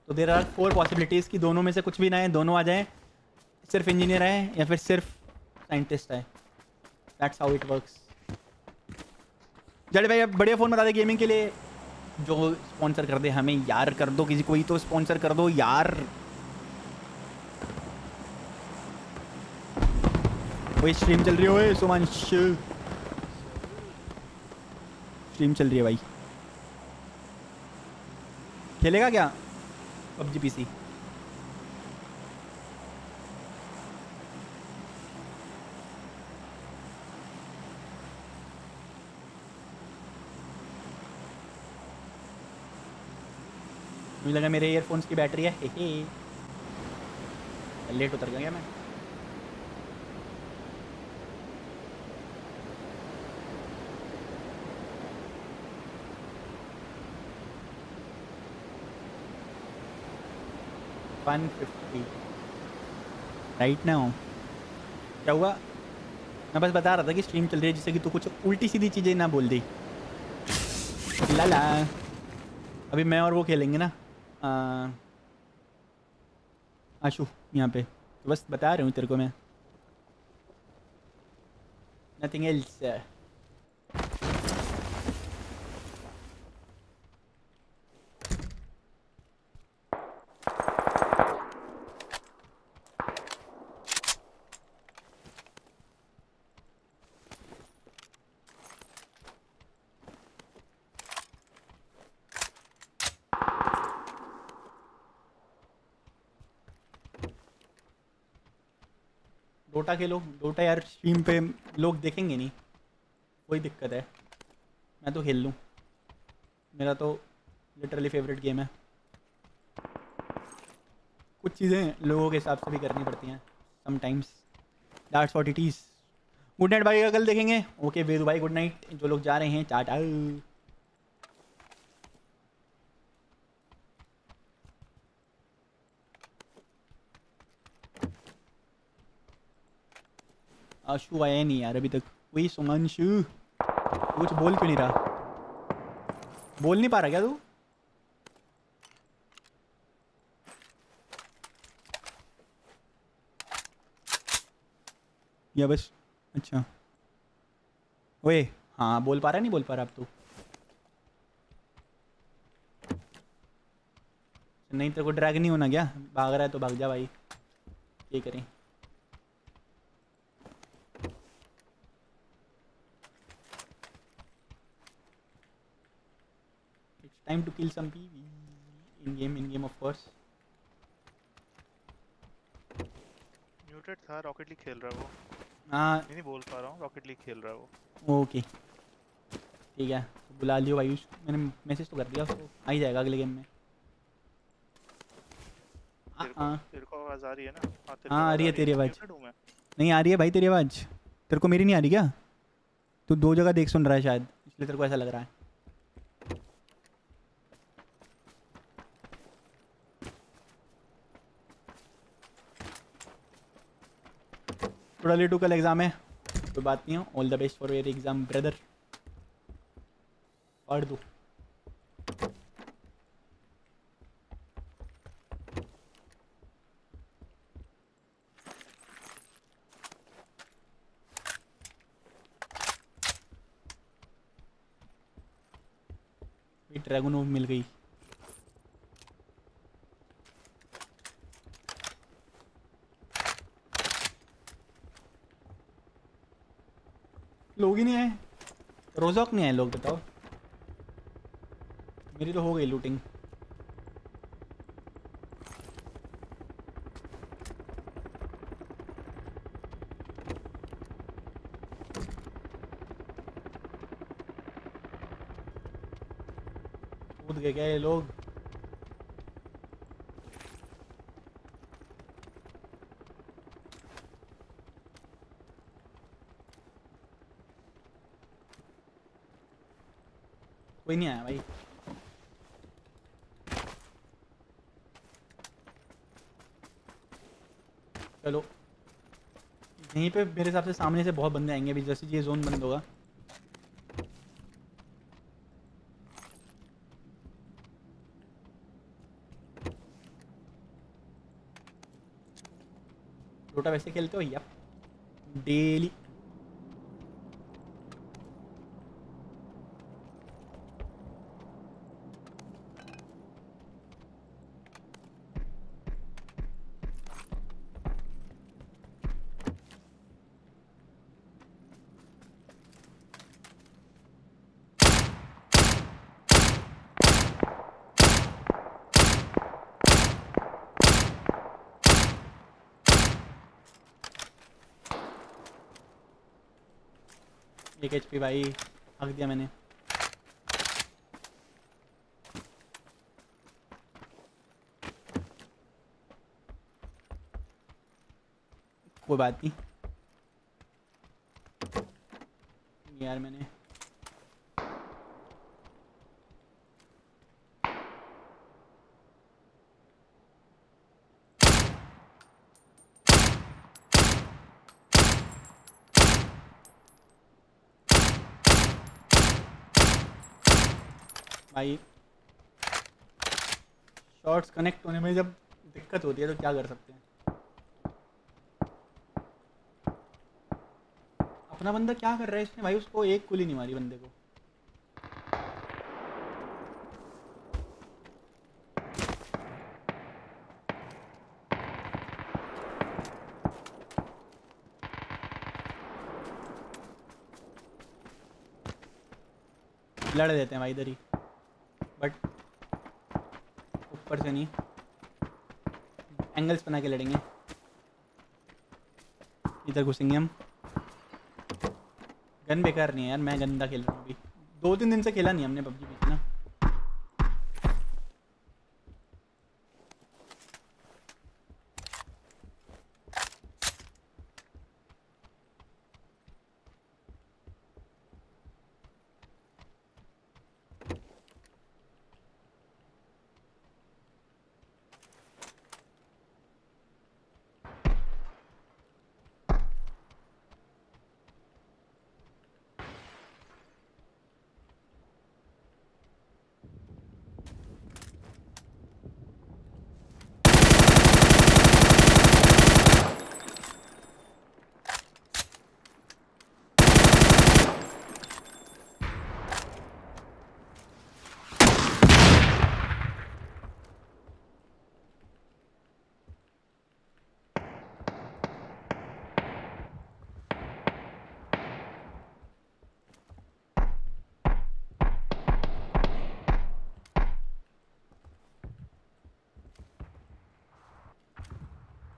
तो देयर आर फोर पॉसिबिलिटीज़ कि दोनों में से कुछ भी ना आए, दोनों आ जाएं, सिर्फ इंजीनियर आए या फिर सिर्फ साइंटिस्ट आए। That's how it works. जड़े भाई आप बढ़िया फ़ोन बता दें गेमिंग के लिए, जो स्पॉन्सर कर दे हमें यार, कर दो किसी कोई तो स्पॉन्सर कर दो यार। वही स्ट्रीम चल रही हो सुमांश, स्ट्रीम चल रही है भाई। खेलेगा क्या पबजी पीसी? मुझे लगा मेरे ईयरफोन्स की बैटरी है। हे हे, लेट उतर गया मैं। One fifty right now. क्या हुआ? मैं बस बता रहा था कि स्ट्रीम चल रही है, जिससे कि तू कुछ उल्टी सीधी चीज़ें ना बोल दी। ला ला अभी मैं और वो खेलेंगे ना आशु यहाँ पे, तो बस बता रहा हूँ तेरे को मैं, नथिंग एल्स। डोटा खेलो। डोटा यार स्ट्रीम पे लोग देखेंगे नहीं, कोई दिक्कत है। मैं तो खेल लूँ, मेरा तो लिटरली फेवरेट गेम है। कुछ चीज़ें लोगों के हिसाब से भी करनी पड़ती हैं sometimes, that's what it is. Good night भाई, कल देखेंगे। ओके वेदू भाई गुड नाइट। जो लोग जा रहे हैं टाटा। आशु आया नहीं यार अभी तक। वही सुमांशु कुछ बोल क्यों नहीं रहा? बोल नहीं पा रहा क्या तू? या बस अच्छा ओए हाँ बोल पा रहा, नहीं बोल पा रहा अब तू? नहीं तेरे को ड्रैग नहीं होना क्या? भाग रहा है तो भाग जा भाई, ये करें। Time to kill some P V in game, in game of course. Muted था, रॉकेट लीग खेल रहा है वो। हाँ नहीं बोल पा रहा हूँ, रॉकेट लीग खेल रहा है वो। ओके ठीक है, तो बुला लियो भाई उसको, मैंने मैसेज तो कर दिया उसको, आ ही जाएगा अगले गेम में। हाँ तेरे को आवाज़ आ रही है ना? हाँ आ रही है तेरी आवाज़। नहीं आ रही है भाई तेरी आवाज़, तेरे को मेरी नहीं आ रही क्या? तू दो जगह देख सुन रहा है शायद, इसलिए तेरे को ऐसा लग रहा है। थोड़ा लेट हो, कल एग्ज़ाम है, कोई बात नहीं हो। All the best for your exam brother. और दो ड्रैगन मिल गई। लोग ही नहीं आए, रोजौक नहीं आए लोग, बताओ। मेरी तो हो गई लूटिंग। कूद गए क्या ये लोग? नहीं आया भाई। चलो यहीं पे मेरे हिसाब से सामने से बहुत बंदे आएंगे अभी जैसे ये जोन बंद होगा। लोटा वैसे खेलते हो या डेली? एक एचपी भाई हक दिया मैंने। कोई बात नहीं यार मैंने भाई शॉर्ट्स कनेक्ट होने में जब दिक्कत होती है तो क्या कर सकते हैं। अपना बंदा क्या कर रहा है इसने भाई, उसको एक गोली नहीं मारी बंदे को। लड़ देते हैं भाई इधर ही बट ऊपर से नहीं, एंगल्स बना के लड़ेंगे। इधर घुसेंगे हम। गन बेकार नहीं है यार, मैं गंदा खेल रहा हूँ अभी, दो तीन दिन से खेला नहीं हमने पबजी बीच ना।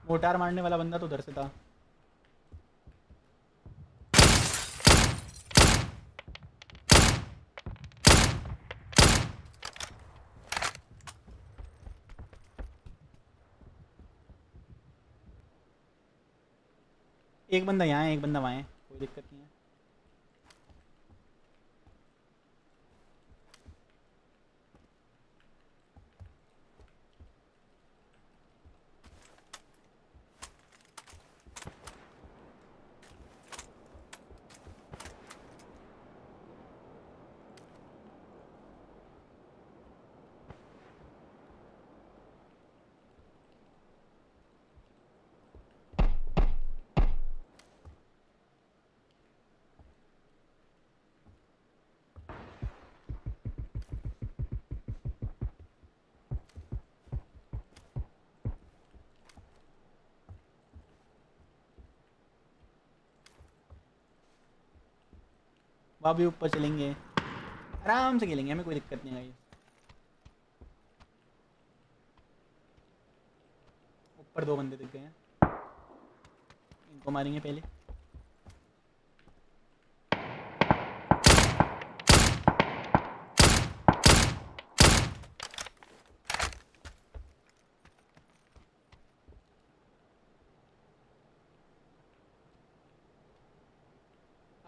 मोटार मारने वाला बंदा तो उधर से था। एक बंदा यहाँ है, एक बंदा वहाँ है, कोई दिक्कत नहीं है। अभी ऊपर चलेंगे, आराम से खेलेंगे, हमें कोई दिक्कत नहीं आई। ऊपर दो बंदे दिख गए हैं, इनको मारेंगे पहले।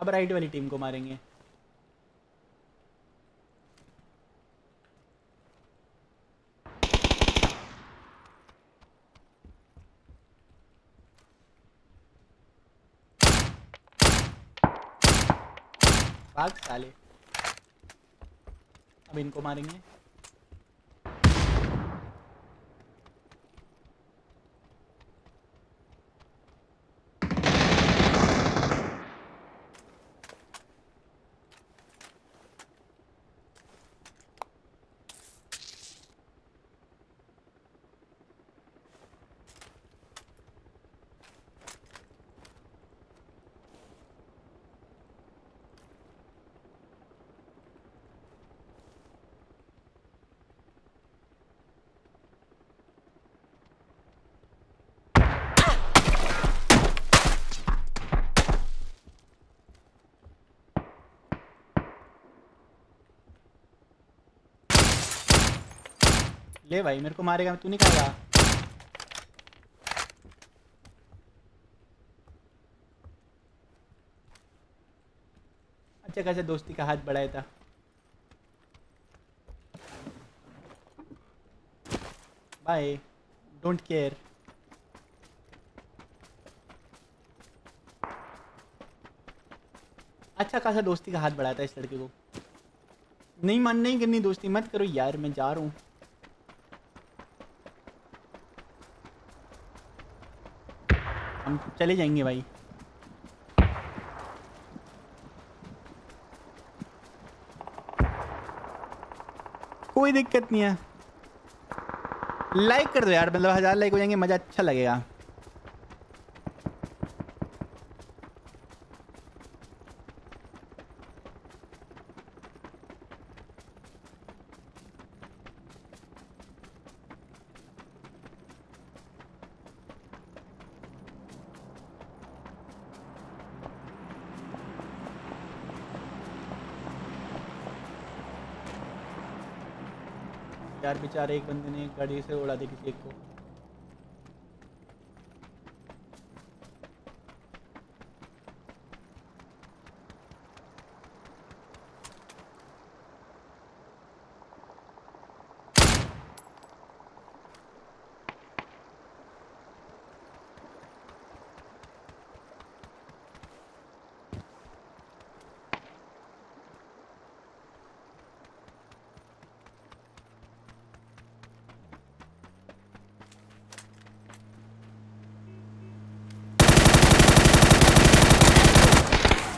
अब राइट वाली टीम को मारेंगे। भाग साले। अब इनको मारेंगे। ले भाई मेरे को मारेगा, तू नहीं करेगा। अच्छा खासा दोस्ती का हाथ बढ़ाया था। Bye, don't care. अच्छा खासा दोस्ती का हाथ बढ़ाया था इस लड़के को। नहीं मन नहीं करनी दोस्ती, मत करो यार, मैं जा रहा हूँ। हम चले जाएंगे भाई। कोई दिक्कत नहीं है, लाइक कर दो यार, मतलब हजार लाइक हो जाएंगे, मज़ा अच्छा लगेगा। बेचारे एक बंदे ने गाड़ी से उड़ा दी किसी एक को।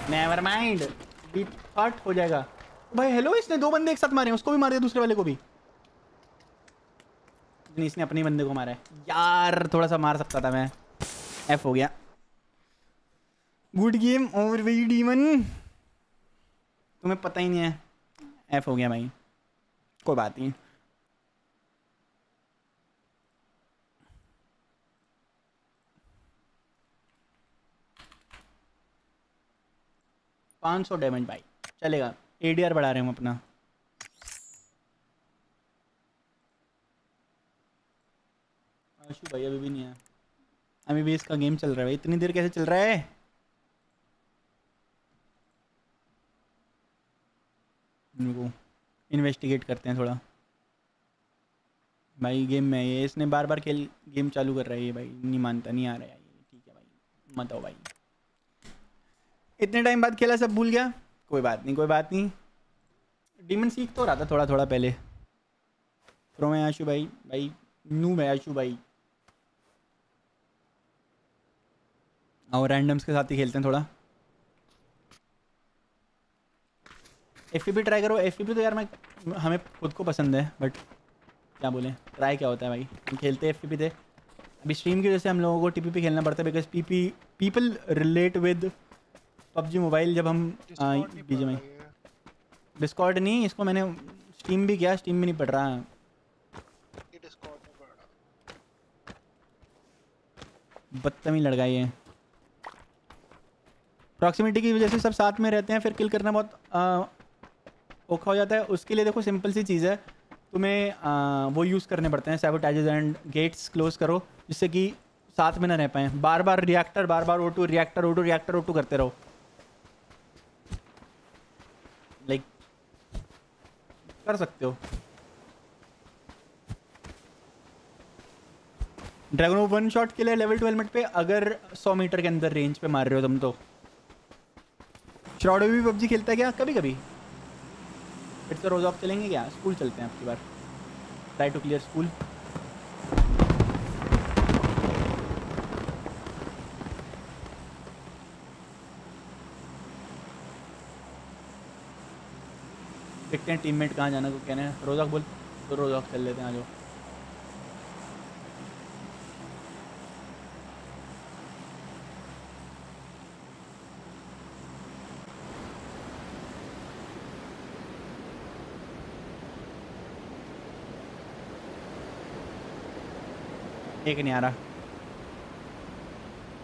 नेवर माइंड, बीट पार्ट हो जाएगा भाई। हेलो, इसने दो बंदे एक साथ मारे, उसको भी मार दिया, दूसरे वाले को भी। नहीं, इसने अपने बंदे को मारा है यार, थोड़ा सा मार सकता था मैं, एफ हो गया। Good game over we demon, तुम्हें पता ही नहीं है, एफ हो गया भाई, कोई बात नहीं। पाँच सौ डैमेज भाई, चलेगा। एडीआर बढ़ा रहे हम अपना। आशु भाई अभी भी नहीं है, अभी भी इसका गेम चल रहा है भाई। इतनी देर कैसे चल रहा है? इनको इन्वेस्टिगेट करते हैं थोड़ा भाई। गेम में ये इसने बार बार खेल गेम चालू कर रहा है ये भाई, नहीं मानता, नहीं आ रहा है ये। ठीक है भाई, मत आओ भाई, इतने टाइम बाद खेला सब भूल गया, कोई बात नहीं, कोई बात नहीं। डीमन सीख तो रहा था थोड़ा थोड़ा पहले। प्रो में आशु भाई, भाई नू में आशु भाई। और रैंडम्स के साथ ही खेलते हैं थोड़ा। एफपीपी ट्राई करो। एफपीपी तो यार मैं हमें खुद को पसंद है, बट क्या बोलें, ट्राई क्या होता है भाई, हम खेलते एफपीपी थे। अभी स्ट्रीम की वजह से हम लोगों को टीपीपी खेलना पड़ता है, because PP people relate with PUBG mobile. जब हम बीजे में डिस्कॉर्ड नहीं, इसको मैंने स्टीम भी किया, स्टीम में नहीं पढ़ रहा। बदतमीज लड़का ये, प्रॉक्सिमिटी की वजह से सब साथ में रहते हैं, फिर किल करना बहुत औखा हो जाता है। उसके लिए देखो सिंपल सी चीज़ है, तुम्हें आ, वो यूज़ करने पड़ते हैं, सैबोटेजेस एंड गेट्स क्लोज करो, जिससे कि साथ में ना रह पाए। बार बार रिएक्टर, बार बार O two, reactor O two, reactor O two करते रहो। लाइक कर सकते हो। ड्रैगन वन शॉट के लिए लेवल ट्वेल्व मिनट पे, अगर सौ मीटर के अंदर रेंज पे मार रहे हो तुम तो। श्रॉडो भी पबजी खेलता है क्या? कभी कभी। फिर से रोज ऑफ चलेंगे क्या? स्कूल चलते हैं आपकी बार। Try to clear school. देखते हैं टीममेट कहाँ जाना को कहना है। रोजाक बोल तो रोजाक चल लेते हैं। आज एक नहीं आ रहा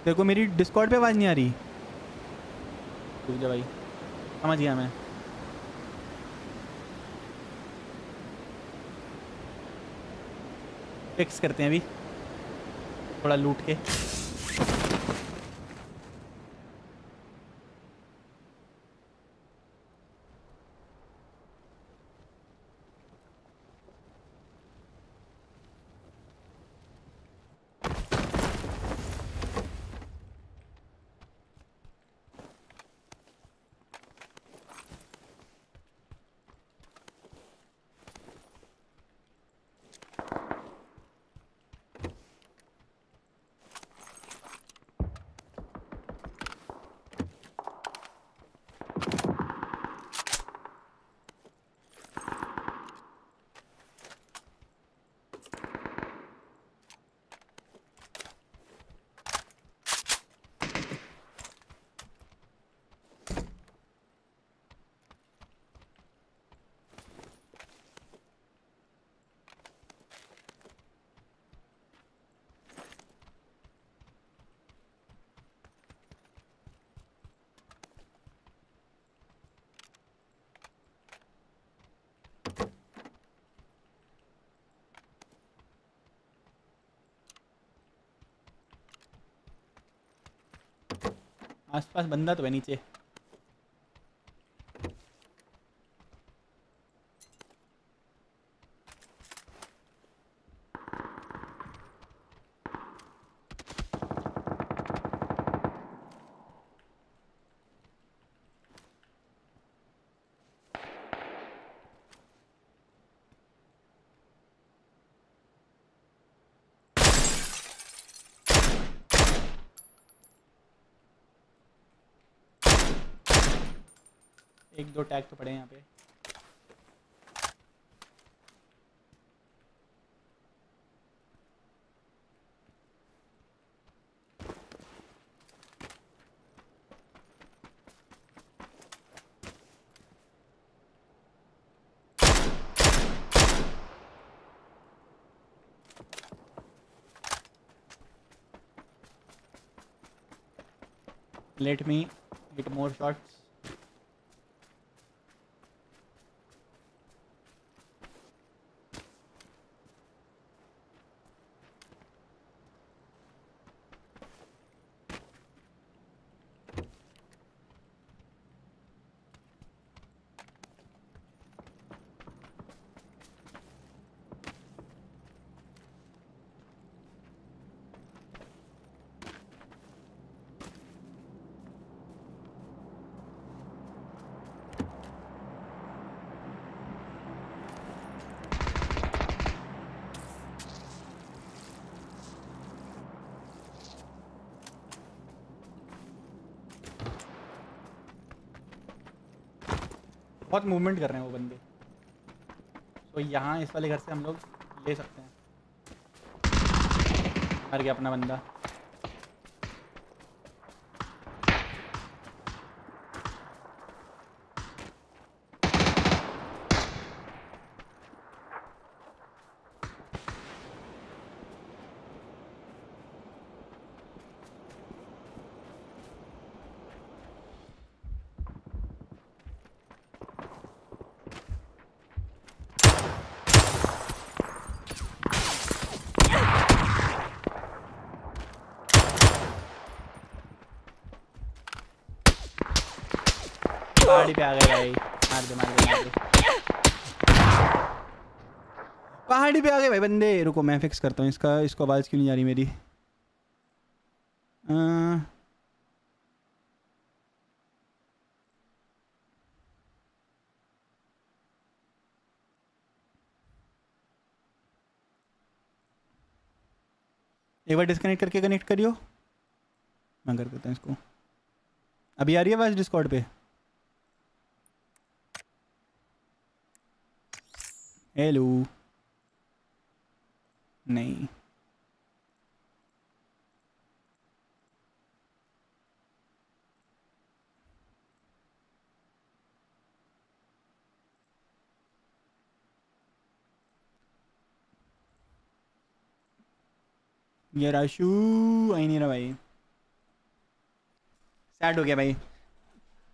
तेरे को मेरी डिस्कॉर्ड पे आवाज़ नहीं आ रही? रुक जा भाई, समझ गया मैं। फिक्स करते हैं अभी थोड़ा लूट के। आसपास बंदा तो है नीचे। एक दो टैग तो पड़े हैं यहाँ पे। Let me get more shots. बहुत मूवमेंट कर रहे हैं वो बंदे। तो यहाँ इस वाले घर से हम लोग ले सकते हैं। मर गया अपना बंदा। पे आ गए भाई, मार दे मार दे मार दे। पहाड़ी पे आ गए भाई बंदे। रुको मैं फिक्स करता हूँ इसका। इसको आवाज़ क्यों नहीं आ रही मेरी? आ... एक बार डिस्कनेक्ट करके कनेक्ट करियो, मैं कर देता हूँ इसको। अभी आ रही है आवाज़ डिस्कॉर्ड पे? हेलो? नहीं, ये राशु आई नहीं रहा भाई, सैड हो गया भाई।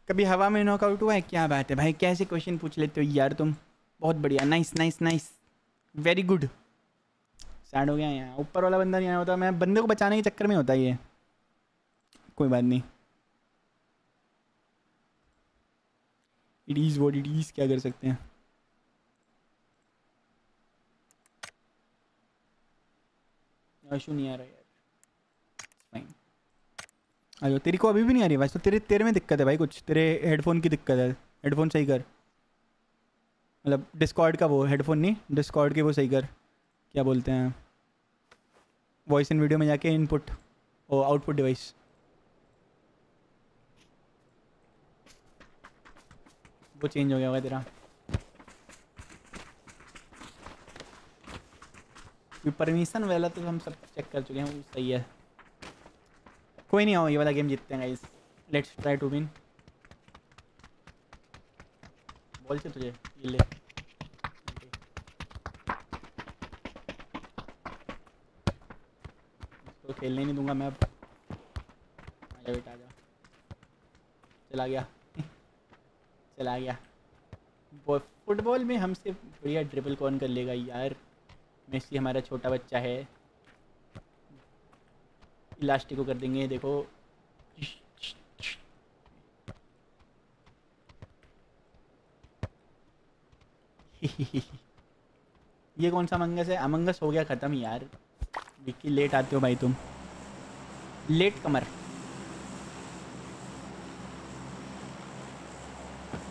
कभी हवा में नॉकआउट हुआ है? क्या बात है भाई, कैसे क्वेश्चन पूछ लेते हो यार तुम, बहुत बढ़िया। Nice nice nice, very good. Sad हो गया यहाँ, ऊपर वाला बंदा नहीं आया होता, मैं बंदे को बचाने के चक्कर में होता ये। कोई बात नहीं, it is what it is, क्या कर सकते हैं। आशु नहीं आ रहा यार, आ जाओ। तेरे को अभी भी नहीं आ रही आवाज़ तो तेरे तेरे में दिक्कत है भाई, कुछ तेरे हेडफोन की दिक्कत है। हेडफोन सही कर, मतलब डिस्कॉर्ड का वो हेडफोन नहीं, डिस्कॉर्ड के वो सही कर, क्या बोलते हैं, वॉइस एंड वीडियो में जाके इनपुट और आउटपुट डिवाइस। वो चेंज हो गया होगा तेरा, परमिशन वाला तो हम सब चेक कर चुके हैं, वो सही है। कोई नहीं, आओ ये वाला गेम जीतते हैं guys, let's try to win. बोल से तुझे ये ले, इसको खेलने नहीं दूंगा मैं अब। आजा बेटा आजा, चला गया चला गया। फुटबॉल में हमसे बढ़िया ड्रिबल कौन कर लेगा यार, मेसी हमारा छोटा बच्चा है। इलास्टिक को कर देंगे, देखो ये कौन सा अमंगस है? अमंगस हो गया ख़त्म यार, विक्की लेट आते हो भाई तुम, लेट कमर।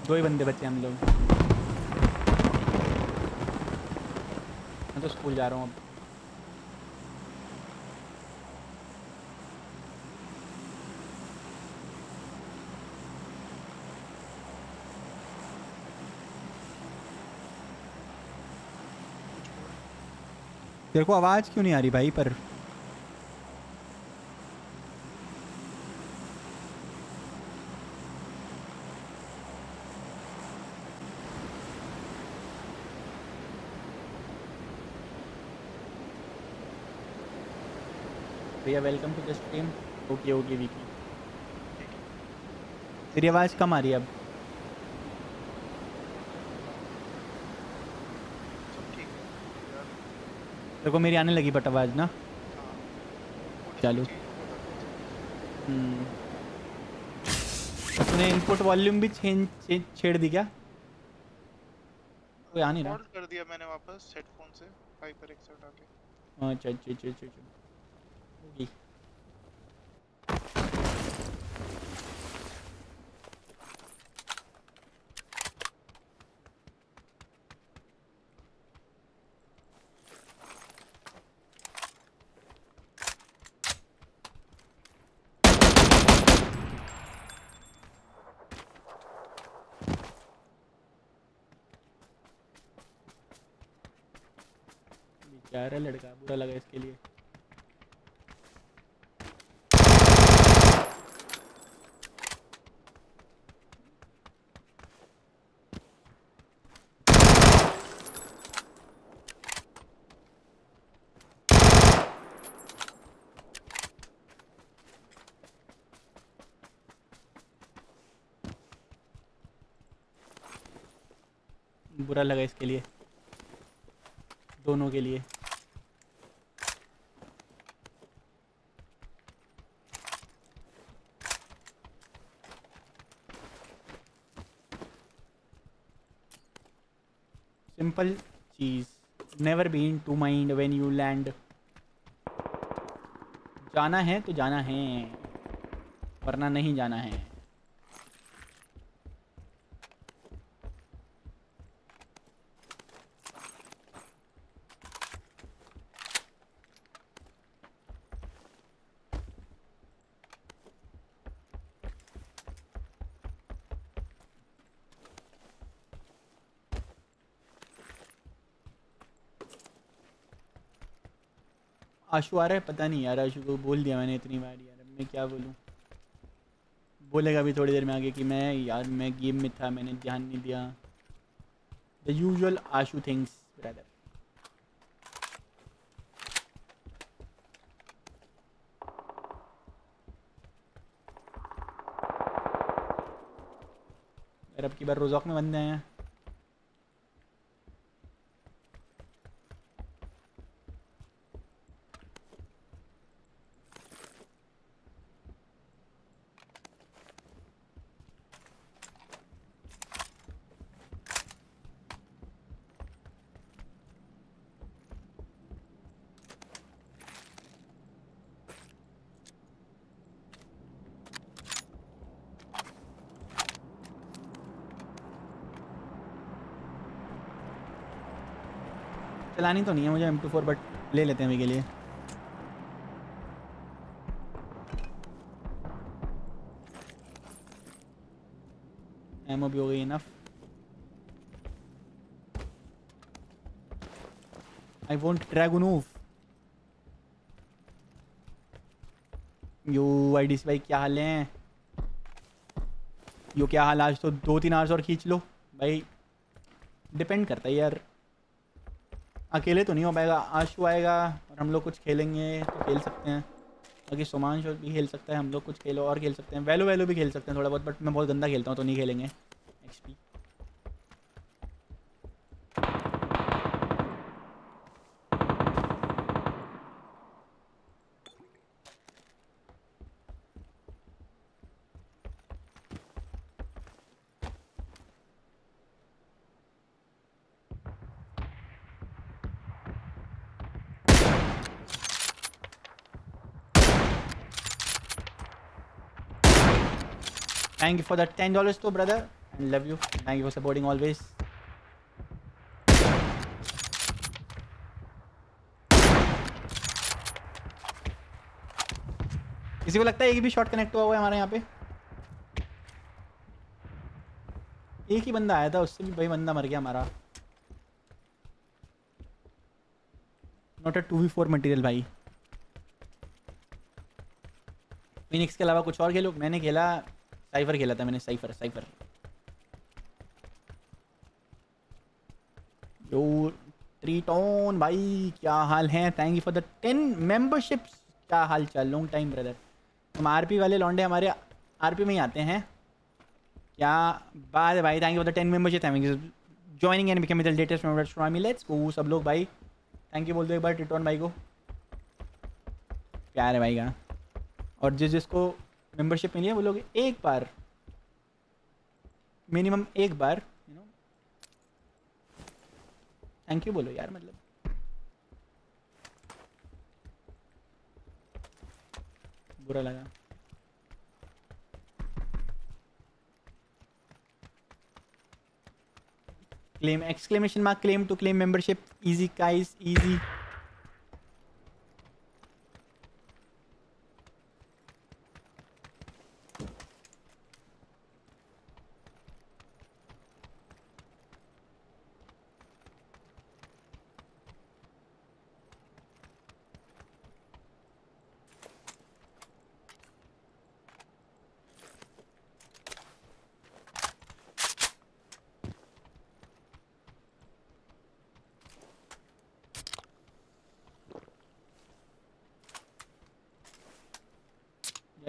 दो ही बंदे बचे हम लोग, तो स्कूल जा रहा हूँ अब। तेरे को आवाज क्यों नहीं आ रही भाई? पर welcome to the stream. Okay okay Vicky, तेरी आवाज़ कम आ रही है अब। देखो मेरी आने लगी बट आवाज़ ना चालू। तूने इनपुट वॉल्यूम भी छेड़ छेड़ दी क्या? कोई आ नहीं रहा, ऑन कर दिया मैंने वापस हेडफोन से, हाइपर एक्सेट आके। अच्छा अच्छा अच्छा अच्छा, बेचारा लड़का बुरा लगा इसके लिए। बुरा लगा इसके लिए, दोनों के लिए। सिंपल चीज, never been to mind when you land. जाना है तो जाना है, वरना नहीं जाना है। आशु आ रहा है, पता नहीं यार, आशु को बोल दिया मैंने इतनी बार यार, अब मैं क्या बोलूँ। बोलेगा भी थोड़ी देर में आगे कि मैं यार मैं गेम में था, मैंने ध्यान नहीं दिया। The usual Ashu things brother. अब की बार रोज़ाक में बंदे हैं। चलानी तो नहीं है मुझे एम टू फोर, बट ले लेते हैं अभी के लिए। एमओ भी हो गई enough. I want Dragunov. Yo IDC भाई क्या हाल है? यो क्या हाल? आज तो दो तीन आवर्स और खींच लो भाई, डिपेंड करता है यार। अकेले तो नहीं हो पाएगा, आशु आएगा और हम लोग कुछ खेलेंगे तो खेल सकते हैं। बाकी सोमांश भी खेल सकता है, हम लोग कुछ खेलो और खेल सकते हैं। वैलो वैलो भी खेल सकते हैं थोड़ा बहुत, बट मैं बहुत गंदा खेलता हूँ तो नहीं खेलेंगे। XP Thank you for that ten dollars, too, brother. I love you. Thank you for supporting always. किसी को लगता है एक भी शॉट कनेक्ट हुआ हुआ है हमारे यहाँ पे? एक ही बंदा आया था, उससे भी भाई बंदा मर गया हमारा। Not a two v four material भाई। फिनिक्स के अलावा कुछ और खेलो? मैंने खेला साइफर खेला था मैंने, साइफर साइफर। यो ट्रीटोन भाई क्या हाल है? Thank you for the ten memberships. क्या हाल चाल? Long time brother. हम आरपी वाले लौंडे हमारे आरपी में ही आते हैं। क्या बात है भाई, thank you for the ten membership. Thank you joining and becoming the latest member of Swami. Let's go सब लोग भाई, थैंक यू बोल दो एक बार ट्रीटोन भाई को, प्यार है भाई का। और जिस जिसको मेंबरशिप मिली है वो लोग एक बार मिनिमम एक बार यू नो थैंक यू बोलो यार। मतलब बुरा लगा। Claim exclamation mark claim to claim membership. Easy guys, easy.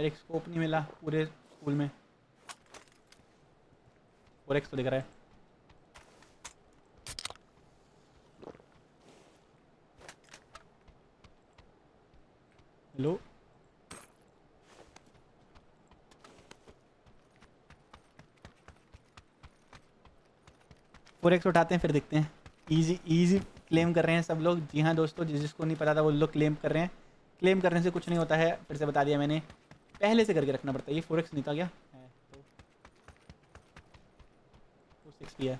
एक स्कोप नहीं मिला पूरे स्कूल में। और एक तो दिख रहा है हेलो। और एक तो उठाते हैं फिर देखते हैं। इजी इजी क्लेम कर रहे हैं सब लोग। जी हाँ दोस्तों, जिस जिसको नहीं पता था वो लोग क्लेम कर रहे हैं। क्लेम करने से कुछ नहीं होता है, फिर से बता दिया मैंने, पहले से करके रखना पड़ता है। ये फोर एक्स नहीं था क्या? है तो फोर सिक्स भी है।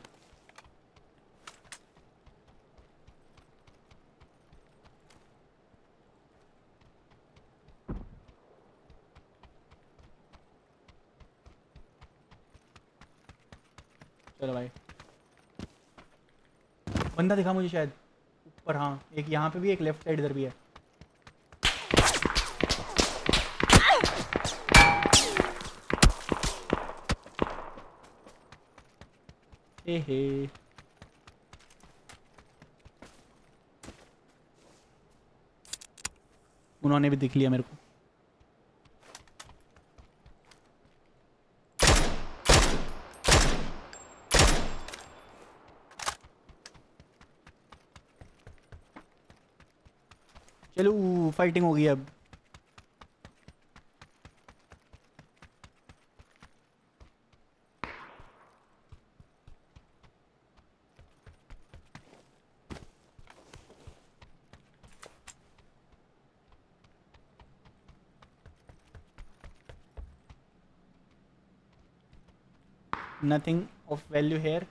चलो भाई बंदा दिखा मुझे शायद ऊपर। हाँ एक यहाँ पे भी, एक लेफ्ट साइड इधर भी है। Hey, hey. उन्होंने भी दिख लिया मेरे को। चलो फाइटिंग हो गई अब। Nothing of value here.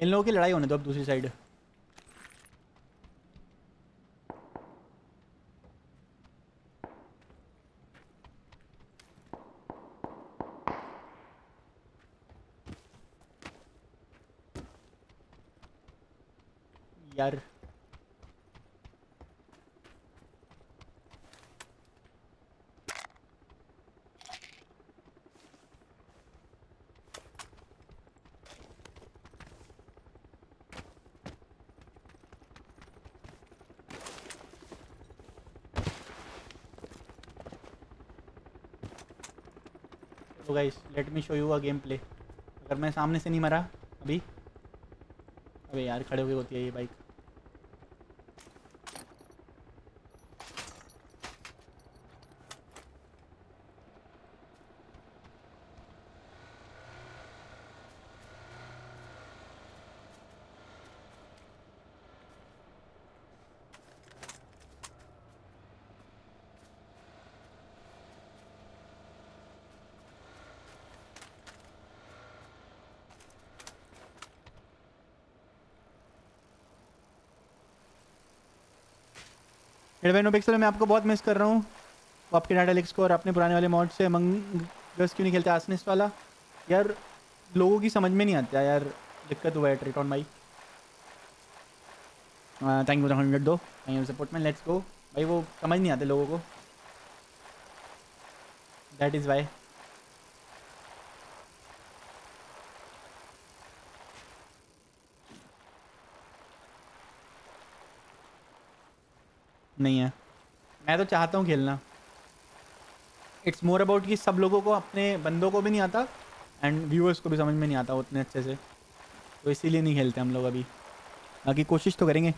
इन लोगों की लड़ाई होने दो अब दूसरी साइड। यार तो guys let me show you a game play. अगर मैं सामने से नहीं मरा अभी। अबे यार खड़े हुए होती है ये बाइक। एडवेनो पिक्सल मैं आपको बहुत मिस कर रहा हूँ। तो आपके डाटा लिक्स को और अपने पुराने वाले मॉड से अमंग अस क्यों नहीं खेलते आसनेस वाला। यार लोगों की समझ में नहीं आता यार, दिक्कत हुआ है। ट्रिटॉन भाई थैंक यू हंड्रेड दो सपोर्ट में। लेट्स गो भाई, वो समझ नहीं आते लोगों को, दैट इज़ वाई। नहीं है, मैं तो चाहता हूँ खेलना। इट्स मोर अबाउट कि सब लोगों को, अपने बंदों को भी नहीं आता एंड व्यूअर्स को भी समझ में नहीं आता उतने अच्छे से, तो इसीलिए नहीं खेलते हम लोग अभी। बाकी कोशिश तो करेंगे।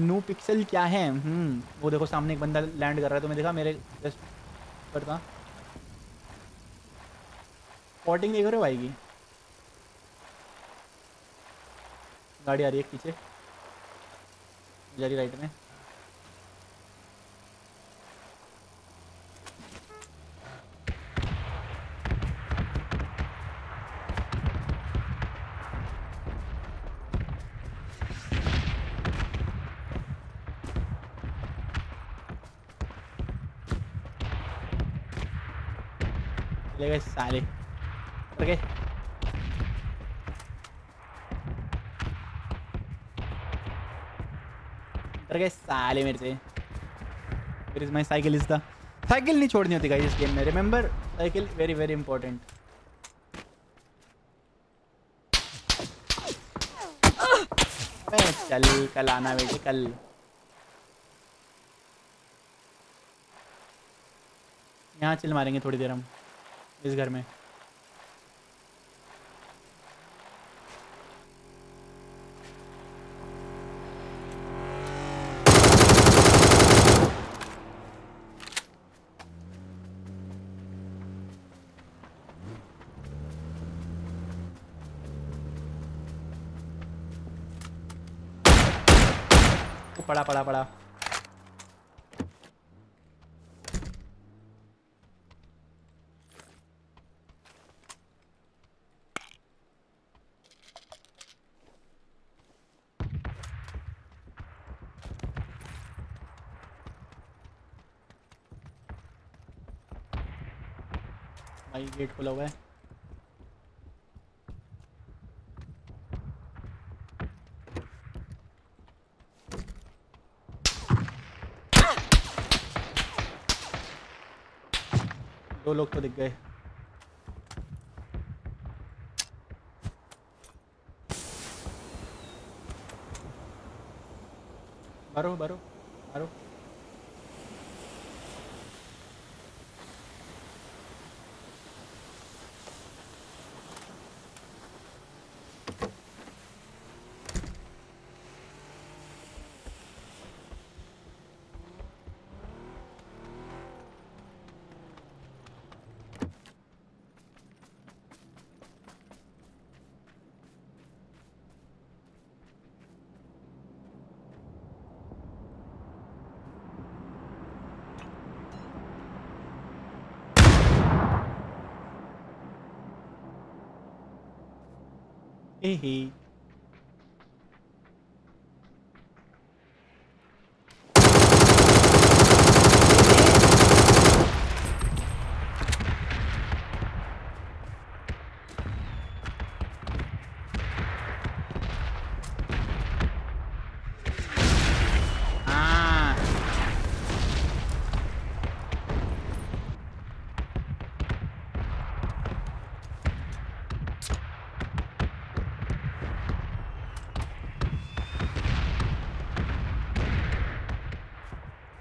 न्यू पिक्सल क्या है? हम्म वो देखो सामने एक बंदा लैंड कर रहा है, तो मैं देखा मेरे जस्ट पर था। स्पॉटिंग देख रहे हो भाई की गाड़ी आ रही है पीछे जारी राइट में। साले ओके गए साले मेरे से। फिर is my cycle, is the cycle नहीं छोड़नी होती गाइस इस गेम में, remember. Cycle very very important. चल कल आना बेटे, कल यहाँ चिल मारेंगे थोड़ी देर हम इस घर में। पड़ा पड़ा पड़ा भाई गेट खुला हुआ है। दो लोग तो दिख गए। मारो मारो मारो। Hey, hey.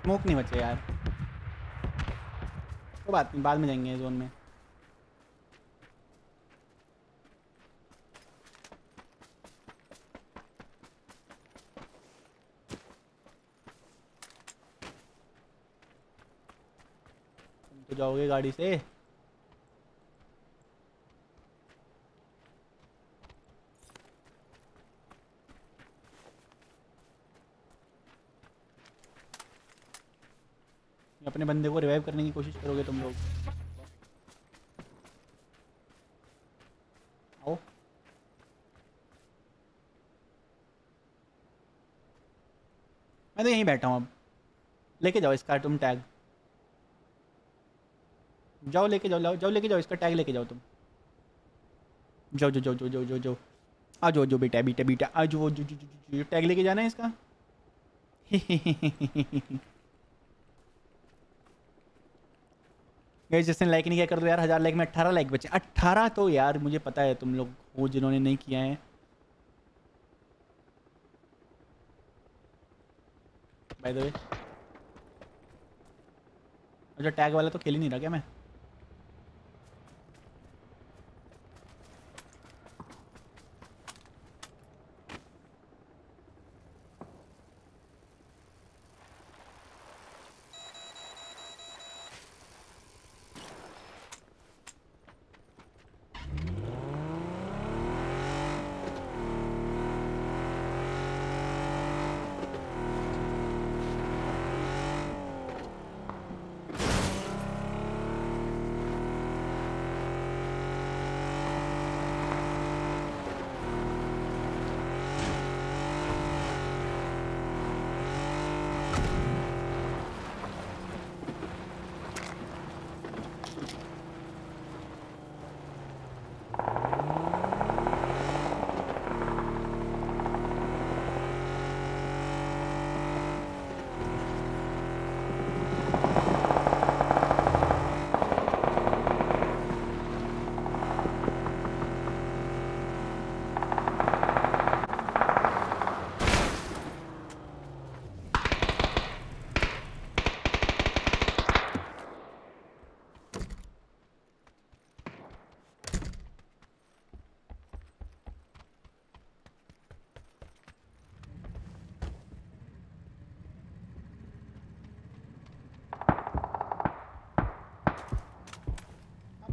स्मोक नहीं बचे यार, तो बात नहीं, बाद में जाएंगे जोन में। तुम तो जाओगे गाड़ी से। अपने बंदे को रिवाइव करने की कोशिश करोगे तुम लोग। आओ मैं तो यहीं बैठा हूँ, अब लेके जाओ इसका तुम टैग। जाओ लेके जाओ, जाओ जाओ लेके जाओ इसका टैग, लेके जाओ तुम। जाओ जाओ जाओ जाओ जाओ जाओ आ जाओ जो बेटा बेटा बेटा आ जाओ जो टैग लेके जाना है इसका। जिसने लाइक नहीं किया कर दो यार, हज़ार लाइक में अट्ठारह लाइक बचे। अट्ठारह तो यार मुझे पता है तुम लोग हो जिन्होंने नहीं किया है। बाय द वे अच्छा टैग वाला तो खेल ही नहीं रहा क्या मैं?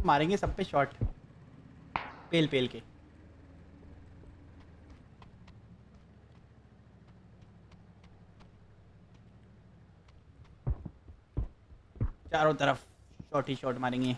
मारेंगे सब पे शॉट पेल पेल के। चारों तरफ शॉट ही शॉट मारेंगे।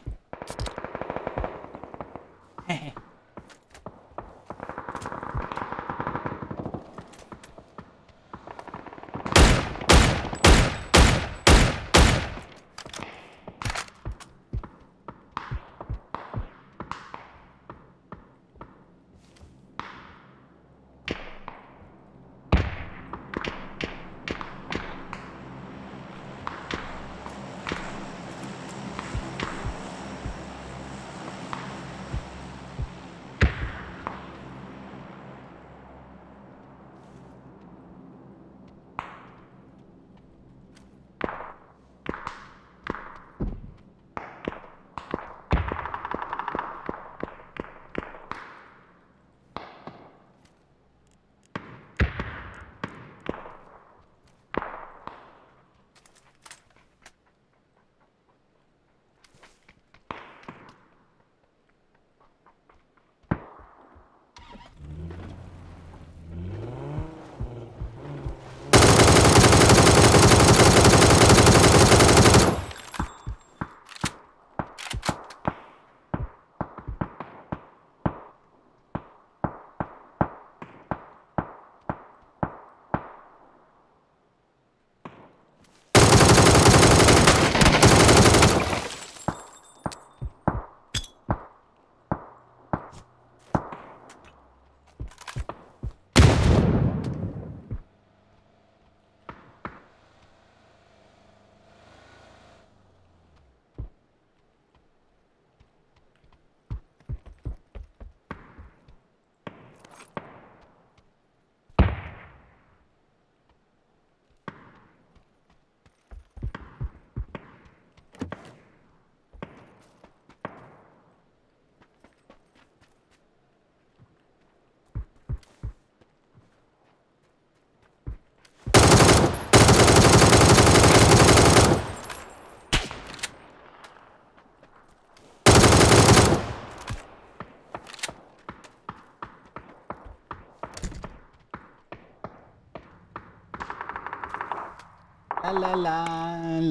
la la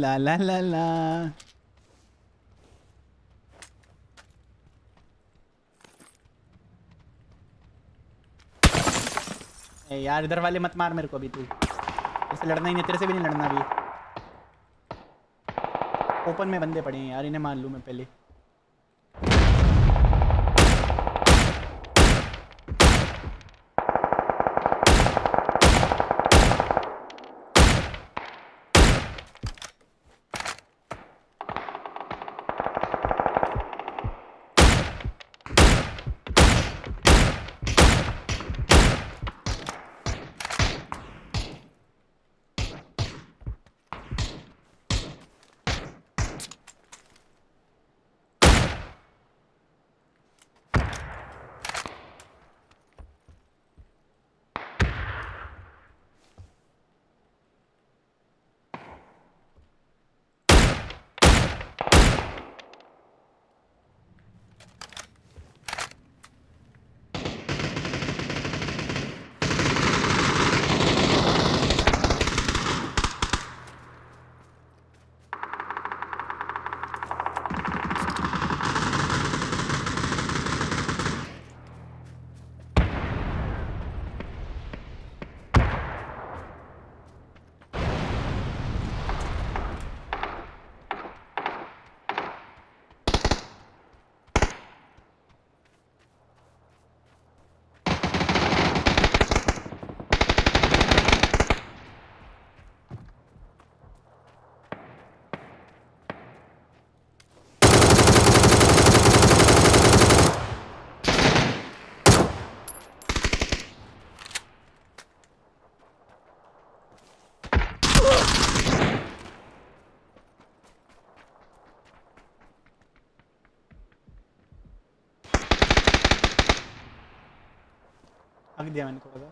la la la la. ए यार इधर वाले मत मार मेरे को अभी, तू इससे लड़ना ही नहीं, तेरे से भी नहीं लड़ना अभी। ओपन में बंदे पड़े हैं यार, इन्हें मार लूँ मैं पहले। दिया मैंने थोड़ा सा।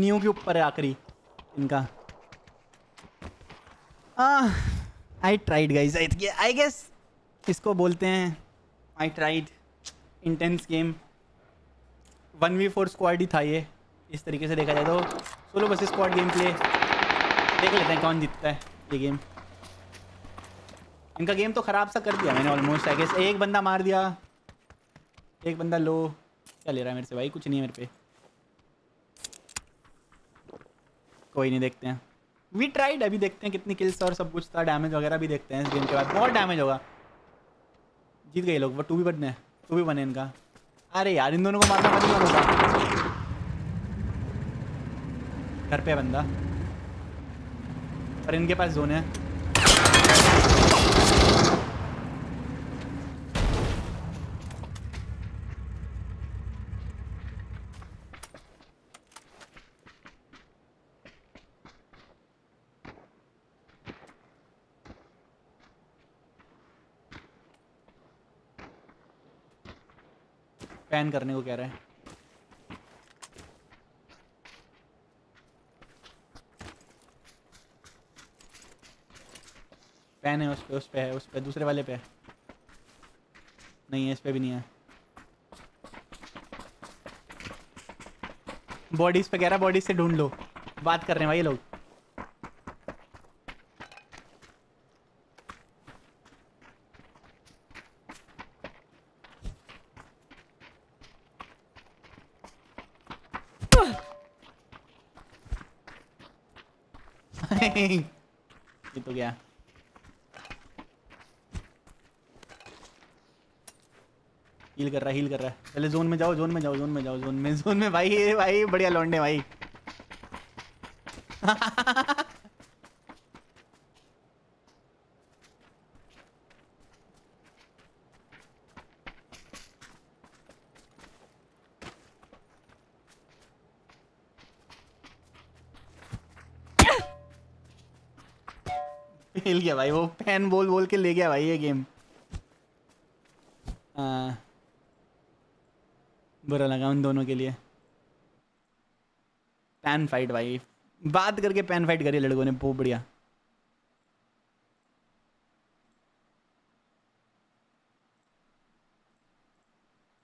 न्यू के ऊपर है आखिरी इनका। I tried guys, I guess इसको बोलते हैं I tried intense game. One v four squad ही था ये, इस तरीके से देखा जाए तो सोलो बस स्क्वाड गेम प्ले। देख लेते हैं कौन जीतता है ये गेम। इनका गेम तो ख़राब सा कर दिया मैंने ऑलमोस्ट आई गेस। एक बंदा मार दिया, एक बंदा लो। क्या ले रहा है मेरे से भाई, कुछ नहीं है मेरे पे। कोई नहीं, देखते हैं वी ट्राइड। अभी देखते हैं कितनी किल्स और सब कुछ था, डैमेज वगैरह भी देखते हैं इस गेम के बाद। बहुत डैमेज होगा। जीत गए लोग, वो टू भी बने टू भी बने इनका। अरे यार इन दोनों को मारना बंद कर होगा। घर पे बंदा पर इनके पास जोन है। पैन करने को कह रहा है। पैन है उस पे, उस पे है, उस पे दूसरे वाले पे है। नहीं है इस पे भी नहीं है। बॉडीज पे कह रहा है, बॉडीज से ढूंढ लो। बात कर रहे हैं भाई ये लोग। Dang! ये तो गया। हील कर रहा है, हील कर रहा है। पहले जोन में जाओ, जोन में जाओ, जोन में जाओ, जोन में, जोन में भाई, ये भाई बढ़िया लौंडे भाई। हिल गया भाई, वो फैन बोल बोल के ले गया भाई ये गेम। आ, बुरा लगा उन दोनों के लिए। पैन फाइट भाई, बात करके पैन फाइट करी लड़कों ने, बहुत बढ़िया।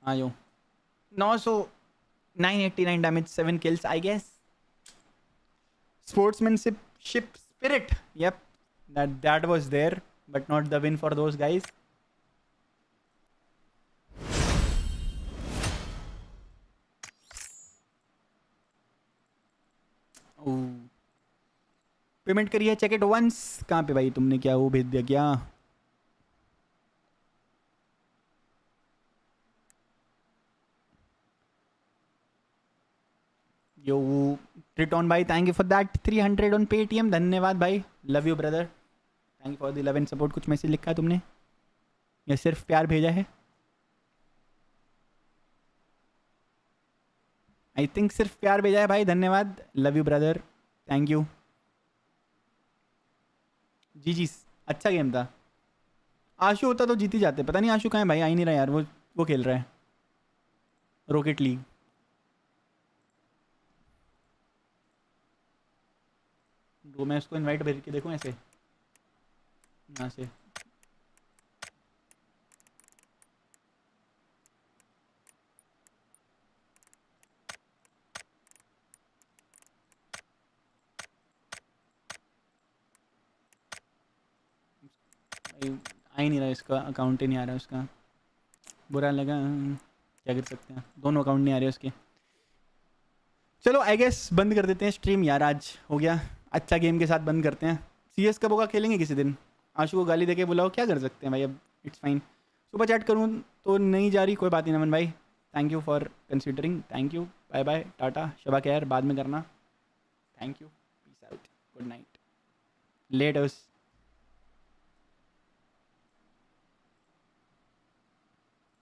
हाँ जो नौ सौ nine eighty nine damage, seven kills I guess. Sportsmanship ship spirit, yup that that was there but not the win for those guys. oh payment करी है, check it once। कहाँ पे भाई तुमने क्या वो भेज दिया क्या? यो रिटर्न भाई, thank you for that three hundred on Paytm, धन्यवाद भाई, love you brother, thank you for the love and support. कुछ मैसेज लिखा है तुमने या सिर्फ प्यार भेजा है? आई थिंक सिर्फ प्यार भेजा है भाई, धन्यवाद, love you brother, thank you. G G अच्छा गेम था, आशु होता तो जीत ही जाते। पता नहीं आशु कहाँ है भाई, आ ही नहीं रहा यार, वो वो खेल रहा है रॉकेट लीग। तो मैं उसको इनवाइट भेज के देखूं ऐसे यहाँ से। आ ही नहीं रहा, इसका अकाउंट ही नहीं आ रहा उसका, बुरा लगा, क्या कर सकते हैं, दोनों अकाउंट नहीं आ रहे उसके। चलो आई गेस बंद कर देते हैं स्ट्रीम यार, आज हो गया, अच्छा गेम के साथ बंद करते हैं। सी एस कब होगा, खेलेंगे किसी दिन। आशु को गाली देके बुलाओ, क्या कर सकते हैं भाई अब, इट्स फाइन। सुपर चैट करूँ तो नहीं जा रही, कोई बात नहीं नमन भाई, thank you for considering, thank you, bye bye, Tata, शबा खैर, बाद में करना, thank you, peace out, good night, let us.